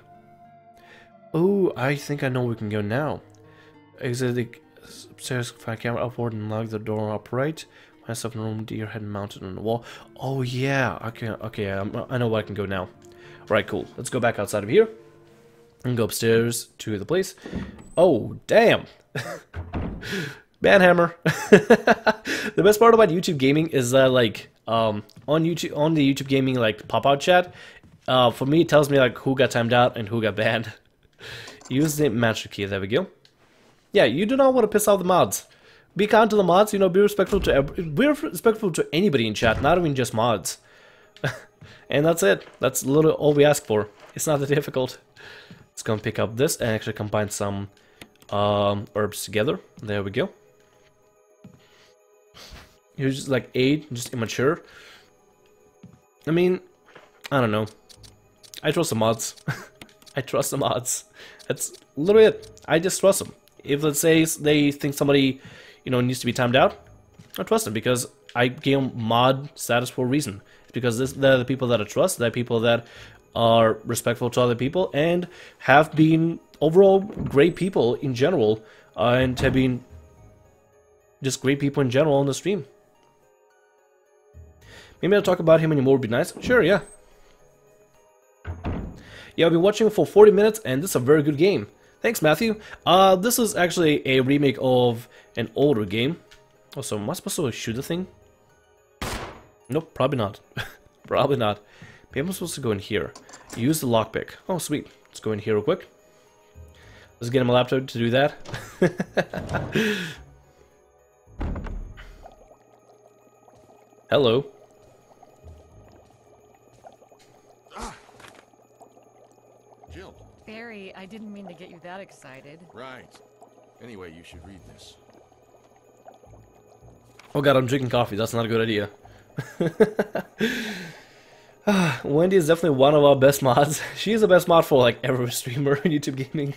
Oh, I think I know where we can go now. Exit the upstairs, fire camera upward and lock the door upright. Find stuff in the room, deer head mounted on the wall. Oh yeah, okay, I know where I can go now. Alright, cool. Let's go back outside of here. And go upstairs to the place. Oh, damn! Banhammer. The best part about YouTube gaming is that, like, on the YouTube gaming, like, pop-out chat, for me, it tells me, like, who got timed out and who got banned. Use the master key. There we go. Yeah, you do not want to piss off the mods. Be kind to the mods, you know, be respectful to anybody in chat, not even just mods. And that's it. That's literally all we ask for. It's not that difficult. Let's go and pick up this and actually combine some herbs together. There we go. You're just like 8, just immature. I mean, I don't know. I trust the mods. I trust the mods. That's literally it. I just trust them. If, let's say, they think somebody, you know, needs to be timed out, I trust them because I gave them mod status for a reason. It's because they're the people that I trust. They're people that are respectful to other people and have been overall great people in general, and have been just great people in general on the stream. Maybe I'll talk about him anymore would be nice. Sure, yeah. Yeah, I've been watching for 40 minutes, and this is a very good game. Thanks, Matthew. This is actually a remake of an older game. Also, am I supposed to shoot the thing? Nope, probably not. Probably not. Maybe I'm supposed to go in here. Use the lockpick. Oh, sweet. Let's go in here real quick. Let's get him a laptop to do that. Hello. Jill. Barry, I didn't mean to get you that excited. Right. Anyway, you should read this. Oh god, I'm drinking coffee. That's not a good idea. Wendy is definitely one of our best mods. She is the best mod for, like, every streamer in YouTube gaming.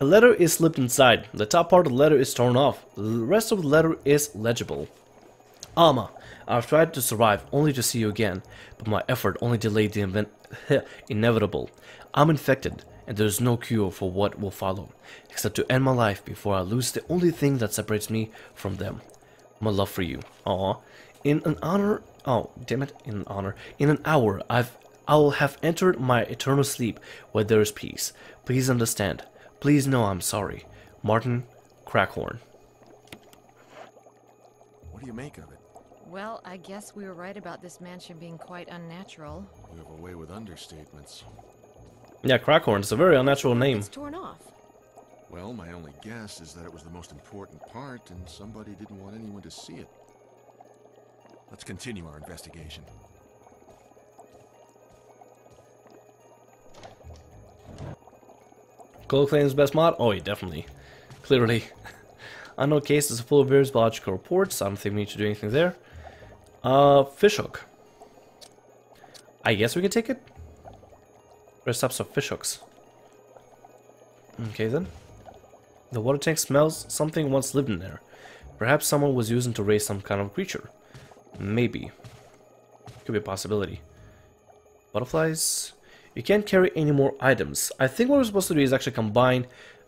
A letter is slipped inside. The top part of the letter is torn off. The rest of the letter is legible. Alma, I've tried to survive only to see you again, but my effort only delayed the inevitable. I'm infected, and there's no cure for what will follow, except to end my life before I lose the only thing that separates me from them. My love for you. Aww. In an hour, I will have entered my eternal sleep where there is peace. Please understand. Please know I'm sorry. Martin Crackhorn. What do you make of it? Well, I guess we were right about this mansion being quite unnatural. You have a way with understatements. Yeah, Crackhorn is a very unnatural name. It's torn off. Well, my only guess is that it was the most important part, and somebody didn't want anyone to see it. Let's continue our investigation. Glow claims best mod? Oh, yeah, definitely. Clearly. Unknown cases full of various biological reports. I don't think we need to do anything there. Fishhook. I guess we can take it. There's types of fishhooks. Okay then. The water tank smells. Something once lived in there. Perhaps someone was using to raise some kind of creature. Maybe. Could be a possibility. Butterflies. You can't carry any more items. I think what we're supposed to do is actually combine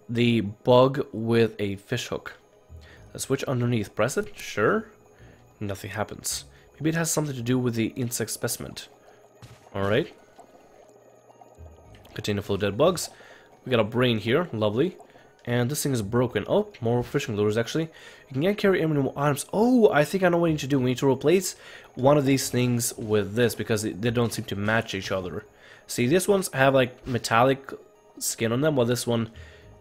the bug with a fishhook. The switch underneath. Press it. Sure. Nothing happens. Maybe it has something to do with the insect specimen. Alright. Container full of dead bugs. We got a brain here. Lovely. And this thing is broken. Oh, more fishing lures actually. You can't carry any more items. Oh, I think I know what we need to do. We need to replace one of these things with this because they don't seem to match each other. See, these ones have like metallic skin on them, while this one,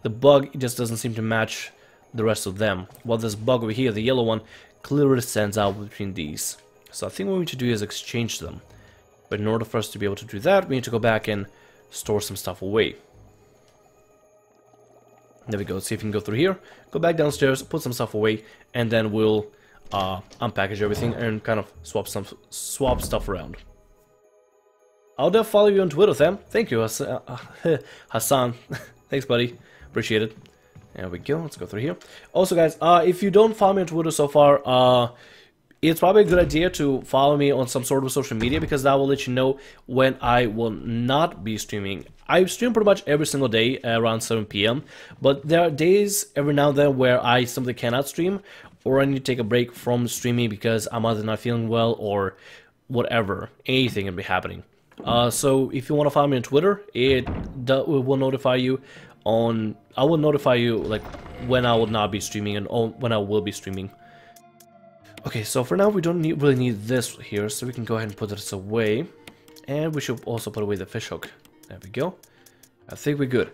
the bug, it just doesn't seem to match the rest of them. While this bug over here, the yellow one, clearly stands out between these. So I think what we need to do is exchange them. But in order for us to be able to do that, we need to go back and store some stuff away. There we go. See if we can go through here, go back downstairs, put some stuff away, and then we'll unpackage everything and kind of swap stuff around. I'll definitely follow you on Twitter, Tham. Thank you, Hassan. Thanks, buddy. Appreciate it. There we go. Let's go through here. Also, guys, if you don't follow me on Twitter so far, it's probably a good idea to follow me on some sort of social media because that will let you know when I will not be streaming. I stream pretty much every single day around 7 p.m., but there are days every now and then where I simply cannot stream or I need to take a break from streaming because I'm either not feeling well or whatever. Anything can be happening. So if you want to follow me on Twitter, it will notify you on... I will notify you like when I will not be streaming and when I will be streaming. Okay, so for now we don't really need this here, so we can go ahead and put this away. And we should also put away the fishhook. There we go. I think we're good.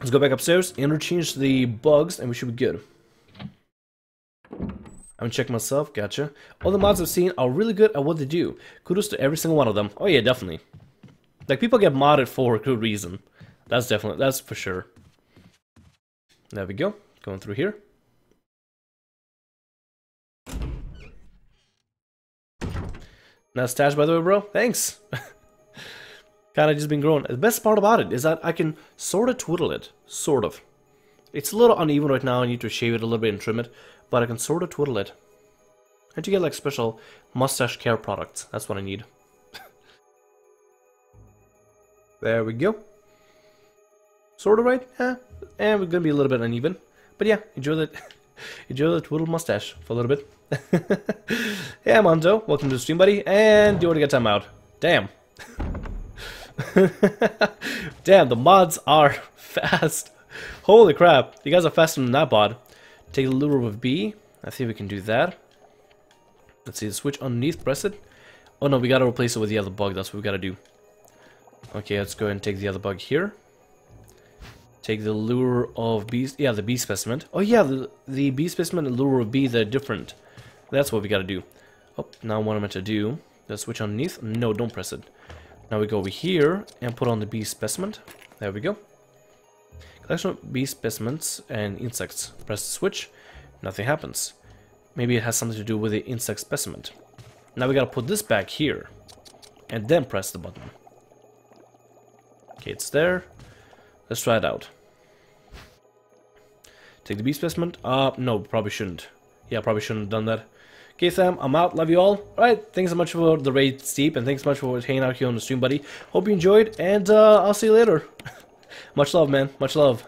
Let's go back upstairs, interchange the bugs, and we should be good. I'm gonna check myself, gotcha. All the mods I've seen are really good at what they do. Kudos to every single one of them. Oh yeah, definitely. Like, people get modded for a good reason. That's for sure. There we go. Going through here. Nice stash, by the way, bro. Thanks. Kinda just been growing. The best part about it is that I can sorta twiddle it. Sort of. It's a little uneven right now. I need to shave it a little bit and trim it. But I can sort of twiddle it. And to get like special mustache care products. That's what I need. There we go. Sort of right? Eh. And we're gonna be a little bit uneven. But yeah, enjoy the twiddle mustache for a little bit. Yeah, Monto. Welcome to the stream, buddy. And do you want to get time out? Damn. Damn, the mods are fast. Holy crap. You guys are faster than that bod. Take the lure with B. I think we can do that. Let's see, the switch underneath, press it. Oh no, we gotta replace it with the other bug, that's what we gotta do. Okay, let's go ahead and take the other bug here. Take the lure of B, yeah, the B specimen. Oh yeah, the B specimen and lure of B, they're different. That's what we gotta do. Oh, now what I'm meant to do, the switch underneath. No, don't press it. Now we go over here and put on the B specimen. There we go. Collection of bee specimens and insects. Press the switch. Nothing happens. Maybe it has something to do with the insect specimen. Now we gotta put this back here. And then press the button. Okay, it's there. Let's try it out. Take the bee specimen. No, probably shouldn't. Yeah, probably shouldn't have done that. Okay, Sam, I'm out. Love you all. Alright, thanks so much for the raid, Steep. And thanks so much for hanging out here on the stream, buddy. Hope you enjoyed. And I'll see you later. Much love, man. Much love.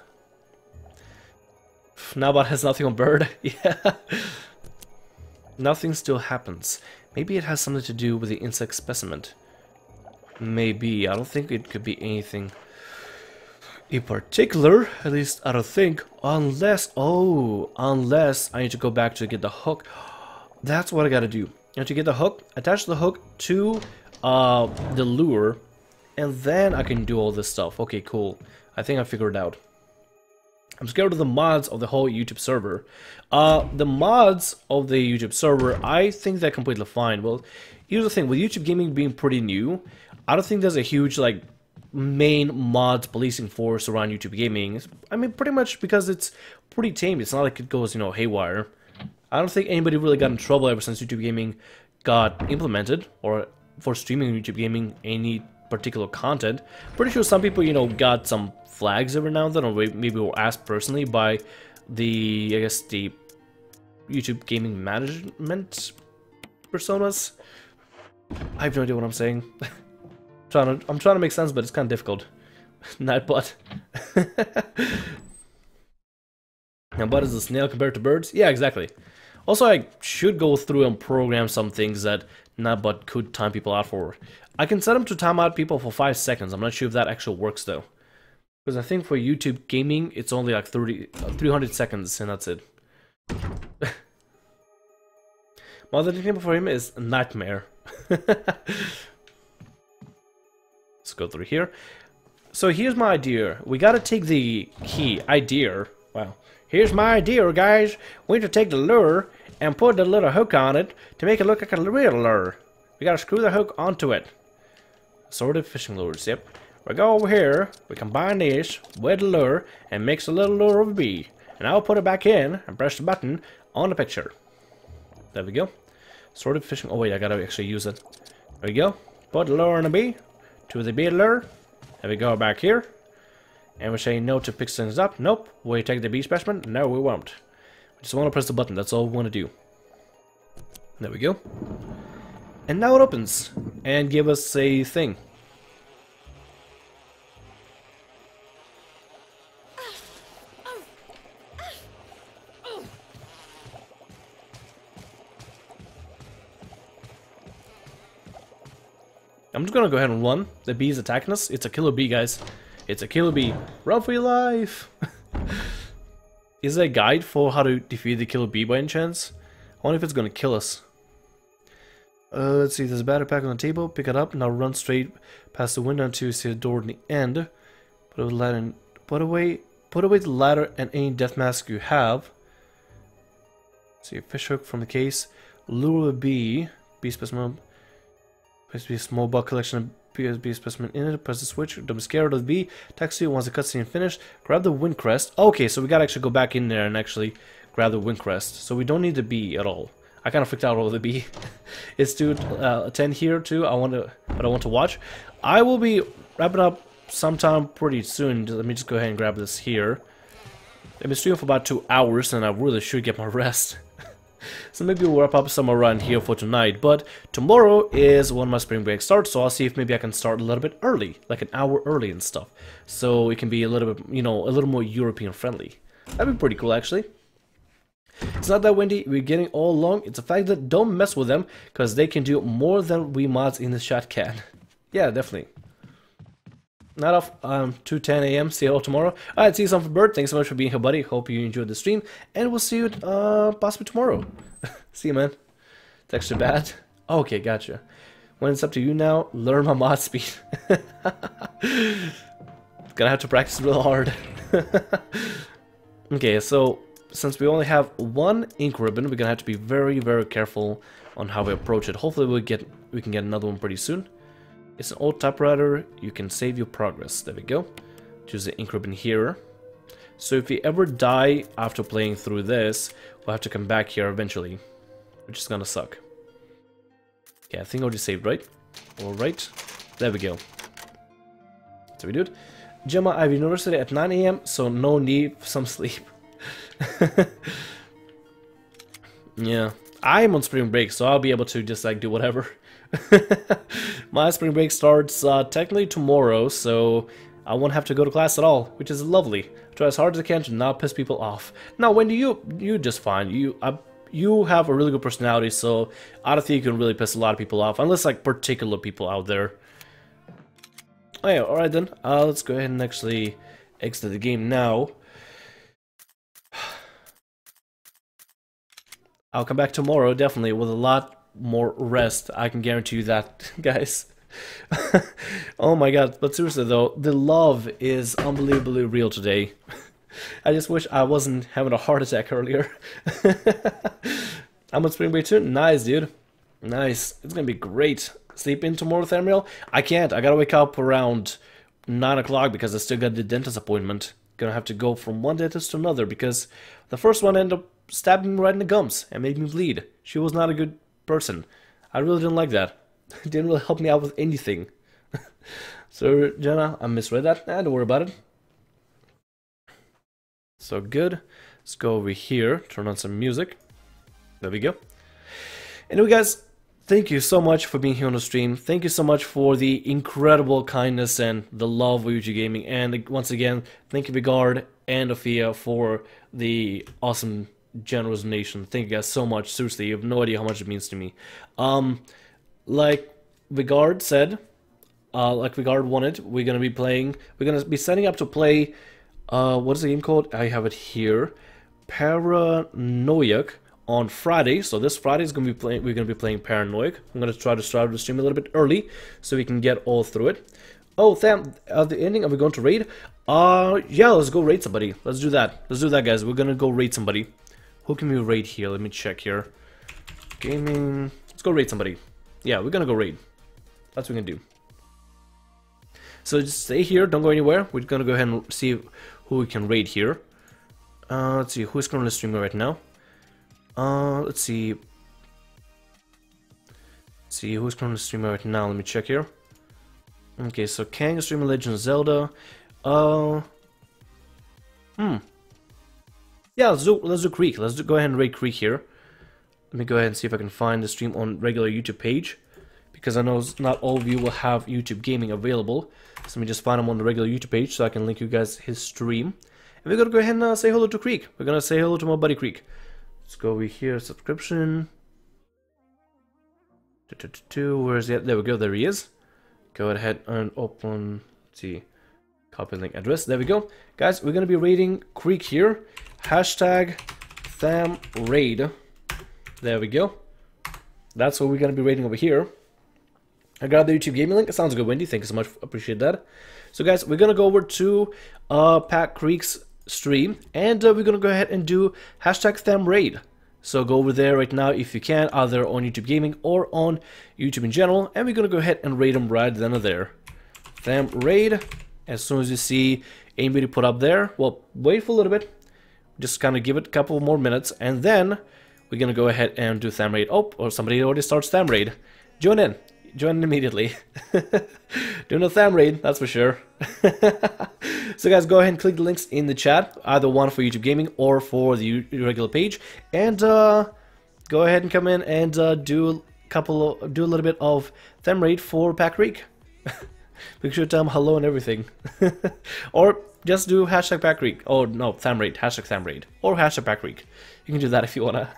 Nabat has nothing on bird. Yeah. Nothing still happens. Maybe it has something to do with the insect specimen. Maybe. I don't think it could be anything in particular. At least I don't think. Unless... Oh. Unless I need to go back to get the hook. That's what I gotta do. I need to get the hook. Attach the hook to the lure. And then I can do all this stuff. Okay, cool. I think I figured it out. I'm scared of the mods of the whole YouTube server. The mods of the YouTube server, I think they're completely fine. Well, here's the thing, with YouTube gaming being pretty new, I don't think there's a huge, like, main mods policing force around YouTube gaming. I mean, pretty much because it's pretty tame. It's not like it goes, you know, haywire. I don't think anybody really got in trouble ever since YouTube gaming got implemented, or for streaming YouTube gaming any particular content. Pretty sure some people, you know, got some flags every now and then, or maybe were asked personally by the, I guess, the YouTube gaming management personas. I have no idea what I'm saying. I'm trying to make sense, but it's kind of difficult. Nightbot. Now, bot is a snail compared to birds? Yeah, exactly. Also, I should go through and program some things that Nightbot could time people out for. I can set them to time out people for 5 seconds. I'm not sure if that actually works, though. Because I think for YouTube gaming, it's only like 300 seconds, and that's it. My other nickname for him is Nightmare. Let's go through here. So here's my idea. We gotta take the key idea. Wow. Here's my idea, guys. We need to take the lure and put the little hook on it to make it look like a real lure. We gotta screw the hook onto it. Assorted fishing lures. Yep. We go over here. We combine this with the lure and makes a little lure of a bee. And I'll put it back in and press the button on the picture. There we go. Assorted fishing. Oh wait, I gotta actually use it. There we go. Put the lure on the bee. To the bee lure, and we go back here, and we say no to pick things up. Nope. We take the bee specimen. No, we won't. We just want to press the button. That's all we want to do. There we go. And now it opens and give us a thing. I'm just gonna go ahead and run. The bee is attacking us. It's a killer bee, guys. It's a killer bee. Run for your life! Is there a guide for how to defeat the killer bee by any chance? I wonder if it's gonna kill us. Let's see, there's a battery pack on the table. Pick it up. Now run straight past the window until you see a door in the end. Put away the ladder and put away the ladder and any death mask you have. Let's see, a fish hook from the case. Lure a bee. Bee specimen. PSB small bug collection of PSB specimen in it. Press the switch. Don't be scared of the bee. Taxi once the cutscene finished. Grab the wind crest. Okay, so we gotta actually go back in there and actually grab the wind crest. So we don't need the bee at all. I kind of freaked out over the bee. It's 2:10 here too. I don't want to watch. I will be wrapping up sometime pretty soon. Let me just go ahead and grab this here. I've been streaming for about 2 hours, and I really should get my rest. So maybe we'll wrap up some around here for tonight, but tomorrow is when my spring break starts, so I'll see if maybe I can start a little bit early, like an hour early and stuff, so it can be a little bit, you know, a little more European friendly. That'd be pretty cool, actually. It's not that windy, we're getting all along. It's a fact that don't mess with them, because they can do more than we mods in the chat can. Yeah, definitely. Not off 2:10 a.m. See you all tomorrow. Alright, see you some for Bird. Thanks so much for being here, buddy. Hope you enjoyed the stream, and we'll see you possibly tomorrow. See you, man. It's extra bad. Okay, gotcha. When it's up to you now, learn my mod speed. Gonna have to practice real hard. Okay, so since we only have one ink ribbon, we're gonna have to be very, very careful on how we approach it. Hopefully, we can get another one pretty soon. It's an old typewriter, you can save your progress. There we go. Choose the ink ribbon here. So if we ever die after playing through this, we'll have to come back here eventually, which is gonna suck. Okay, I think I already saved, right? Alright, there we go. So we do it. Gemma, I have university at 9 a.m, so no need for some sleep. Yeah, I'm on spring break, so I'll be able to just like do whatever. My spring break starts technically tomorrow, so I won't have to go to class at all, which is lovely. I try as hard as I can to not piss people off. Now, Wendy, you're just fine. You have a really good personality, so I don't think you can really piss a lot of people off, unless like particular people out there. Oh yeah, all right then. Let's go ahead and actually exit the game now. I'll come back tomorrow, definitely, with a lot more rest. I can guarantee you that, guys. Oh my god, but seriously though, the love is unbelievably real today. I just wish I wasn't having a heart attack earlier. I'm on spring break too? Nice, dude. Nice. It's gonna be great. Sleep in tomorrow, Thamriyell? I can't. I gotta wake up around 9 o'clock because I still got the dentist appointment. Gonna have to go from one dentist to another because the first one ended up stabbing me right in the gums and made me bleed. She was not a good person. I really didn't like that. It didn't really help me out with anything. So, Jenna, I misread that. Nah, don't worry about it. So good. Let's go over here, turn on some music. There we go. Anyway, guys, thank you so much for being here on the stream. Thank you so much for the incredible kindness and the love of YouTube Gaming. And once again, thank you, Vigard and Ophia, for the awesome, generous donation. Thank you guys so much. Seriously, you have no idea how much it means to me. Like Vigard said, like Vigard wanted, we're going to be setting up to play, what is the game called? I have it here. Paranoiac. On Friday, so this Friday is going to be playing. We're going to be playing Paranoiac. I'm going to try to start the stream a little bit early so we can get all through it. Oh, Tham, at the ending, are we going to raid? Yeah, let's go raid somebody. Let's do that. Let's do that, guys. We're going to go raid somebody. Who can we raid here? Let me check here. Gaming. Let's go raid somebody. Yeah, we're going to go raid. That's what we can do. So just stay here. Don't go anywhere. We're going to go ahead and see who we can raid here. Let's see who's currently streaming right now. Let's see. Who's currently streaming right now. Let me check here. Okay, so Kang is streaming Legend of Zelda. Yeah, let's do Creek. Let's go ahead and raid Creek here. Let me go ahead and see if I can find the stream on regular YouTube page, because I know not all of you will have YouTube Gaming available. So let me just find him on the regular YouTube page so I can link you guys his stream. And we're gonna go ahead and say hello to Creek. We're gonna say hello to my buddy Creek. Let's go over here, subscription. Where's that? There we go, there he is. Go ahead and open, let's see, copy link address. There we go. Guys, we're going to be raiding Creek here. Hashtag ThamRaid. There we go. That's what we're going to be raiding over here. I got the YouTube Gaming link. It sounds good, Wendy. Thank you so much. Appreciate that. So, guys, we're going to go over to Pat Creek's stream, and we're gonna go ahead and do hashtag ThamRaid. So go over there right now if you can, either on YouTube Gaming or on YouTube in general, and we're gonna go ahead and raid them right then and there. ThamRaid. As soon as you see anybody put up there, well, wait for a little bit, just kind of give it a couple more minutes, and then we're gonna go ahead and do ThamRaid. Oh, or somebody already starts ThamRaid. Join in immediately. Do no Tham raid, that's for sure. So guys, go ahead and click the links in the chat, either one for YouTube Gaming or for the regular page, and go ahead and come in and do a little bit of Tham raid for Pat Creek. Make sure to tell him hello and everything. Or just do hashtag Pat Creek. Oh no, Tham raid, hashtag Tham raid, or hashtag Pat Creek. You can do that if you wanna.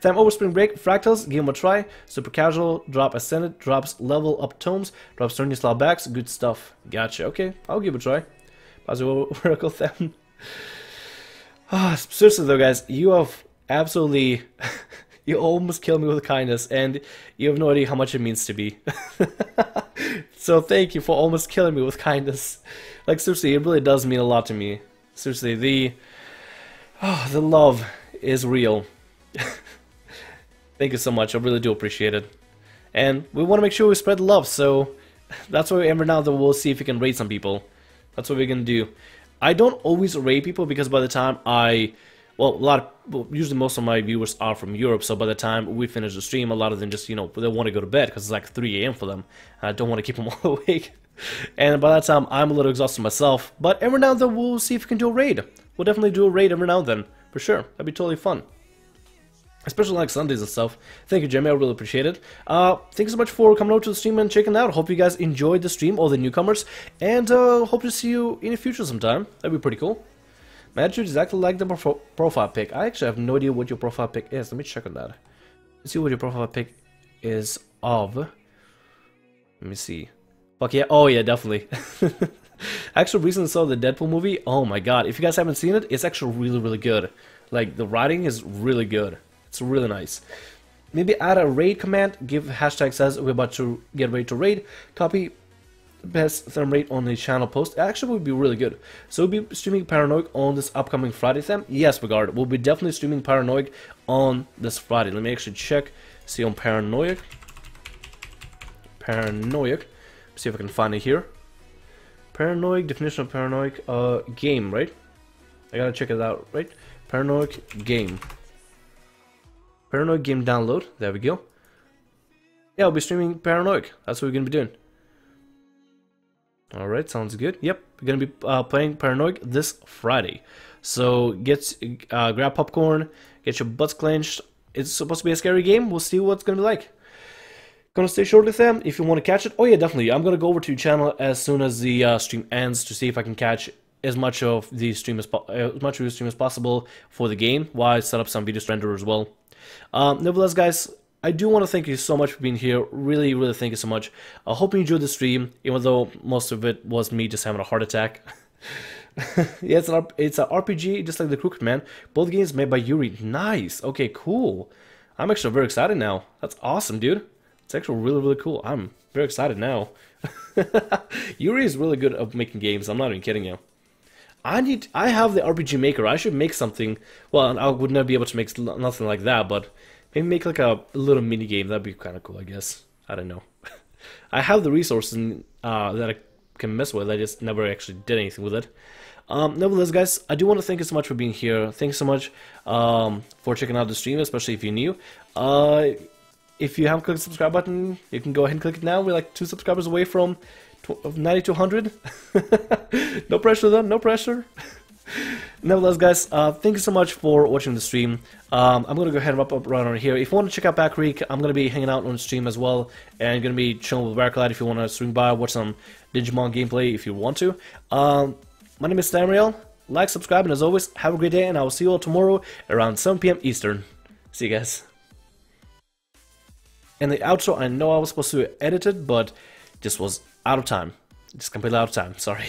Tham over spring break, fractals, give them a try. Super casual, drop ascended, drops level up tomes, drops turning slot backs, good stuff. Gotcha, okay, I'll give it a try. Positive Oracle Tham. Seriously though, guys, you have absolutely, you almost killed me with kindness, and you have no idea how much it means to me. So thank you for almost killing me with kindness. Like seriously, it really does mean a lot to me. Seriously, the love is real. Thank you so much. I really do appreciate it. And we want to make sure we spread love, so that's why every now and then we'll see if we can raid some people. That's what we're going to do. I don't always raid people because by the time usually most of my viewers are from Europe, so by the time we finish the stream, a lot of them just, they want to go to bed because it's like 3 a.m. for them. I don't want to keep them all awake. And by that time, I'm a little exhausted myself, but every now and then we'll see if we can do a raid. We'll definitely do a raid every now and then, for sure. That'd be totally fun. Especially like Sundays and stuff. Thank you, Jamie. I really appreciate it. Thank you so much for coming over to the stream and checking it out. Hope you guys enjoyed the stream, all the newcomers. And hope to see you in the future sometime. That'd be pretty cool. My attitude is exactly like the profile pic. I actually have no idea what your profile pic is. Let me check on that. Let's see what your profile pic is of. Let me see. Fuck yeah. Oh yeah, definitely. I actually recently saw the Deadpool movie. Oh my god, if you guys haven't seen it, it's actually really, really good. Like, the writing is really good. It's really nice. Maybe add a raid command, give hashtag says we're about to get ready to raid, copy, best Tham raid on a channel post. Actually would be really good. So we'll be streaming Paranoiac on this upcoming Friday, Tham? Yes, regard. We'll be definitely streaming Paranoiac on this Friday. Let me actually check, see on Paranoiac. Paranoiac. See if I can find it here. Paranoiac, definition of Paranoiac, game, right? I gotta check it out, right? Paranoiac game. Paranoiac game download. There we go. Yeah, I'll be streaming Paranoiac. That's what we're gonna be doing. Alright, sounds good. Yep, we're gonna be playing Paranoiac this Friday. So get grab popcorn, get your butts clenched. It's supposed to be a scary game. We'll see what's gonna be like. Gonna stay shortly, Tham, if you want to catch it. Oh yeah, definitely. I'm gonna go over to your channel as soon as the stream ends to see if I can catch as much of the stream as possible for the game while I set up some video render as well. Nevertheless, guys, I do want to thank you so much for being here. Really, really thank you so much. I hope you enjoyed the stream, even though most of it was me just having a heart attack. Yeah, it's an RPG, just like the Crooked Man. Both games made by Yuri. Nice. Okay, cool. I'm actually very excited now. That's awesome, dude. It's actually really, really cool. I'm very excited now. Yuri is really good at making games. I'm not even kidding you. I have the RPG Maker. I should make something. Well, I would never be able to make nothing like that, but maybe make like a little mini game. That'd be kind of cool, I guess. I don't know. I have the resources that I can mess with. I just never actually did anything with it. Nevertheless, guys, I do want to thank you so much for being here. Thanks so much for checking out the stream, especially if you're new. If you haven't clicked the subscribe button, you can go ahead and click it now. We're like 2 subscribers away from 90 to 100. No pressure though, no pressure. Nevertheless, guys, thank you so much for watching the stream. I'm going to go ahead and wrap up right on here. If you want to check out Back Creek, I'm going to be hanging out on stream as well, and going to be chilling with Barclad if you want to swing by, watch some Digimon gameplay if you want to. My name is Thamriyell. Like, subscribe, and as always, have a great day, and I will see you all tomorrow around 7 PM Eastern. See you guys. And the outro, I know I was supposed to edit it, but just was out of time. Just completely out of time, sorry.